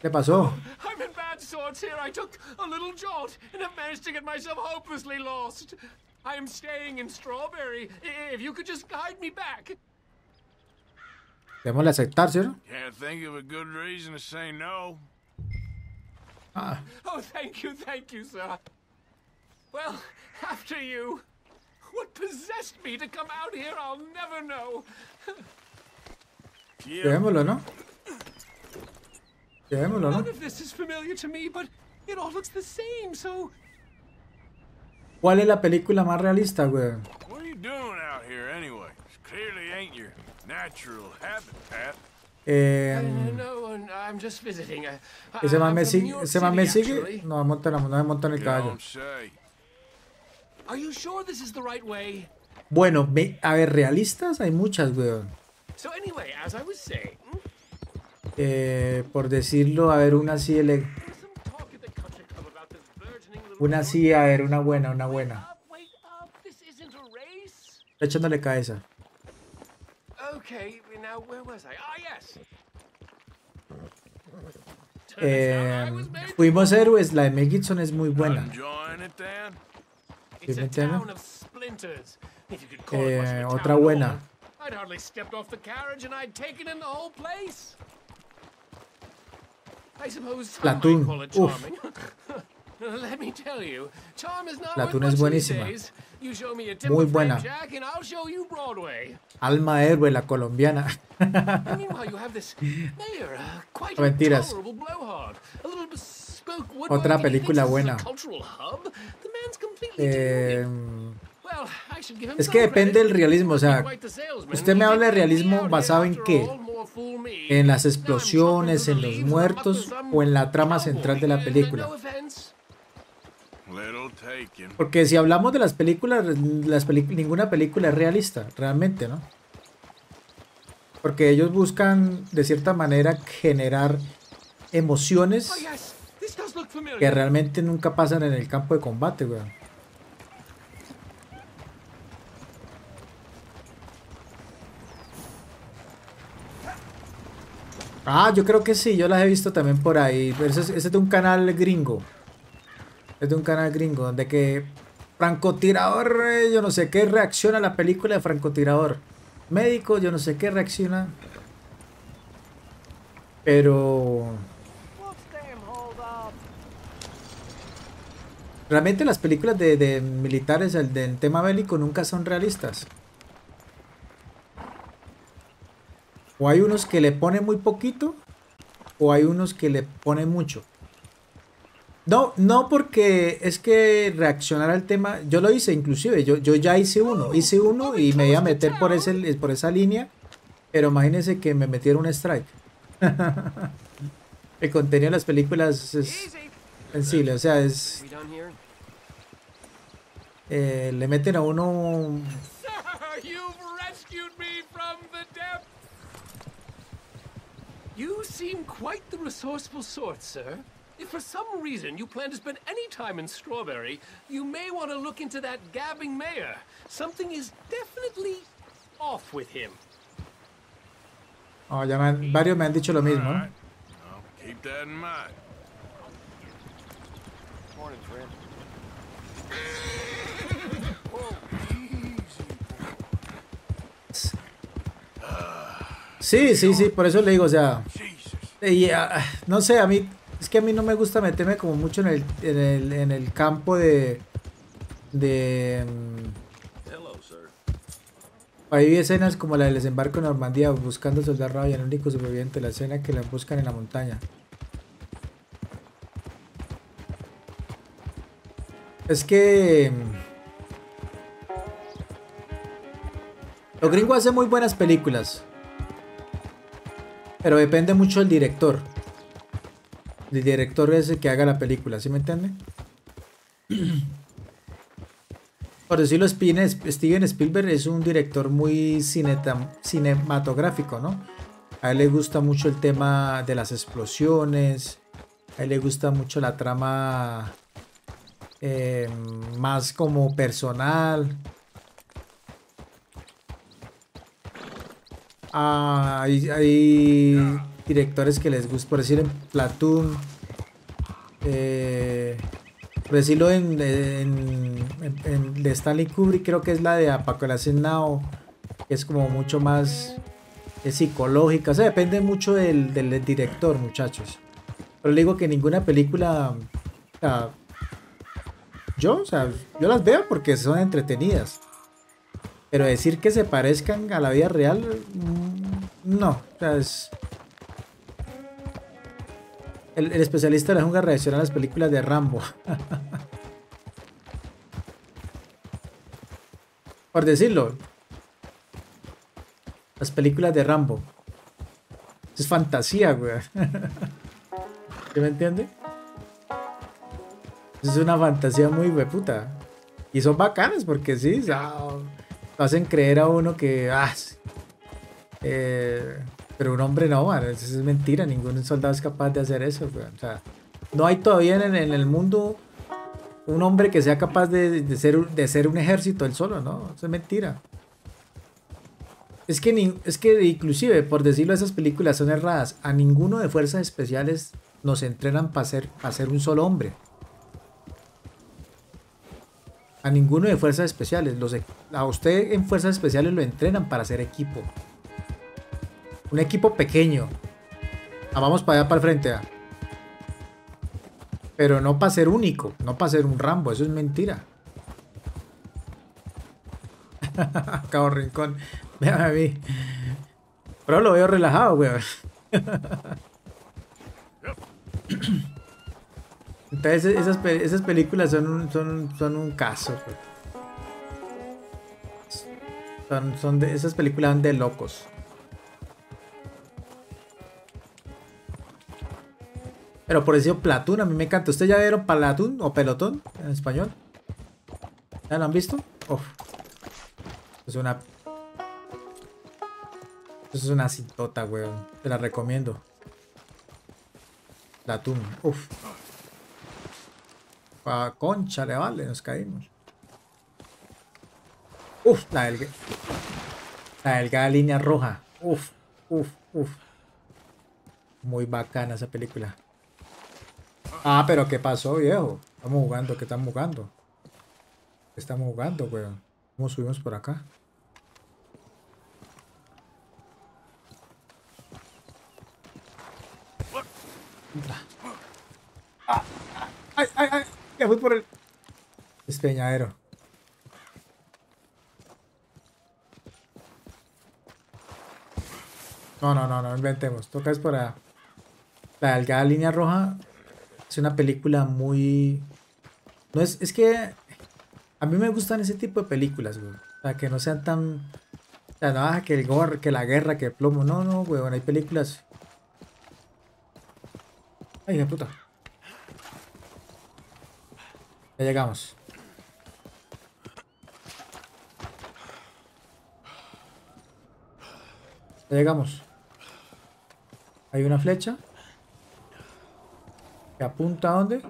¿Qué pasó? I'm in bad sorts here. I took a little jolt and have managed to get myself hopelessly lost. I am staying in Strawberry. If you could just guide me back. Démosle aceptar, ¿cierto? Can't think of a good reason to say no. Ah. Oh, thank you, sir. Well, after you. What possessed me to come out here? I'll never know. Llevémoslo, ¿no? Llevémoslo, ¿no? None of this is familiar to me, but it all looks the same, so. ¿Cuál es la película más realista, güey? What are you doing out here anyway? It clearly ain't your natural habitat. No, I'm just visiting. Ese man me sigue, no me monta en el caballo. Are you sure this is the right way? Bueno, a ver, realistas hay muchas, weón. So anyway, as I was saying, por decirlo, a ver, una así, a ver, una buena, Echándole cabeza. Okay, now where was I? Ah, yes. Fuimos héroes, la de Mel Gibson es muy buena. Otra buena. Platoon. Uf. Platoon es buenísima. Muy buena. Alma de héroe, la colombiana. No, mentiras. Otra película buena. Es que depende del realismo, o sea, usted me habla de realismo basado en qué, en las explosiones, en los muertos o en la trama central de la película. Porque si hablamos de las películas, ninguna película es realista, realmente, ¿no? Porque ellos buscan, de cierta manera, generar emociones que realmente nunca pasan en el campo de combate, weón. Ah, yo creo que sí, yo las he visto también por ahí. Ese es de un canal gringo. Es de un canal gringo donde que francotirador, yo no sé qué, reacciona a la película de francotirador. Médico, yo no sé qué, reacciona. Pero realmente las películas de militares, el del tema bélico, nunca son realistas. O hay unos que le ponen muy poquito, o hay unos que le ponen mucho. No, no, porque es que reaccionar al tema, yo lo hice inclusive, yo ya hice uno y me iba a meter por, por esa línea, pero imagínense que me metieron un strike. El contenido de las películas es sensible, o sea, es... le meten a uno... You seem quite the resourceful sort, sir. If for some reason you plan to spend any time in Strawberry, you may want to look into that gabbing mayor. Something is definitely off with him. Oh, ya varios me han dicho lo mismo. Right. Well, keep that in mind. Morning, friend. Sí, sí, sí, por eso le digo, o sea, no sé, a mí, es que a mí no me gusta meterme como mucho en el campo de hay escenas como la del desembarco en Normandía, buscando soldado Ryan, el único superviviente, la escena que la buscan en la montaña. Es que los gringos hacen muy buenas películas. Pero depende mucho del director. El director es el que haga la película, ¿sí me entiende? Por decirlo, Steven Spielberg es un director muy cinematográfico, ¿no? A él le gusta mucho el tema de las explosiones. A él le gusta mucho la trama más como personal. Hay directores que les gusta, por decir en Platoon, por decirlo en de Stanley Kubrick, creo que es la de Apocalypse Now, que es como mucho más psicológica. O sea, depende mucho del director, muchachos. Pero le digo que ninguna película, yo las veo porque son entretenidas, pero decir que se parezcan a la vida real, no. O sea, es... el especialista de la jungla reacciona a las películas de Rambo. Por decirlo, las películas de Rambo es fantasía, güey. ¿Sí me entiende? Es una fantasía muy hueputa. Y son bacanas porque sí, lo hacen creer a uno que... pero un hombre no, man, eso es mentira. Ningún soldado es capaz de hacer eso, güey. O sea, no hay todavía en el mundo un hombre que sea capaz de ser un ejército él solo, ¿no? Eso es mentira. Es que inclusive, por decirlo, esas películas son erradas. A ninguno de fuerzas especiales nos entrenan para ser un solo hombre. A ninguno de fuerzas especiales. A usted en fuerzas especiales lo entrenan para ser equipo. Un equipo pequeño. Vamos para allá, para el frente. Pero no para ser único. No para ser un Rambo. Eso es mentira. Cabo Rincón. Véame a mí. Pero lo veo relajado, weón. Entonces esas películas son un caso. Esas películas son de locos. Pero por eso Platoon, a mí me encanta. ¿Ustedes ya vieron Platoon o Pelotón en español? ¿Ya lo han visto? Uf. Es una cintota, weón. Te la recomiendo. Platoon. Uf. Pa concha, le vale, nos caímos. Uf, la delgada línea roja. Uf, uf, uf. Muy bacana esa película. Pero ¿qué pasó, viejo? Estamos jugando, ¿qué estamos jugando? ¿Qué estamos jugando, weón? ¿Cómo subimos por acá? ¡Ay, ay, ay! ¡Ya fui por el despeñadero! No, inventemos. Toca es para... La delgada línea roja es una película muy... No es... Es que... A mí me gustan ese tipo de películas, güey. O sea, que no sean tan... O sea, no, que el gore, que la guerra, que el plomo. No, güey. Bueno, hay películas... ¡Ay, de puta! Ya llegamos. Ya llegamos. Hay una flecha que apunta a dónde.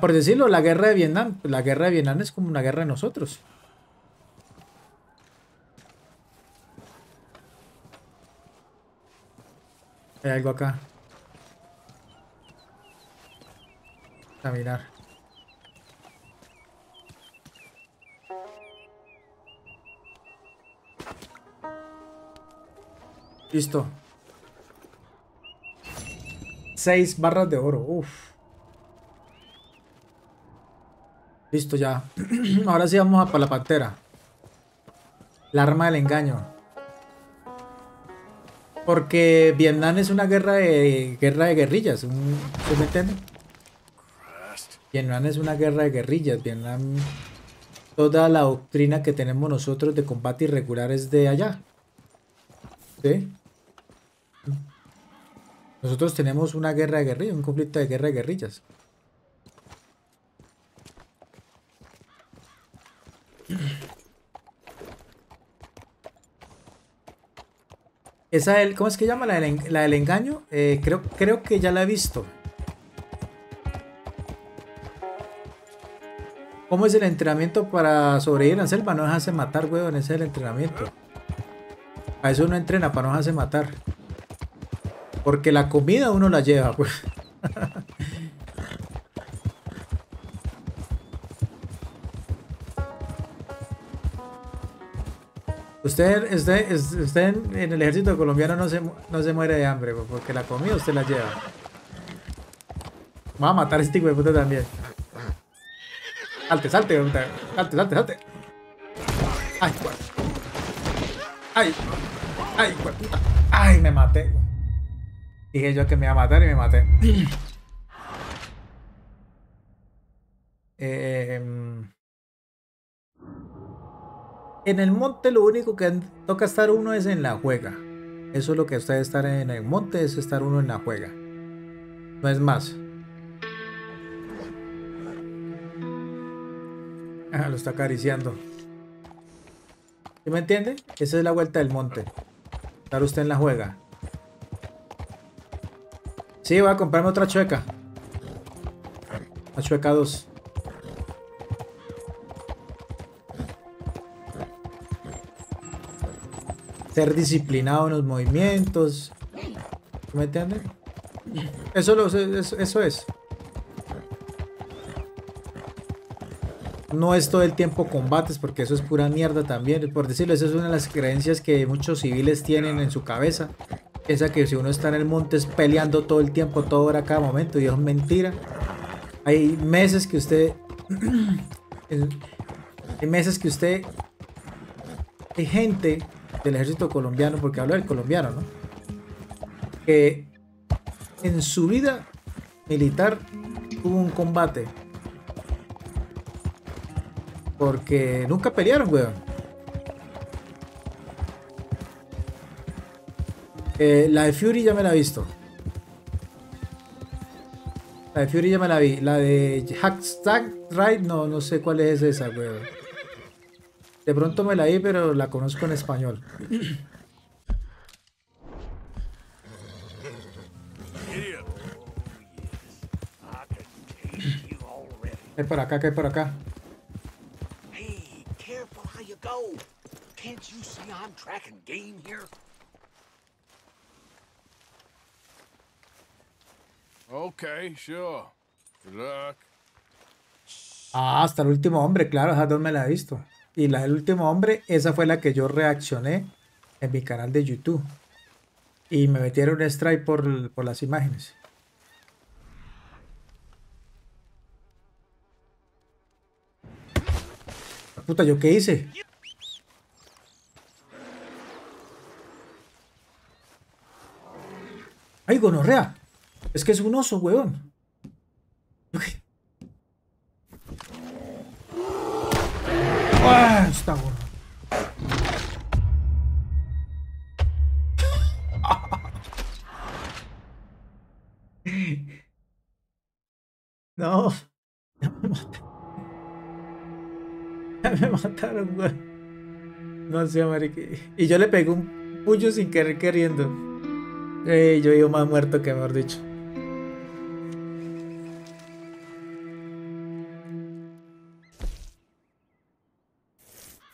Por decirlo, la guerra de Vietnam. La guerra de Vietnam es como una guerra de nosotros. Hay algo acá. A mirar. Listo. 6 barras de oro. Uf. Listo ya. Ahora sí vamos a para la pantera. La arma del engaño. Porque Vietnam es una guerra de guerrillas. ¿Se me entiende? Vietnam es una guerra de guerrillas. Vietnam, toda la doctrina que tenemos nosotros de combate irregular es de allá. ¿Sí? Nosotros tenemos una guerra de guerrillas, un conflicto de guerra de guerrillas. ¿Cómo es que llama? La del engaño. Creo que ya la he visto. ¿Cómo es el entrenamiento para sobrevivir en la selva? No dejarse matar, weón, ese es el entrenamiento. A eso uno entrena, para no dejarse matar. Porque la comida uno la lleva, weón. Usted en el ejército colombiano no se muere de hambre, weón, porque la comida usted la lleva. Va a matar a este tipo de puta también. Salte, salte, salte, salte, salte. Ay, weón. Ay, ay, puta. Ay, me maté. Dije yo que me iba a matar y me maté. En el monte lo único que toca estar uno es en la juega. Eso es lo que usted estar en el monte, es estar uno en la juega. No es más. Ah, lo está acariciando. ¿Sí me entiende? Esa es la vuelta del monte. Estar usted en la juega. Sí, voy a comprarme otra chueca. La chueca 2. Ser disciplinado en los movimientos. ¿Sí me entiende? Eso es. No es todo el tiempo combates, porque eso es pura mierda también, por decirlo. Esa es una de las creencias que muchos civiles tienen en su cabeza. Piensa que si uno está en el monte es peleando todo el tiempo, toda hora, cada momento, y es mentira. Hay meses que usted... Hay gente del ejército colombiano, porque hablo del colombiano, ¿no? Que en su vida militar tuvo un combate. Porque nunca pelearon, weón. La de Fury ya me la he visto. La de Fury ya me la vi. La de Hashtag Ride, no sé cuál es esa, weón. De pronto me la vi, pero la conozco en español. ¿Qué hay por acá? ¿Qué hay por acá? Can't you see I'm tracking game here? Okay, sure. Good luck. Ah, hasta el último hombre, claro, esa dos me la he visto. Y la del último hombre, esa fue la que yo reaccioné en mi canal de YouTube. Y me metieron un strike por las imágenes. Puta, ¿yo qué hice? ¡Ay, gonorrea! Es que es un oso, huevón. ¡Ah, está bueno! No, ya me mataron. Ya me mataron, weón. No sé, marique. Y yo le pegué un puño sin querer queriendo. Yo vivo más muerto que mejor dicho.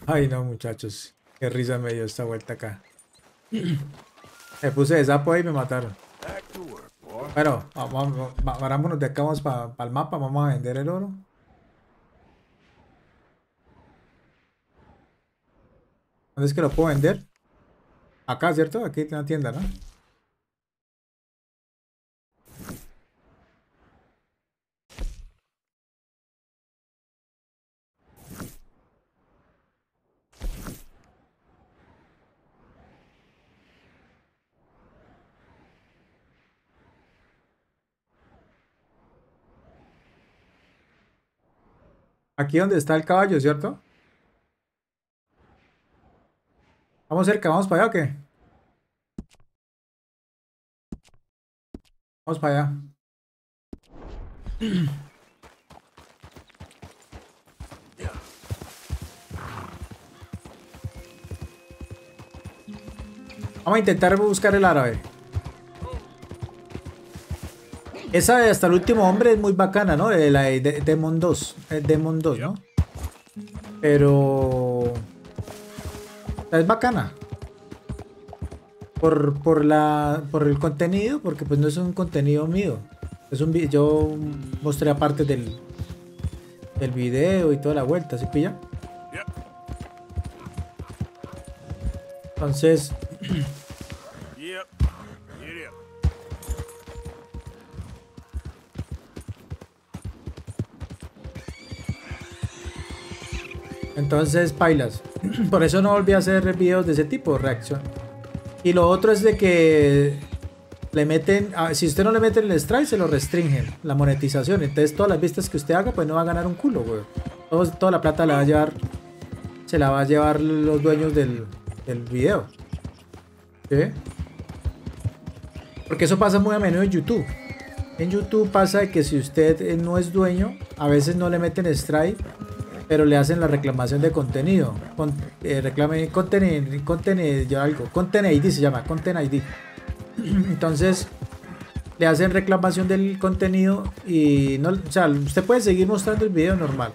Ay no, muchachos. Qué risa me dio esta vuelta acá. Me puse de sapo ahí y me mataron. Bueno, vámonos de acá, vamos para el mapa. Vamos a vender el oro. ¿Dónde es que lo puedo vender? Acá, ¿cierto? Aquí en la tienda, ¿no? Aquí donde está el caballo, ¿cierto? Vamos cerca, ¿vamos para allá o qué? Vamos para allá. Vamos a intentar buscar el árabe. Esa de Hasta el último hombre es muy bacana, ¿no? La de Demon 2. Demon 2, ¿no? Pero... es bacana. Por el contenido, porque pues no es un contenido mío. Es un video, yo mostré aparte del video y toda la vuelta, ¿sí pilla? Entonces... entonces, pailas. Por eso no volví a hacer videos de ese tipo, reacción. Y lo otro es de que le meten, si usted no le mete el strike, se lo restringen, la monetización. Entonces todas las vistas que usted haga, pues no va a ganar un culo, güey. Toda la plata la va a llevar, se la va a llevar los dueños del video. ¿Sí? Porque eso pasa muy a menudo en YouTube. En YouTube pasa que si usted no es dueño, a veces no le meten strike, pero le hacen la reclamación de contenido. Reclame Content ID, yo algo. Content ID se llama, Content ID. Entonces, le hacen reclamación del contenido y no, o sea, usted puede seguir mostrando el video normal.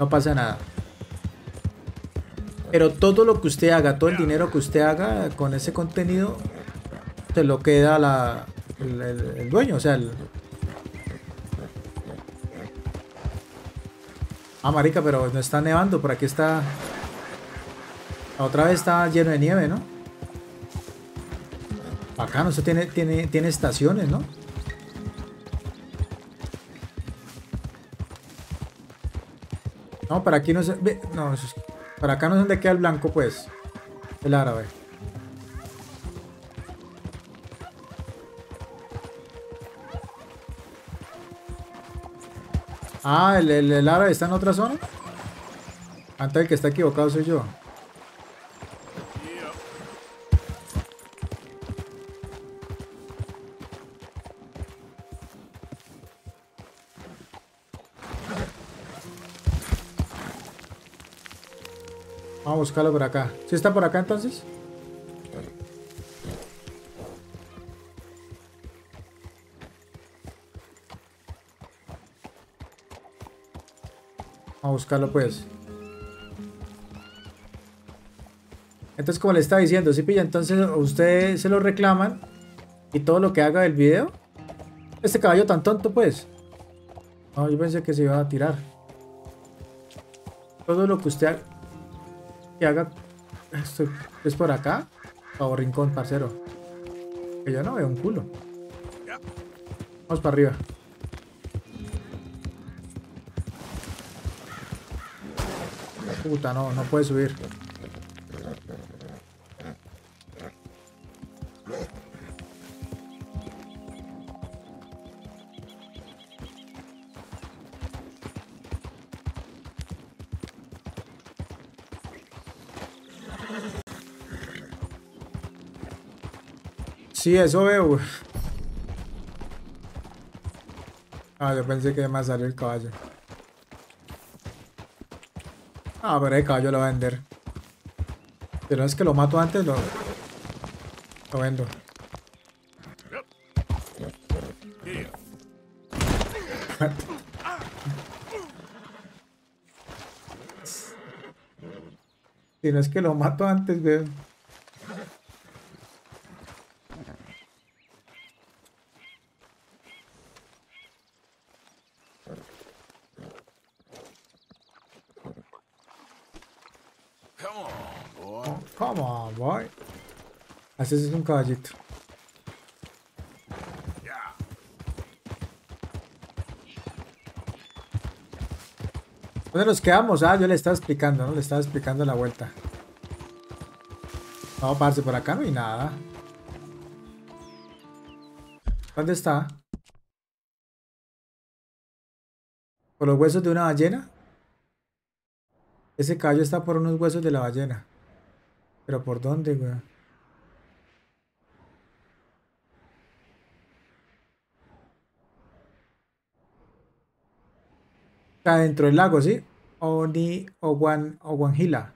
No pasa nada. Pero todo lo que usted haga, todo el dinero que usted haga con ese contenido, se lo queda el dueño, o sea, Ah, marica, pero no está nevando, por aquí está... La otra vez está lleno de nieve, ¿no? Bacano, esto tiene estaciones, ¿no? No, para aquí no se... No, para acá no es donde queda el blanco, pues. El árabe. Ah, el árabe está en otra zona. Antes el que está equivocado soy yo. Vamos a buscarlo por acá. ¿Sí está por acá entonces? A buscarlo pues. Entonces, como le estaba diciendo, si pilla, entonces ustedes se lo reclaman y todo lo que haga del video. Este caballo tan tonto pues. No, yo pensé que se iba a tirar. Todo lo que usted haga esto es por acá o rincón, parcero. Que yo no veo un culo. Vamos para arriba. Puta, no, no puede subir. Sí, eso veo. Ah, yo pensé que me salió el caballo. Ah, pero el caballo lo va a vender. Pero es que lo mato antes, lo vendo. Si no es que lo mato antes, güey. Así es un caballito. ¿Dónde nos quedamos? Ah, yo le estaba explicando, ¿no? Le estaba explicando la vuelta. No, parce, por acá no hay nada. ¿Dónde está? ¿Por los huesos de una ballena? Ese caballo está por unos huesos de la ballena. ¿Pero por dónde, güey? Está dentro del lago, ¿sí? Oni o Guanjila.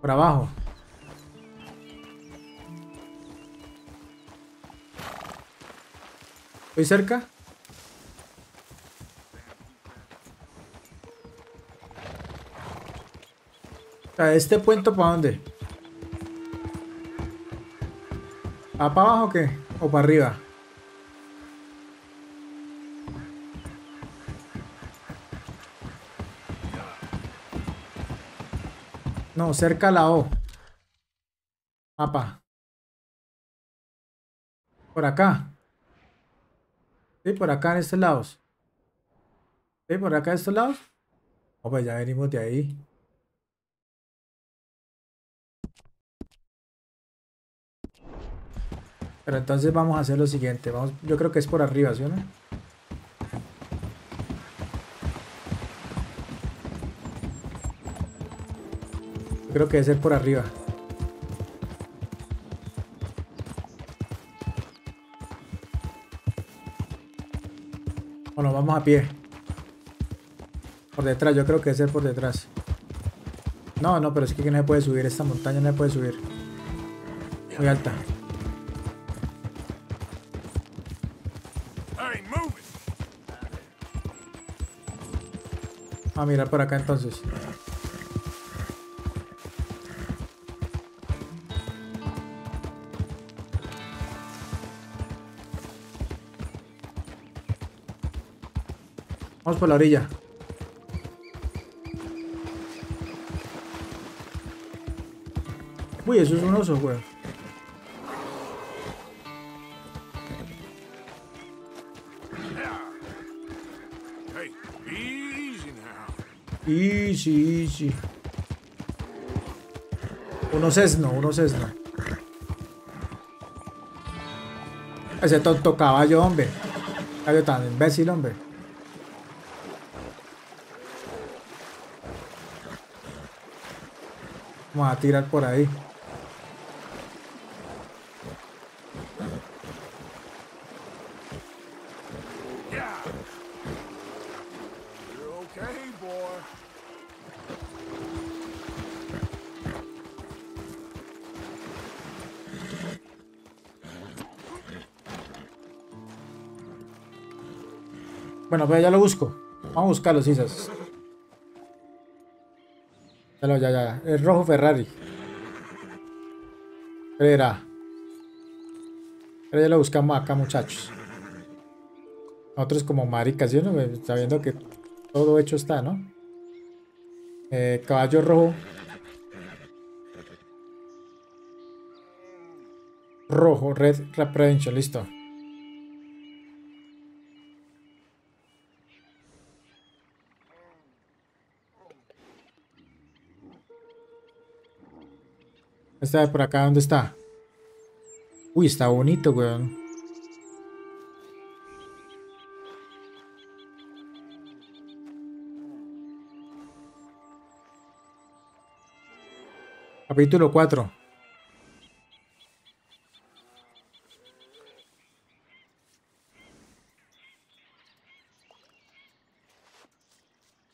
Por abajo. ¿Estoy cerca? ¿Este puente para dónde? ¿Ah, para abajo o qué? ¿O para arriba? No, cerca a la O. Mapa. Por acá. Sí, por acá en estos lados. Sí, por acá en estos lados. Oh, pues ya venimos de ahí. Pero entonces vamos a hacer lo siguiente. Vamos, yo creo que es por arriba, ¿sí o no? Creo que debe ser por arriba. Bueno, vamos a pie. Por detrás, yo creo que debe ser por detrás. No, no, pero es que no se puede subir. Esta montaña no se puede subir. Muy alta. A mirar por acá entonces. Vamos por la orilla. Uy, eso es un oso, güey. Easy, easy. Uno sesno, uno sesno. Ese tonto caballo, hombre. Caballo tan imbécil, hombre. Vamos a tirar por ahí. Bueno, pues ya lo busco. Vamos a buscar los Isas. Ya. El rojo Ferrari. Espera. Pero ya lo buscamos acá, muchachos. Nosotros como maricas, ¿sí? ¿No? Está viendo que todo hecho está, ¿no? Caballo rojo. Rojo, Red Redemption, listo. Esta de por acá, ¿dónde está? Uy, está bonito, weón. Capítulo 4.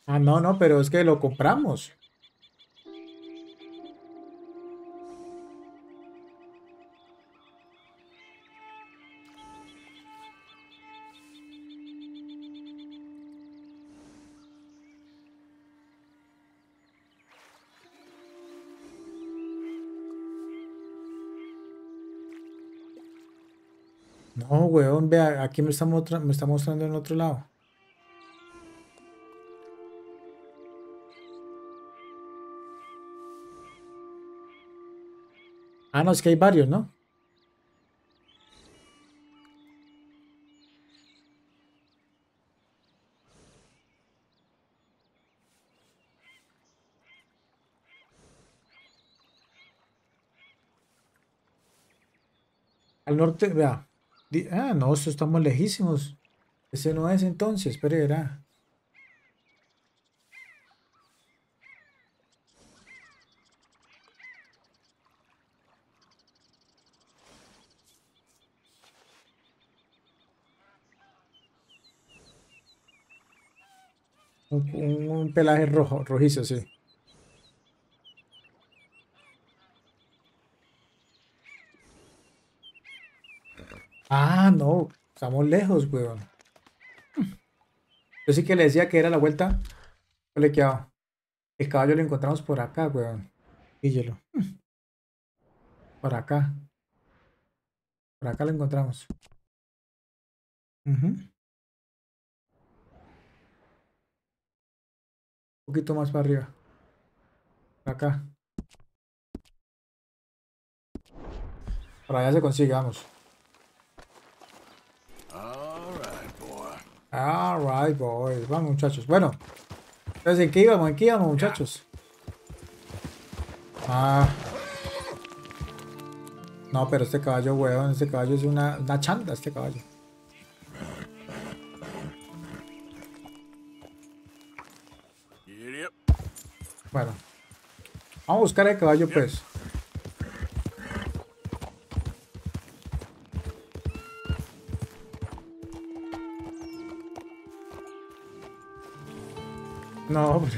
Ah, no, pero es que lo compramos. No, weón, vea, aquí me está mostrando en otro lado. Ah, no, es que hay varios, ¿no? Al norte, vea. Ah, no, estamos lejísimos. Ese no es entonces, pero era. Un pelaje rojo, rojizo, sí. Ah, no, Estamos lejos, weón. Yo sí que le decía que era la vuelta. No le quedaba. El caballo lo encontramos por acá, weón. Píllelo. Por acá. Por acá lo encontramos. Un poquito más para arriba. Por acá. Para allá se consigue, vamos. Alright, boys. Vamos, muchachos. Bueno. Entonces, ¿en qué íbamos? ¿En qué íbamos, muchachos? Ah. No, pero este caballo, weón, este caballo es una chanda, este caballo. Bueno. Vamos a buscar el caballo, pues. No, pues.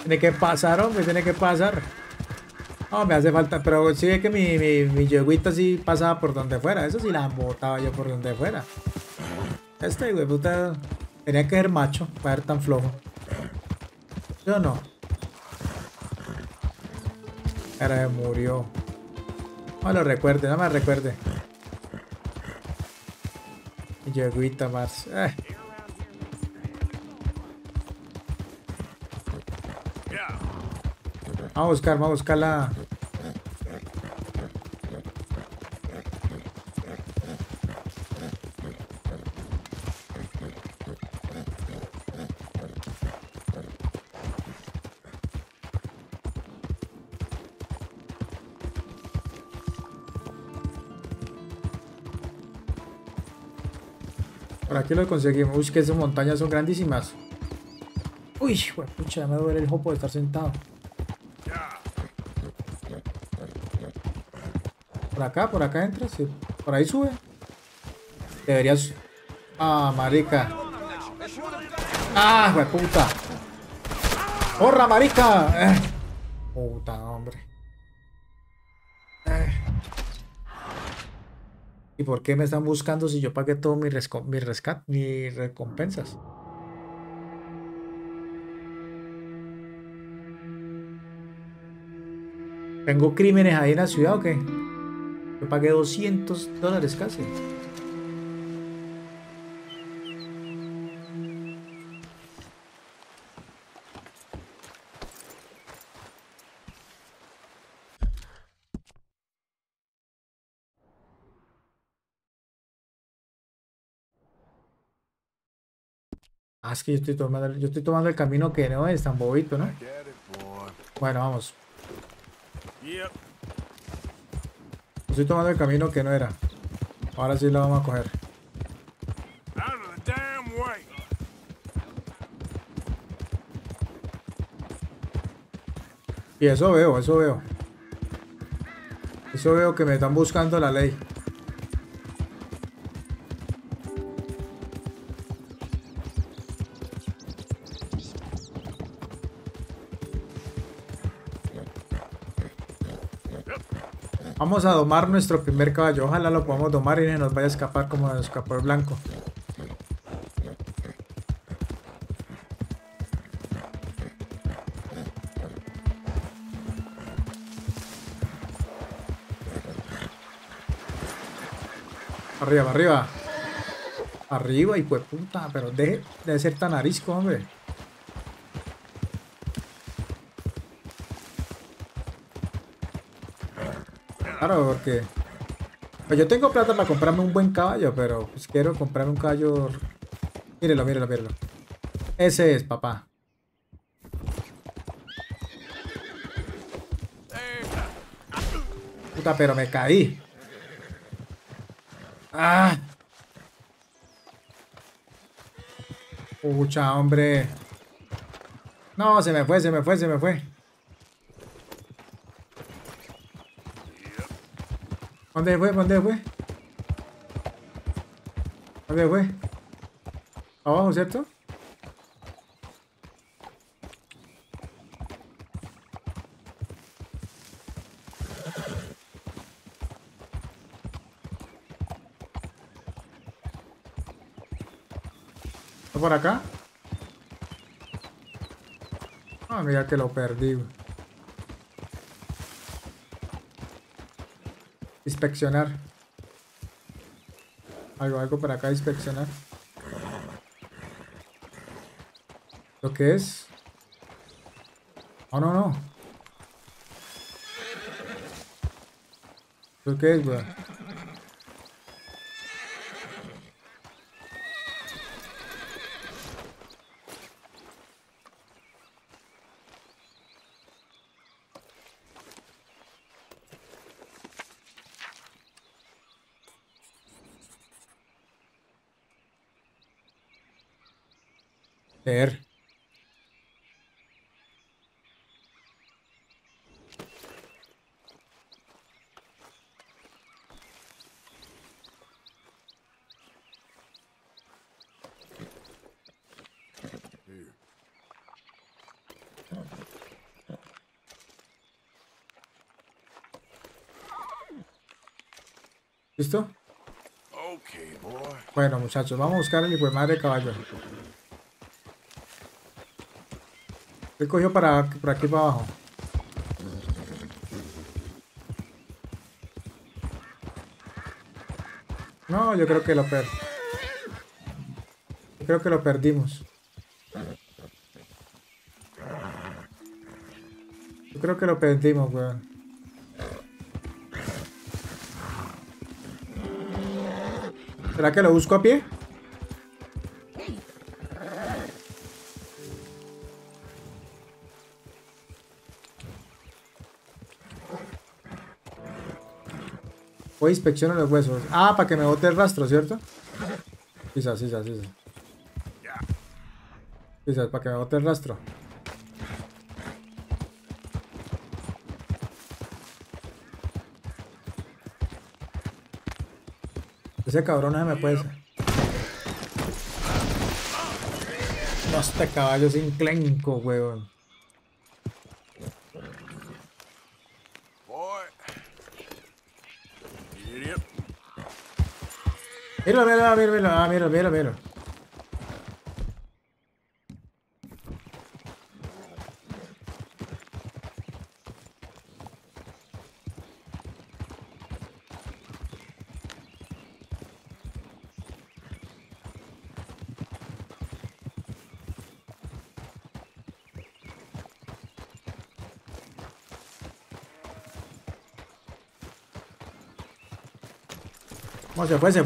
Tiene que pasar, hombre, tiene que pasar. No, me hace falta, pero sí es que mi yeguita sí pasaba por donde fuera. Eso sí la botaba yo por donde fuera. Este güey puta tenía que ser macho para ser tan flojo. Yo no. Ahora murió. No lo recuerde, no me recuerde. Mi yeguita más. Vamos a buscar la... Por aquí lo conseguimos. Uy, que esas montañas son grandísimas. Uy, pucha, me duele el jopo de estar sentado. Por acá entra, sí. Por ahí sube. Deberías... Ah, marica. Ah, hueputa. ¡Horra, marica! Puta, hombre. ¿Y por qué me están buscando si yo pagué todo mis recompensas? ¿Tengo crímenes ahí en la ciudad o qué? Yo pagué $200 casi. Ah, es que yo estoy tomando el camino que no es tan bobito, ¿no? Bueno, vamos. Estoy tomando el camino que no era. Ahora sí lo vamos a coger. Y eso veo que me están buscando la ley. Vamos a domar nuestro primer caballo. Ojalá lo podamos domar y no nos vaya a escapar como nos escapó el blanco. Arriba, arriba. Arriba, hijo de puta. Pero deje de ser tan arisco, hombre. Claro, porque pues yo tengo plata para comprarme un buen caballo, pero pues quiero comprarme un caballo. Mírelo, mírelo, mírelo. Ese es, papá. Puta, pero me caí. ¡Ah! Pucha, hombre. No, se me fue. ¿Dónde fue? Abajo, ¿cierto? ¿Está por acá? Ah, mira que lo perdí. Inspeccionar. Algo por acá, inspeccionar. ¿Lo que es? Oh, no. ¿Lo que es, güey? Leer. ¿Listo? Bueno, muchachos, vamos a buscar el hijo de madre caballo. Él cogió para aquí para abajo. No, yo creo que lo perdí. Yo creo que lo perdimos. Yo creo que lo perdimos, weón. ¿Será que lo busco a pie? O inspecciono los huesos. Ah, para que me bote el rastro, ¿cierto? Quizás. Quizás, para que me bote el rastro. Ese cabrón no se me puede ser. No, este caballo es enclenco, huevón. Míralo. Oh, se fue. Se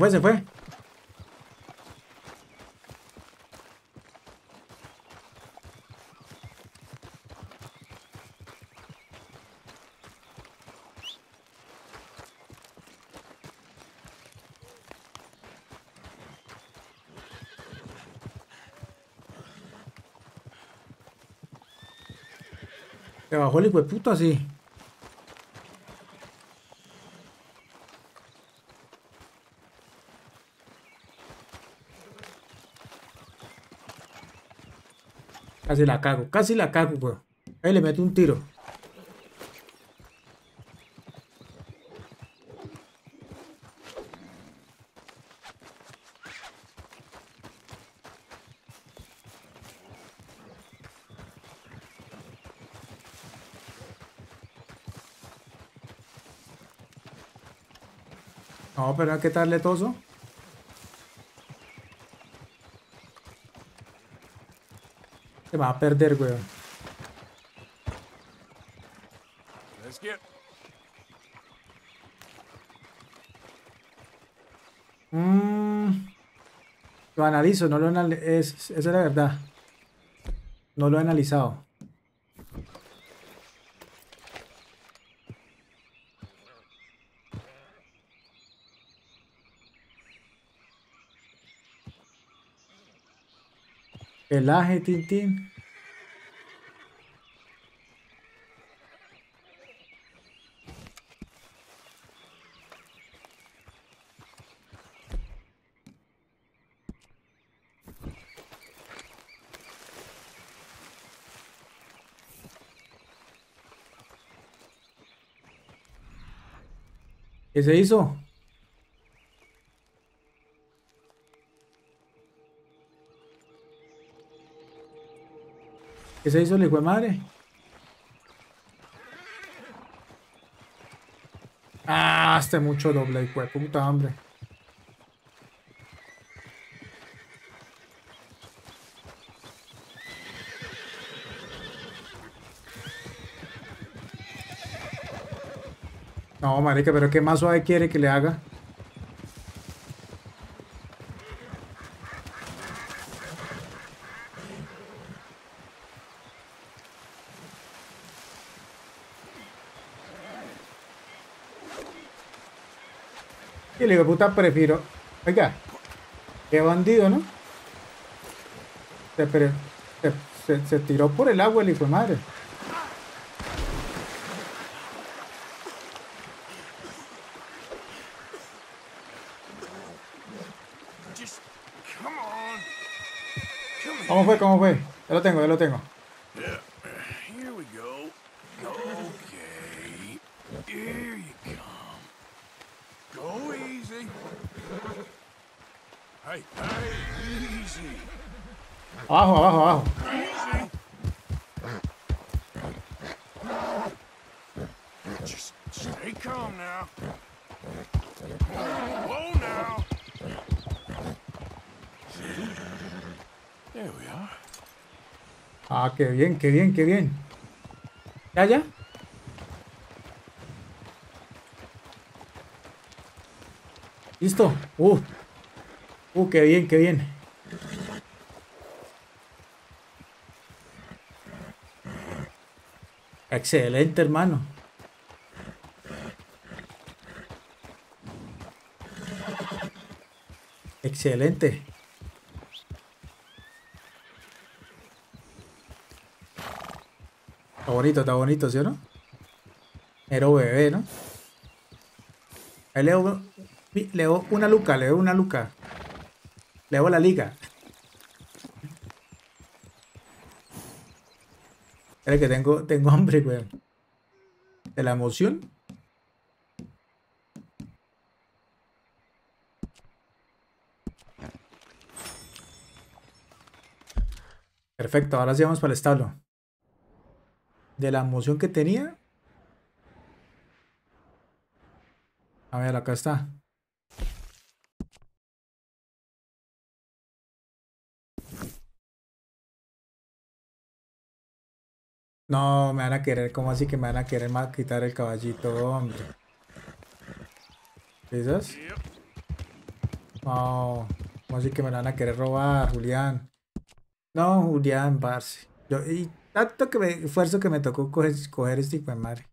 bajó el hijo de puta, sí. Casi la cago, weón. Ahí le meto un tiro. No, pero hay que darle toso. Se va a perder, weón. Lo analizo, no lo analizo. Esa es la verdad. No lo he analizado. Pelaje, Tintín. ¿Qué se hizo? ¿Qué se hizo el hijo de madre? Ah, este mucho doble, hijo de puta, hombre. No, marica, pero ¿qué más suave quiere que le haga? Y le digo, puta, prefiero... Oiga, qué bandido, ¿no? Se tiró por el agua el hijo de madre. ¿Cómo fue? ¿Cómo fue? Ya lo tengo, ya lo tengo. Abajo, abajo, abajo. Ah, qué bien, qué bien, qué bien. ¿Ya, ya? ¿Listo? Qué bien, qué bien. Excelente, hermano. Excelente. Está bonito, ¿sí o no? Pero bebé, ¿no? Ahí leo una luca, leo una luca. Leo la liga. Es que tengo hambre, güey. De la emoción. Perfecto, ahora sí vamos para el establo. De la emoción que tenía. A ver, acá está. No, me van a querer, ¿cómo así que me van a querer quitar el caballito, hombre? ¿Lisas? No, ¿cómo así que me van a querer robar, Julián? No, Julián, parce. Tanto que esfuerzo que me tocó coger este tipo de madre.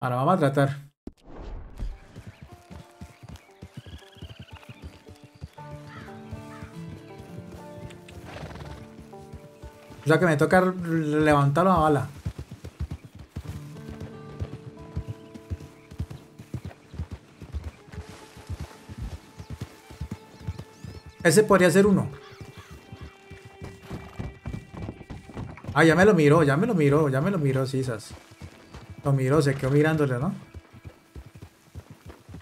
Ahora vamos a tratar. O sea que me toca levantar la bala. Ese podría ser uno. Ah, ya me lo miró, ya me lo miró, ya me lo miró, Sisas. Lo miró, se quedó mirándole, ¿no?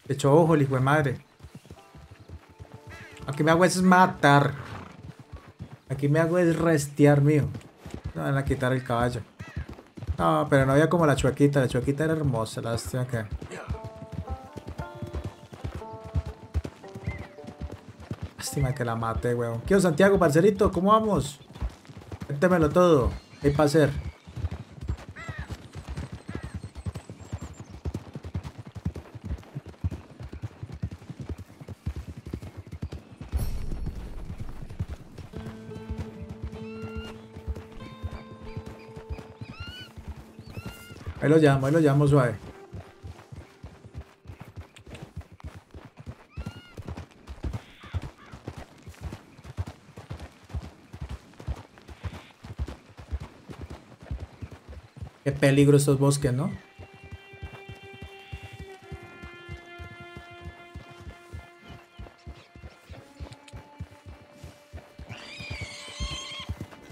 Le echó ojo el hijo de madre. Aquí me hago es matar. Aquí me hago es restear, mío. Me van a quitar el caballo. No, pero no había como la chuequita. La chuequita era hermosa, la hostia acá. Lástima que la maté, weón. ¿Qué onda, Santiago, parcerito? ¿Cómo vamos? Cuéntemelo todo. ¿Qué hay para hacer? Ahí lo llamo suave. Peligro estos bosques, ¿no?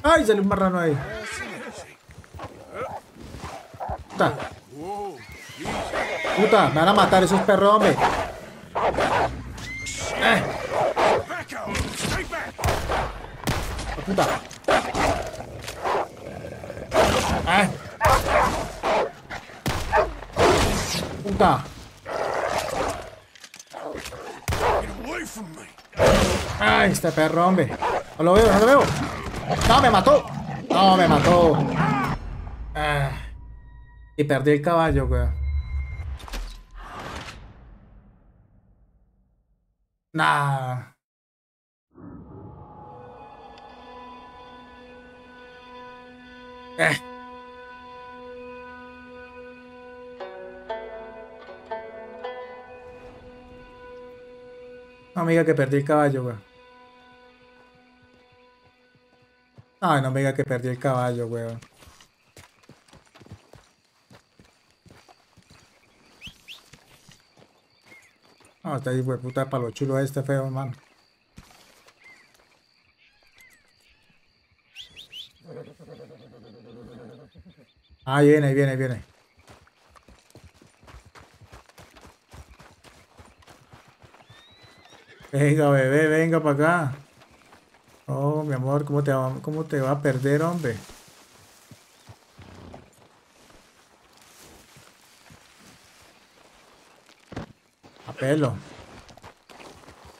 ¡Ay! Salió un marrano ahí. ¡Puta! ¡Puta! ¡Me van a matar esos perros, hombre! ¡Puta! ¡Ah! ¡Puta! ¡Ay, este perro, hombre! ¡No lo veo, no lo veo! ¡No, me mató! ¡No, me mató! Ah. Y perdí el caballo, weón. Nah. Amiga, que perdí el caballo, weón. Ay, no me diga que perdí el caballo, weón. No, está ahí, puta, para los chulos este feo, hermano. Ahí viene, ahí viene, ahí viene. Venga, bebé, venga para acá. Oh, mi amor, cómo te va a perder, hombre? A pelo.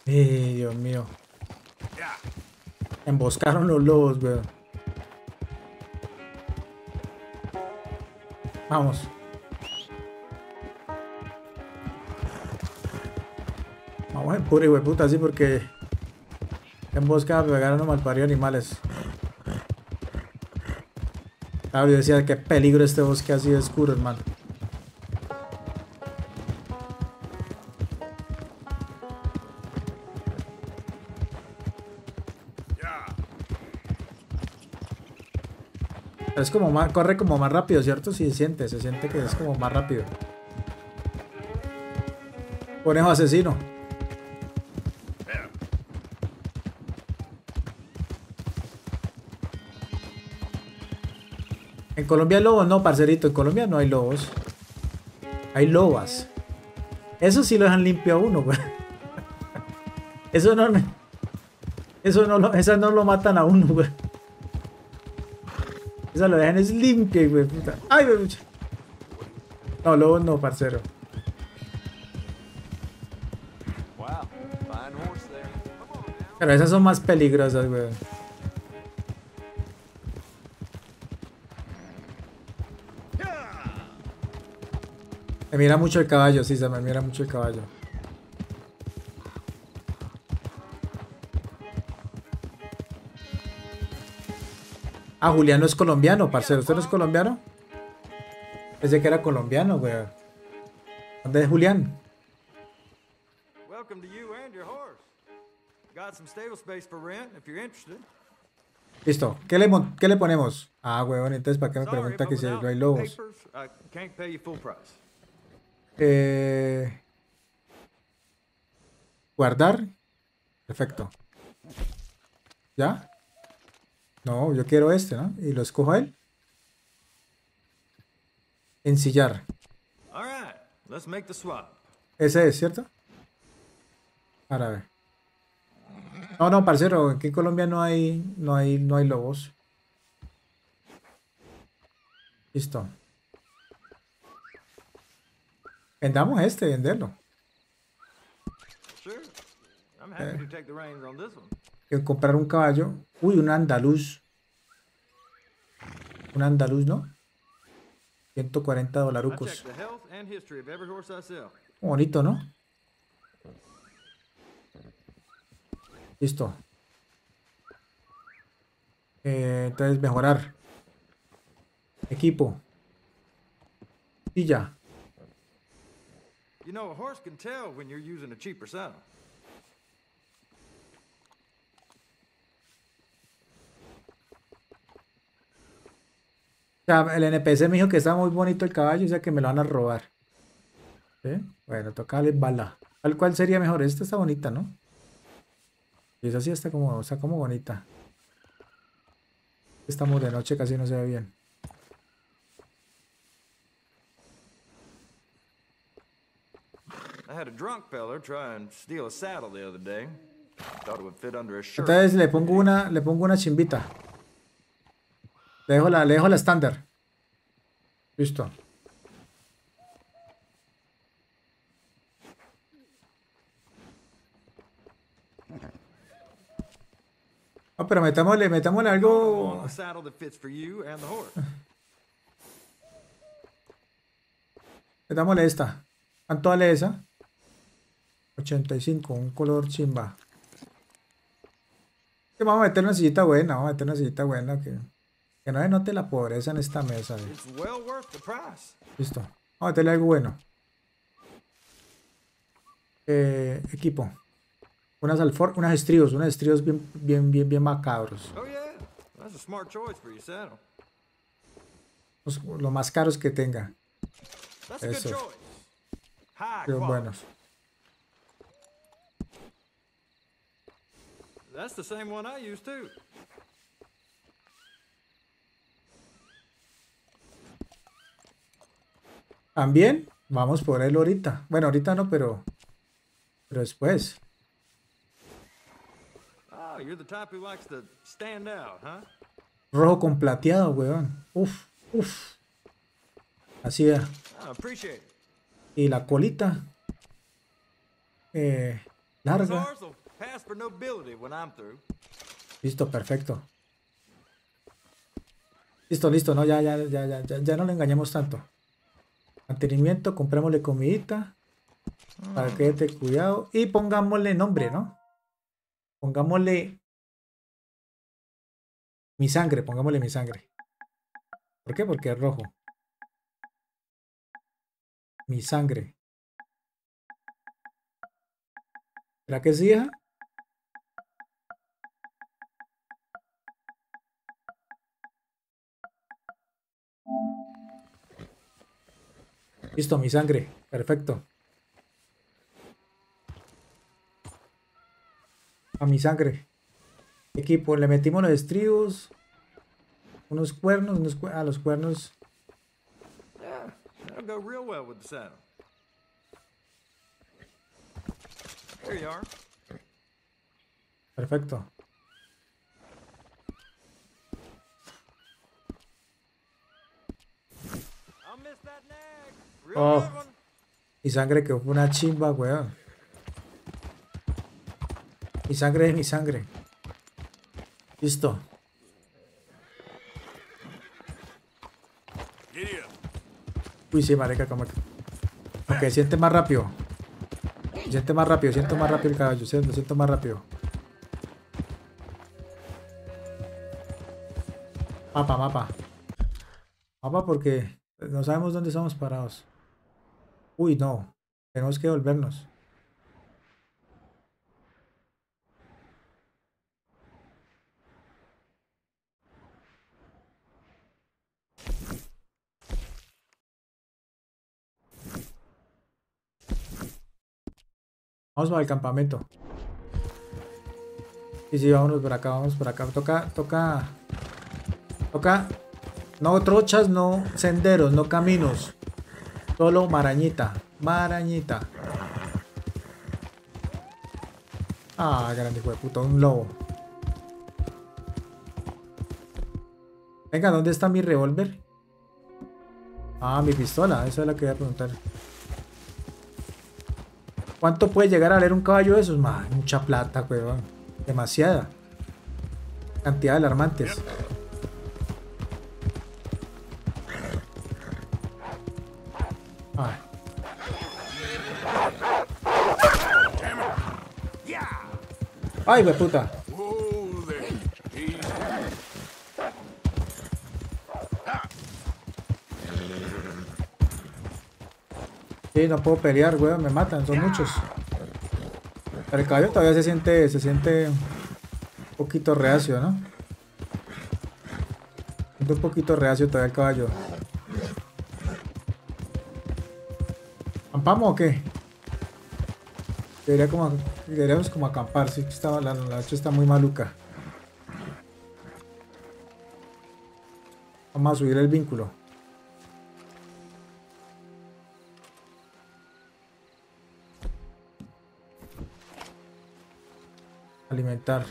Ay, Dios mío. Emboscaron los lobos, weón. Vamos. Vamos en pura hueputa, así porque... En busca pegaron a malparidos animales. Claro, yo decía que peligro este bosque así de oscuro, hermano. Pero es como más, corre como más rápido, ¿cierto? Sí, se siente que es como más rápido. Conejo asesino. En Colombia hay lobos, no, parcerito. En Colombia no hay lobos. Hay lobas. Eso sí lo dejan limpio a uno, pues. Eso no. Esas no lo matan a uno, güey. Esas lo dejan es limpio, güey. Ay, güey. No, lobos no, parcero. Pero esas son más peligrosas, güey. Me mira mucho el caballo, sí, se me mira mucho el caballo. Ah, Julián no es colombiano, parcero. ¿Usted no es colombiano? Pensé que era colombiano, weón. ¿Dónde es Julián? Listo, ¿qué le ponemos? Ah, weón, entonces ¿para qué me pregunta que si no hay lobos? Guardar. Perfecto. ¿Ya? No, yo quiero este, ¿no? Y lo escojo a él. Ensillar. Ese es, ¿cierto? Ahora a ver. No, no, parcero, aquí en Colombia no hay lobos. Listo. Vendamos este, venderlo. Quiero comprar un caballo. Uy, un andaluz. Un andaluz, ¿no? 140 dolarucos. Bonito, ¿no? Listo. Entonces, mejorar. Equipo. Y ya. You know, a horse can tell when you're using a cheaper saddle. O sea, el NPC me dijo que está muy bonito el caballo, o sea que me lo van a robar. ¿Sí? Bueno, tocarle bala. ¿Tal cual sería mejor? Esta está bonita, ¿no? Y esa sí está como bonita. Estamos de noche, casi no se ve bien. Entonces le pongo una chimbita. Le dejo la estándar. Listo. Ah, pero metámosle algo. Metámosle esta. ¿Cuánto vale esa? 85, un color chimba. Vamos a meter una sillita buena, que no denote la pobreza en esta mesa. Listo, vamos a meterle algo bueno. Equipo. Unas estribos bien macabros. Los más caros que tenga. Esos. Pero buenos. That's the same one I used too. También vamos por él ahorita. Bueno, ahorita no, pero después. Oh, you're the type who likes to stand out, huh? Rojo con plateado, weón. Uf, uf. Así es. Y la colita larga. Listo, perfecto. Listo, no, ya no le engañemos tanto. Mantenimiento, comprémosle comidita. Para que esté cuidado. Y pongámosle nombre, ¿no? Pongámosle mi sangre, ¿Por qué? Porque es rojo. Mi sangre. ¿Será que sí, hija? Listo, mi sangre. Perfecto. A mi sangre. Equipo, le metimos los estribos. Unos cuernos. Ah, los cuernos. Perfecto. Oh, mi sangre que fue una chimba, weón. Mi sangre es mi sangre. Listo. Uy, sí, marica, como que... Ok, siente más rápido. Siento más rápido el caballo. Siento más rápido. Mapa porque no sabemos dónde estamos parados. Uy, no. Tenemos que volvernos. Vamos para el campamento. Sí, vámonos por acá, Toca. No trochas, no senderos, no caminos. Solo marañita. Ah, grande hijo de puta, un lobo. Venga, ¿dónde está mi revólver? Ah, mi pistola, eso es lo que voy a preguntar. ¿Cuánto puede llegar a valer un caballo de esos? Man, mucha plata, weón. Demasiada. Cantidad de alarmantes. Ah. ¡Ay, me puta! Sí, no puedo pelear, weón, me matan, son muchos. Pero el caballo todavía se siente un poquito reacio, ¿no? Un poquito reacio todavía el caballo. ¿Acampamos o qué? Deberíamos como acampar, sí, la noche está muy maluca. Vamos a subir el vínculo. Alimentar.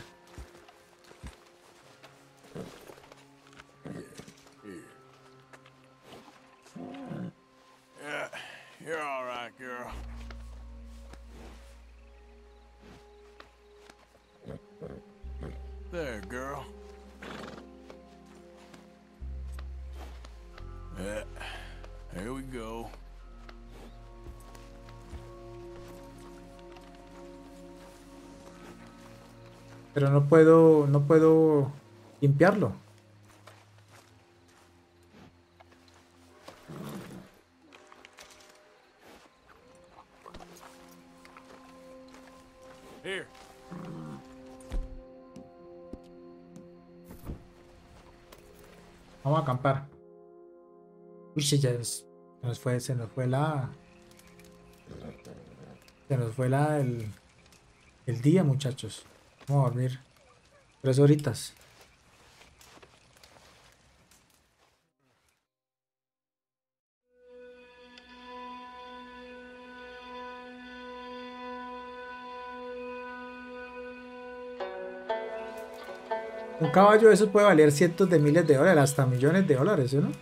There, girl. Here we go. Pero no puedo limpiarlo. Vamos a acampar. Uy, ya se nos fue el día, muchachos. Vamos a dormir 3 horitas. Un caballo de esos puede valer cientos de miles de dólares, hasta millones de dólares, ¿no?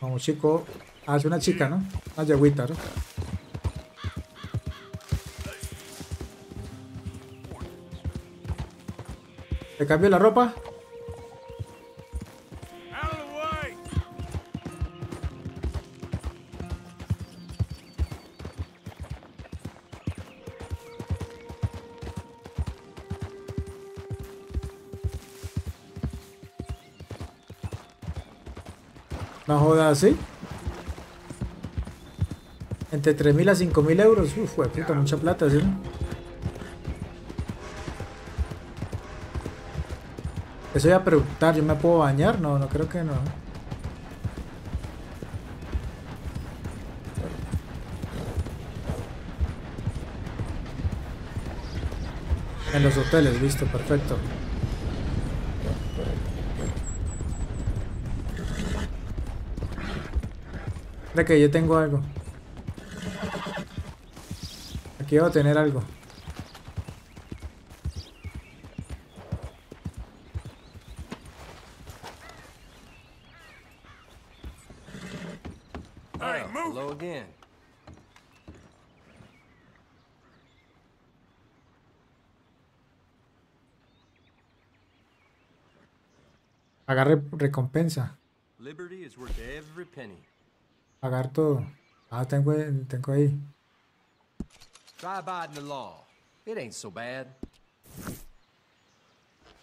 Vamos, chico. Hace una chica, ¿no? Una yagüita, ¿no? ¿Te cambió la ropa? No jodas, ¿sí? Entre 3.000 a 5.000 euros. Uf, fue puta, mucha plata, ¿sí? Eso voy a preguntar, ¿yo me puedo bañar? No, no creo que no. En los hoteles, listo, perfecto. Creo que yo tengo algo. Aquí debo tener algo. Pagar recompensa. Pagar todo. Ah, tengo ahí.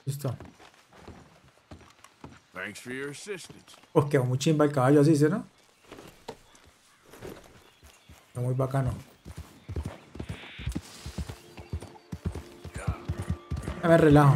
Listo. Pues quedó muy chimba el caballo así, ¿sí, no? Está muy bacano. A ver, relajo.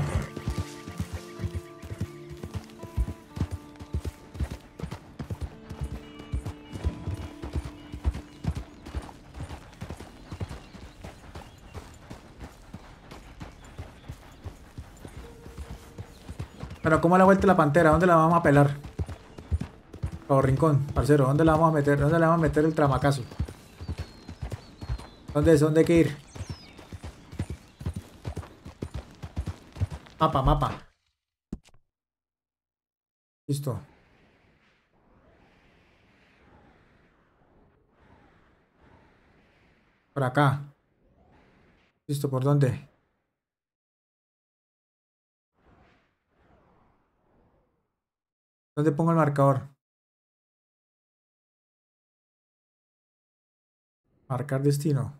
Pero ¿cómo la vuelta la pantera? ¿Dónde la vamos a pelar? O rincón, parcero, ¿dónde la vamos a meter? ¿Dónde la vamos a meter el tramacazo? ¿Dónde es? ¿Dónde hay que ir? Mapa, mapa. Listo. Por acá. Listo, ¿por dónde? ¿Dónde pongo el marcador? Marcar destino.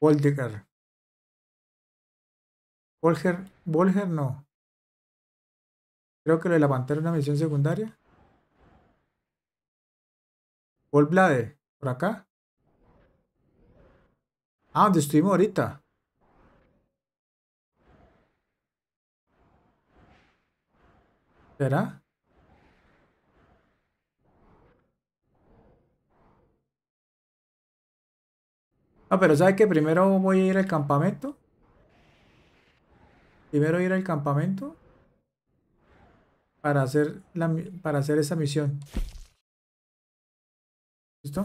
Volger. Volger no. Creo que lo de la pantera es una misión secundaria. Volblade. Por acá. Ah, donde estuvimos ahorita. ¿Será? Ah, pero ¿sabes qué? Primero voy a ir al campamento. Para hacer esa misión. ¿Listo?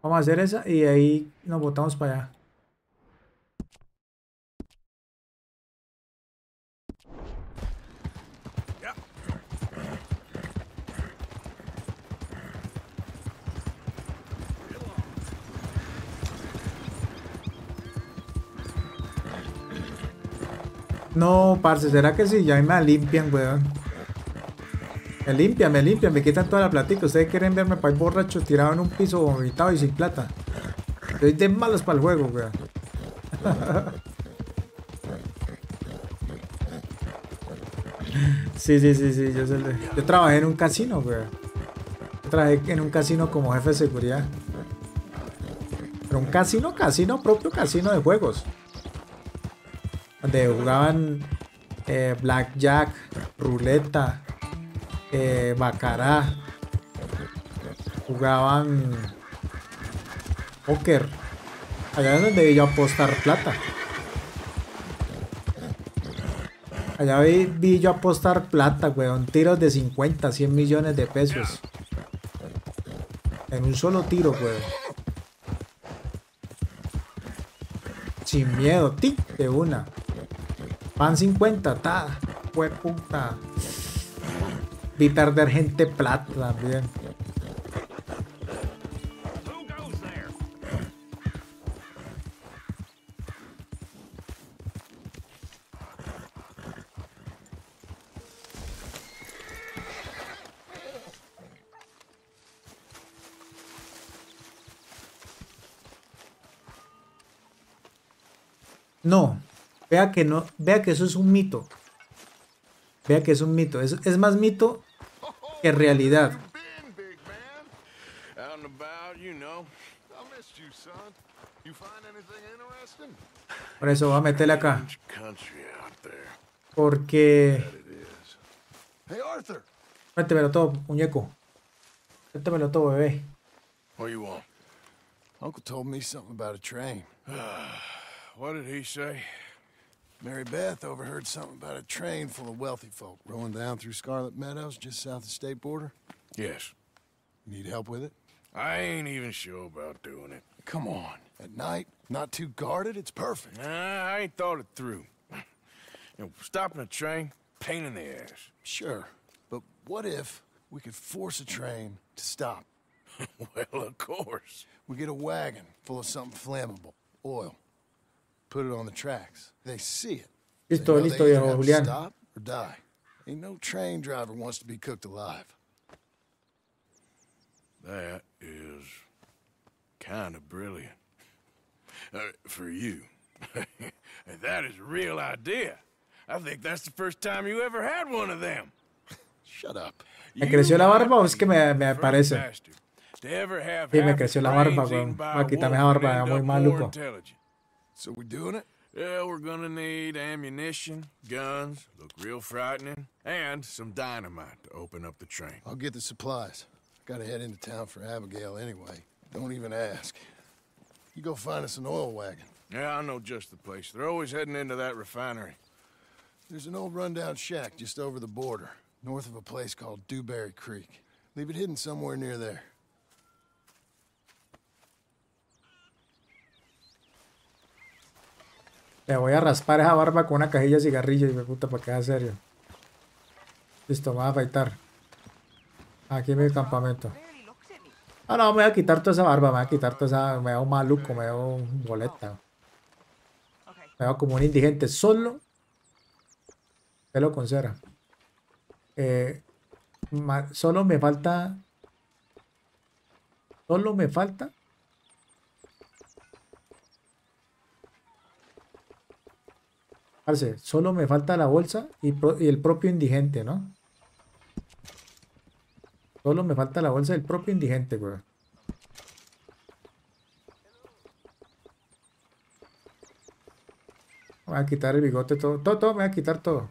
Vamos a hacer esa y de ahí nos botamos para allá. No, parce, ¿será que sí? Ya me limpian, weón. Me limpian, me quitan toda la platica. Ustedes quieren verme para el borracho tirado en un piso vomitado y sin plata. Soy de malos para el juego, weón. Sí, yo sé. Yo trabajé en un casino, weón. Trabajé en un casino como jefe de seguridad. Pero un propio casino de juegos. Donde jugaban blackjack, ruleta, bacará, jugaban póker. Allá es donde yo apostar plata. Allá vi yo apostar plata, weón. Tiros de 50, 100 millones de pesos. En un solo tiro, weón. Sin miedo, tic, de una. Pan 50, ta, fue puta. Vi perder gente plata también. No. Vea que no, vea que eso es un mito. Vea que es un mito. Es más mito que realidad. Por eso voy a meterle acá. Porque... Métemelo todo, muñeco. Métemelo todo, bebé. Uncle told me something about a train. What did he say? Mary Beth overheard something about a train full of wealthy folk rolling down through Scarlet Meadows just south of the state border? Yes. Need help with it? I ain't even sure about doing it. Come on. At night, not too guarded, it's perfect. Nah, I ain't thought it through. You know, stopping a train, pain in the ass. Sure, but what if we could force a train to stop? Well, of course. We get a wagon full of something flammable, oil. Put it on the tracks. They see it. Listo, viejo Julián. Stop or die. Ain't no train driver wants to be cooked alive. That is kind of brilliant. For you. That is a real idea. I think that's the first time you ever had one of them. Shut up. ¿Me creció la barba o es que me parece? Sí, me creció la barba, weón. Va a quitarme la barba, era muy maluco. So we're doing it? Yeah, we're gonna need ammunition, guns, look real frightening, and some dynamite to open up the train. I'll get the supplies. Gotta head into town for Abigail anyway. Don't even ask. You go find us an oil wagon. Yeah, I know just the place. They're always heading into that refinery. There's an old rundown shack just over the border, north of a place called Dewberry Creek. Leave it hidden somewhere near there. Le voy a raspar esa barba con una cajilla de cigarrillos y me puta para quedar serio. Listo, me voy a afeitar. Aquí en mi campamento. Ah, no, me voy a quitar toda esa barba, me voy a quitar toda esa... Me veo maluco, me veo boleta. Me veo como un indigente, solo. Pelo con cera. Solo me falta... Solo me falta la bolsa y el propio indigente, ¿no? Solo me falta la bolsa del propio indigente, güey. Voy a quitar el bigote, todo, me voy a quitar todo.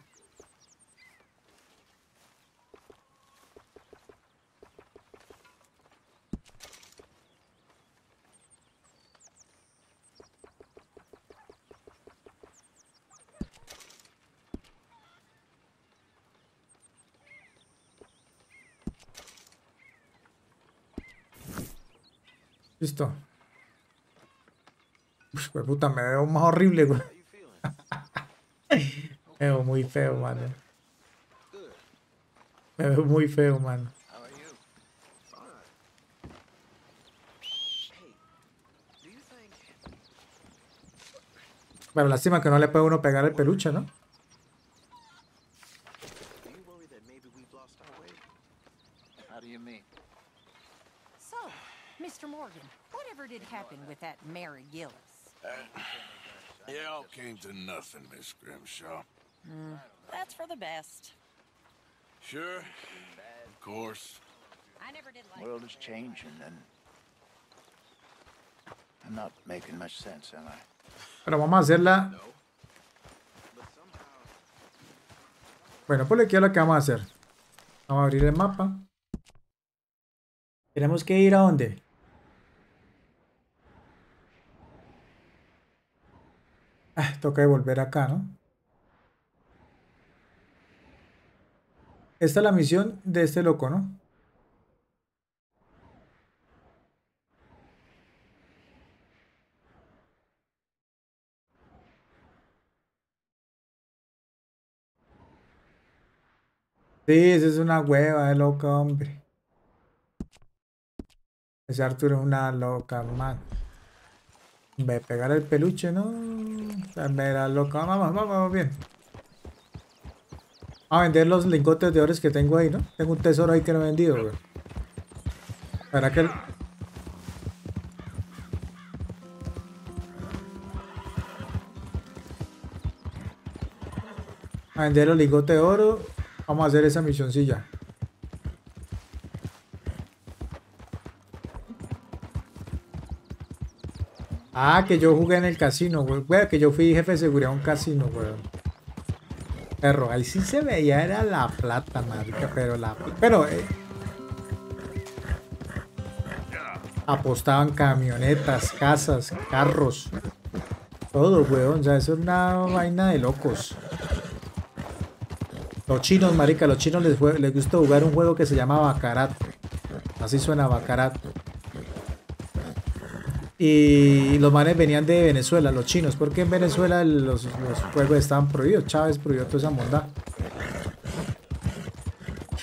Listo. Uf, güey, puta, me veo más horrible, güey. Me veo muy feo, mano. Me veo muy feo, mano. Bueno, lástima que no le puede uno pegar el peluche, ¿no? Mr. Morgan, whatever did happen with that Mary Gillis? It all came to nothing, Miss Grimshaw. That's for the best. Sure, of course. I never did like. The world is changing, and I'm not making much sense, am I? Pero vamos a hacerla. Bueno, pues aquí es lo que vamos a hacer. Vamos a abrir el mapa. Tenemos que ir a dónde. Ah, toca volver acá, ¿no? Esta es la misión de este loco, ¿no? Sí, esa es una hueva de loca, hombre. Ese Arthur es una loca, man. Ve, pegar el peluche, ¿no? Verá, loca. Vamos, vamos, bien. A vender los lingotes de oro que tengo ahí, ¿no? Tengo un tesoro ahí que no he vendido, güey. ¿Para qué? A vender los lingotes de oro. Vamos a hacer esa misioncilla. Ah, que yo jugué en el casino, güey, que yo fui jefe de seguridad en un casino, güey. Perro, ahí sí se veía, era la plata, marica, pero la... Pero... apostaban camionetas, casas, carros. Todo, güey, o sea, eso es una vaina de locos. Los chinos, marica, los chinos les gusta jugar un juego que se llama Baccarat. Así suena, Baccarat. Y los manes venían de Venezuela, los chinos, porque en Venezuela los juegos estaban prohibidos. Chávez prohibió toda esa bondad.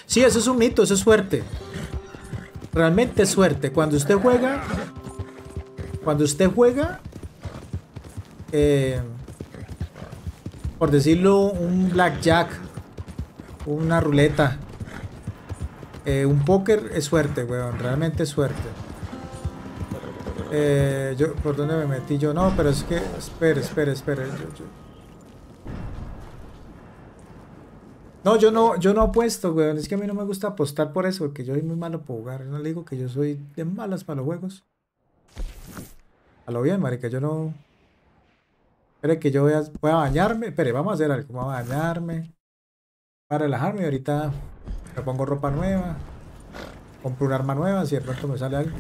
Sí, eso es un mito, eso es suerte. Realmente es suerte. Cuando usted juega, por decirlo, un blackjack, una ruleta, un póker, es suerte, weón, realmente es suerte. Yo, ¿por dónde me metí yo? No, pero es que... Espere. No, yo no apuesto, weón. Es que a mí no me gusta apostar por eso, porque yo soy muy malo para jugar. No le digo que yo soy de malas para los juegos. A lo bien, marica, yo no... Espere que yo voy a bañarme. Espere, vamos a hacer algo. Voy a bañarme. Para relajarme y ahorita me pongo ropa nueva. Compro un arma nueva, si de pronto me sale algo.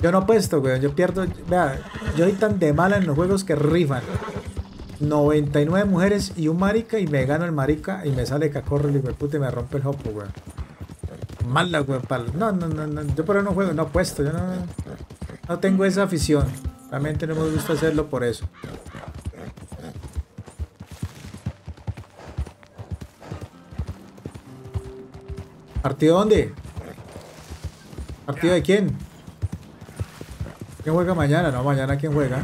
Yo no apuesto, weón, yo pierdo. Vea, yo soy tan de mala en los juegos que rifan 99 mujeres y un marica, y me gano el marica y me sale cacorro y me puta y me rompe el jopo, weón. Mala, weón, palo. No, yo por eso no juego, no apuesto, yo no tengo esa afición. Realmente no me gusta hacerlo por eso. ¿Partido dónde? ¿Partido de quién? ¿Quién juega mañana? No, mañana ¿quién juega?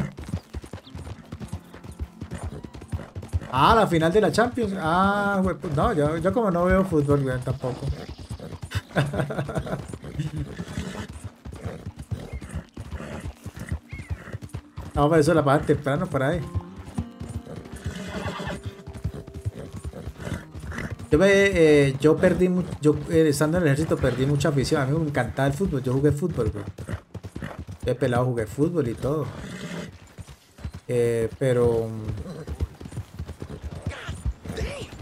Ah, la final de la Champions. Ah, güey, pues no, yo como no veo fútbol, güey, tampoco. No, pero eso la pagan temprano por ahí. Yo perdí, estando en el ejército perdí mucha afición. A mí me encantaba el fútbol, yo jugué fútbol, güey. Yo pelado jugué fútbol y todo, pero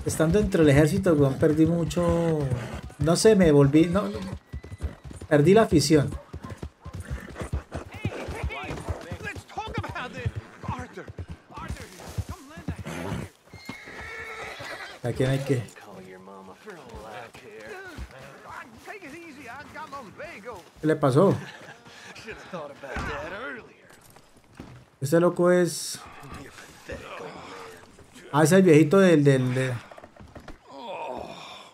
estando entre el ejército, weón, perdí mucho, no sé, me volví, no, perdí la afición. ¿A quién hay que? ¿Qué le pasó? Este loco es... Ah, es el viejito del...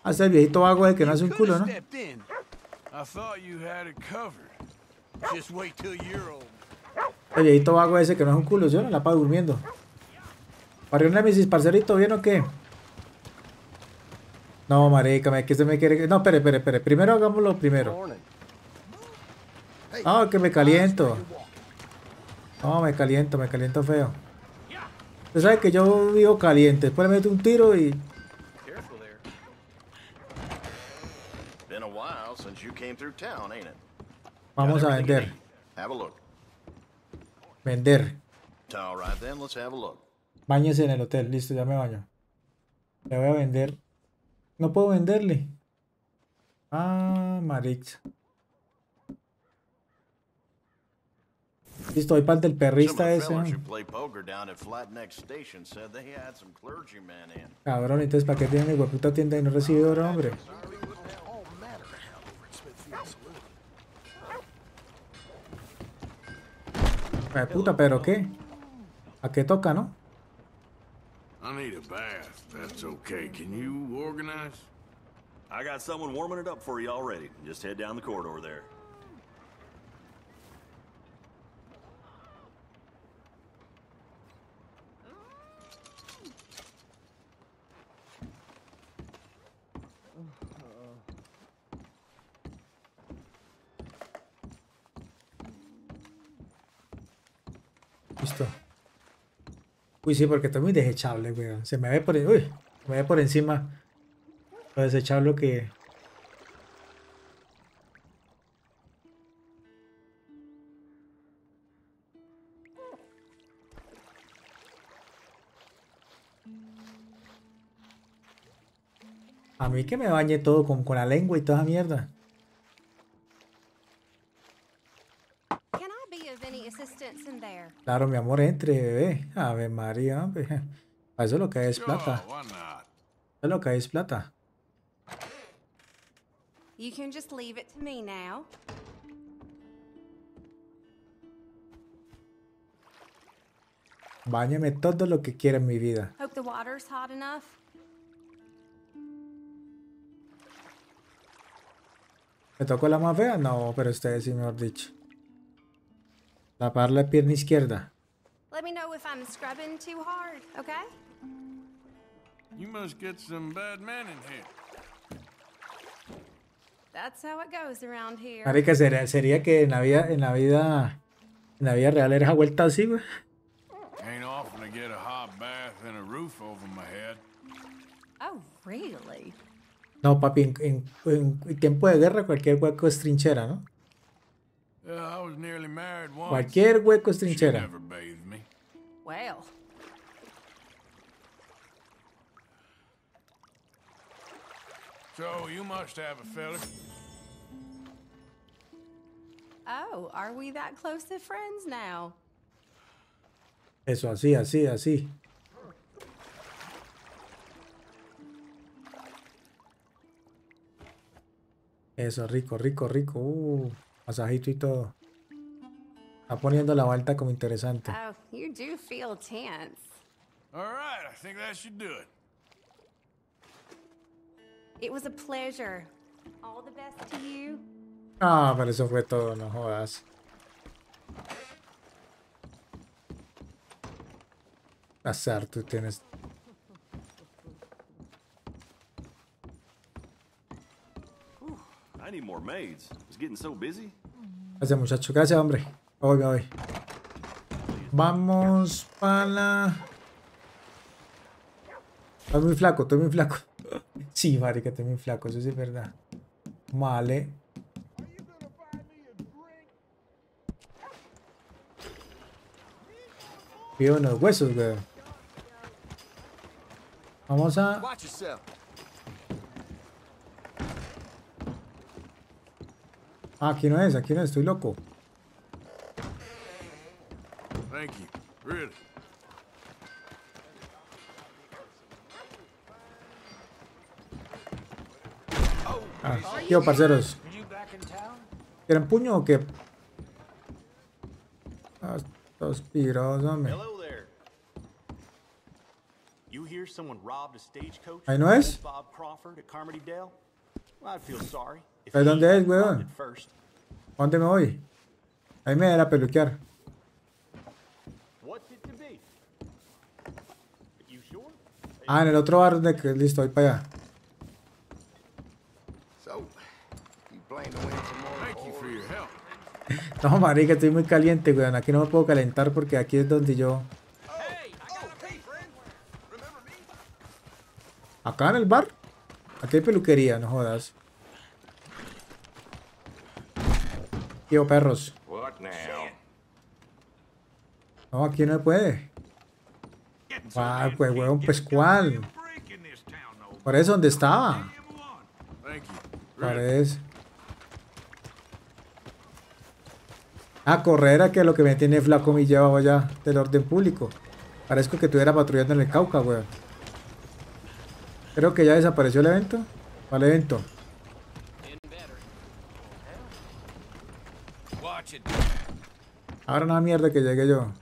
Ah, es el viejito vago de que no hace un culo, ¿no? El viejito vago ese que no hace un culo, ¿sí? La paz durmiendo. Parió Nemesis, parcerito, ¿bien o qué? No, marica, que se me quiere... No, espere. Primero hagámoslo primero. Ah, que me caliento. No, me caliento feo. Usted sabe que yo vivo caliente. Después le meto un tiro y... Vamos a vender. Vender. Báñese en el hotel. Listo, ya me baño. Le voy a vender... No puedo venderle. Ah, marica. Listo, voy para el del perrista ese. Cabrón, entonces ¿para qué tiene mi hueputa tienda y no recibe oro, hombre? Puta, ¿pero qué? ¿A qué toca, no? I need a bath. That's okay. Can you organize? I got someone warming it up for you already. Just head down the corridor there. Listo. Uy, sí, porque estoy muy desechable, weón. Se me ve por, uy, se me ve por encima lo desechable que... A mí que me bañe todo con la lengua y toda esa mierda. Claro, mi amor, entre, bebé. A ver, María, hombre. Para eso lo que hay es plata. Eso lo que hay es plata. Báñame todo lo que quiera en mi vida. ¿Me tocó la más fea? No, pero ustedes sí, mejor dicho. Tapar la pierna izquierda. Let me know if I'm scrubbing too hard, okay? You must get some bad men in here. That's how it goes around here. Marica, sería que en la vida real era vuelta así, güey. Ain't often I get a hot bath and a roof over my head. Oh, really? No, papi, en tiempo de guerra cualquier hueco es trinchera, ¿no? Cualquier hueco es trinchera. Eso, así. Eso, rico. Masajito y todo. Está poniendo la vuelta como interesante. Oh, you do feel tense. All right, I think that should do it. It was a pleasure. All the best to you. Ah, pero eso fue todo, no jodas. Azar, tú tienes. I need more maids. It's getting so busy. Gracias, muchacho. Gracias, hombre. Voy. Vamos para la... Estoy muy flaco. Sí, marica, estoy muy flaco. Eso sí es verdad. Vale. Pido unos huesos, güey. Vamos a... Ah, aquí no es, estoy loco. Thank you. Really. Ah, tío, parceros. ¿Quieren puño o qué? Those pirados, hombre. Ahí no es. ¿Ahí dónde es, weón? ¿Dónde me voy? Ahí me era peluquear. Ah, en el otro bar de que listo, voy para allá. No, marica, estoy muy caliente, weón. Aquí no me puedo calentar porque aquí es donde yo... ¿Acá en el bar? Aquí hay peluquería, no jodas. Tío, perros. No, aquí no se puede. Ah, pues, weón, pues, ¿cuál? Por eso, ¿dónde estaba? Parece. Ah, correr, a que lo que me tiene flaco me lleva allá del orden público. Parezco que estuviera patrullando en el Cauca, weón. Creo que ya desapareció el evento. ¿Cuál evento? Ahora una mierda que llegué yo.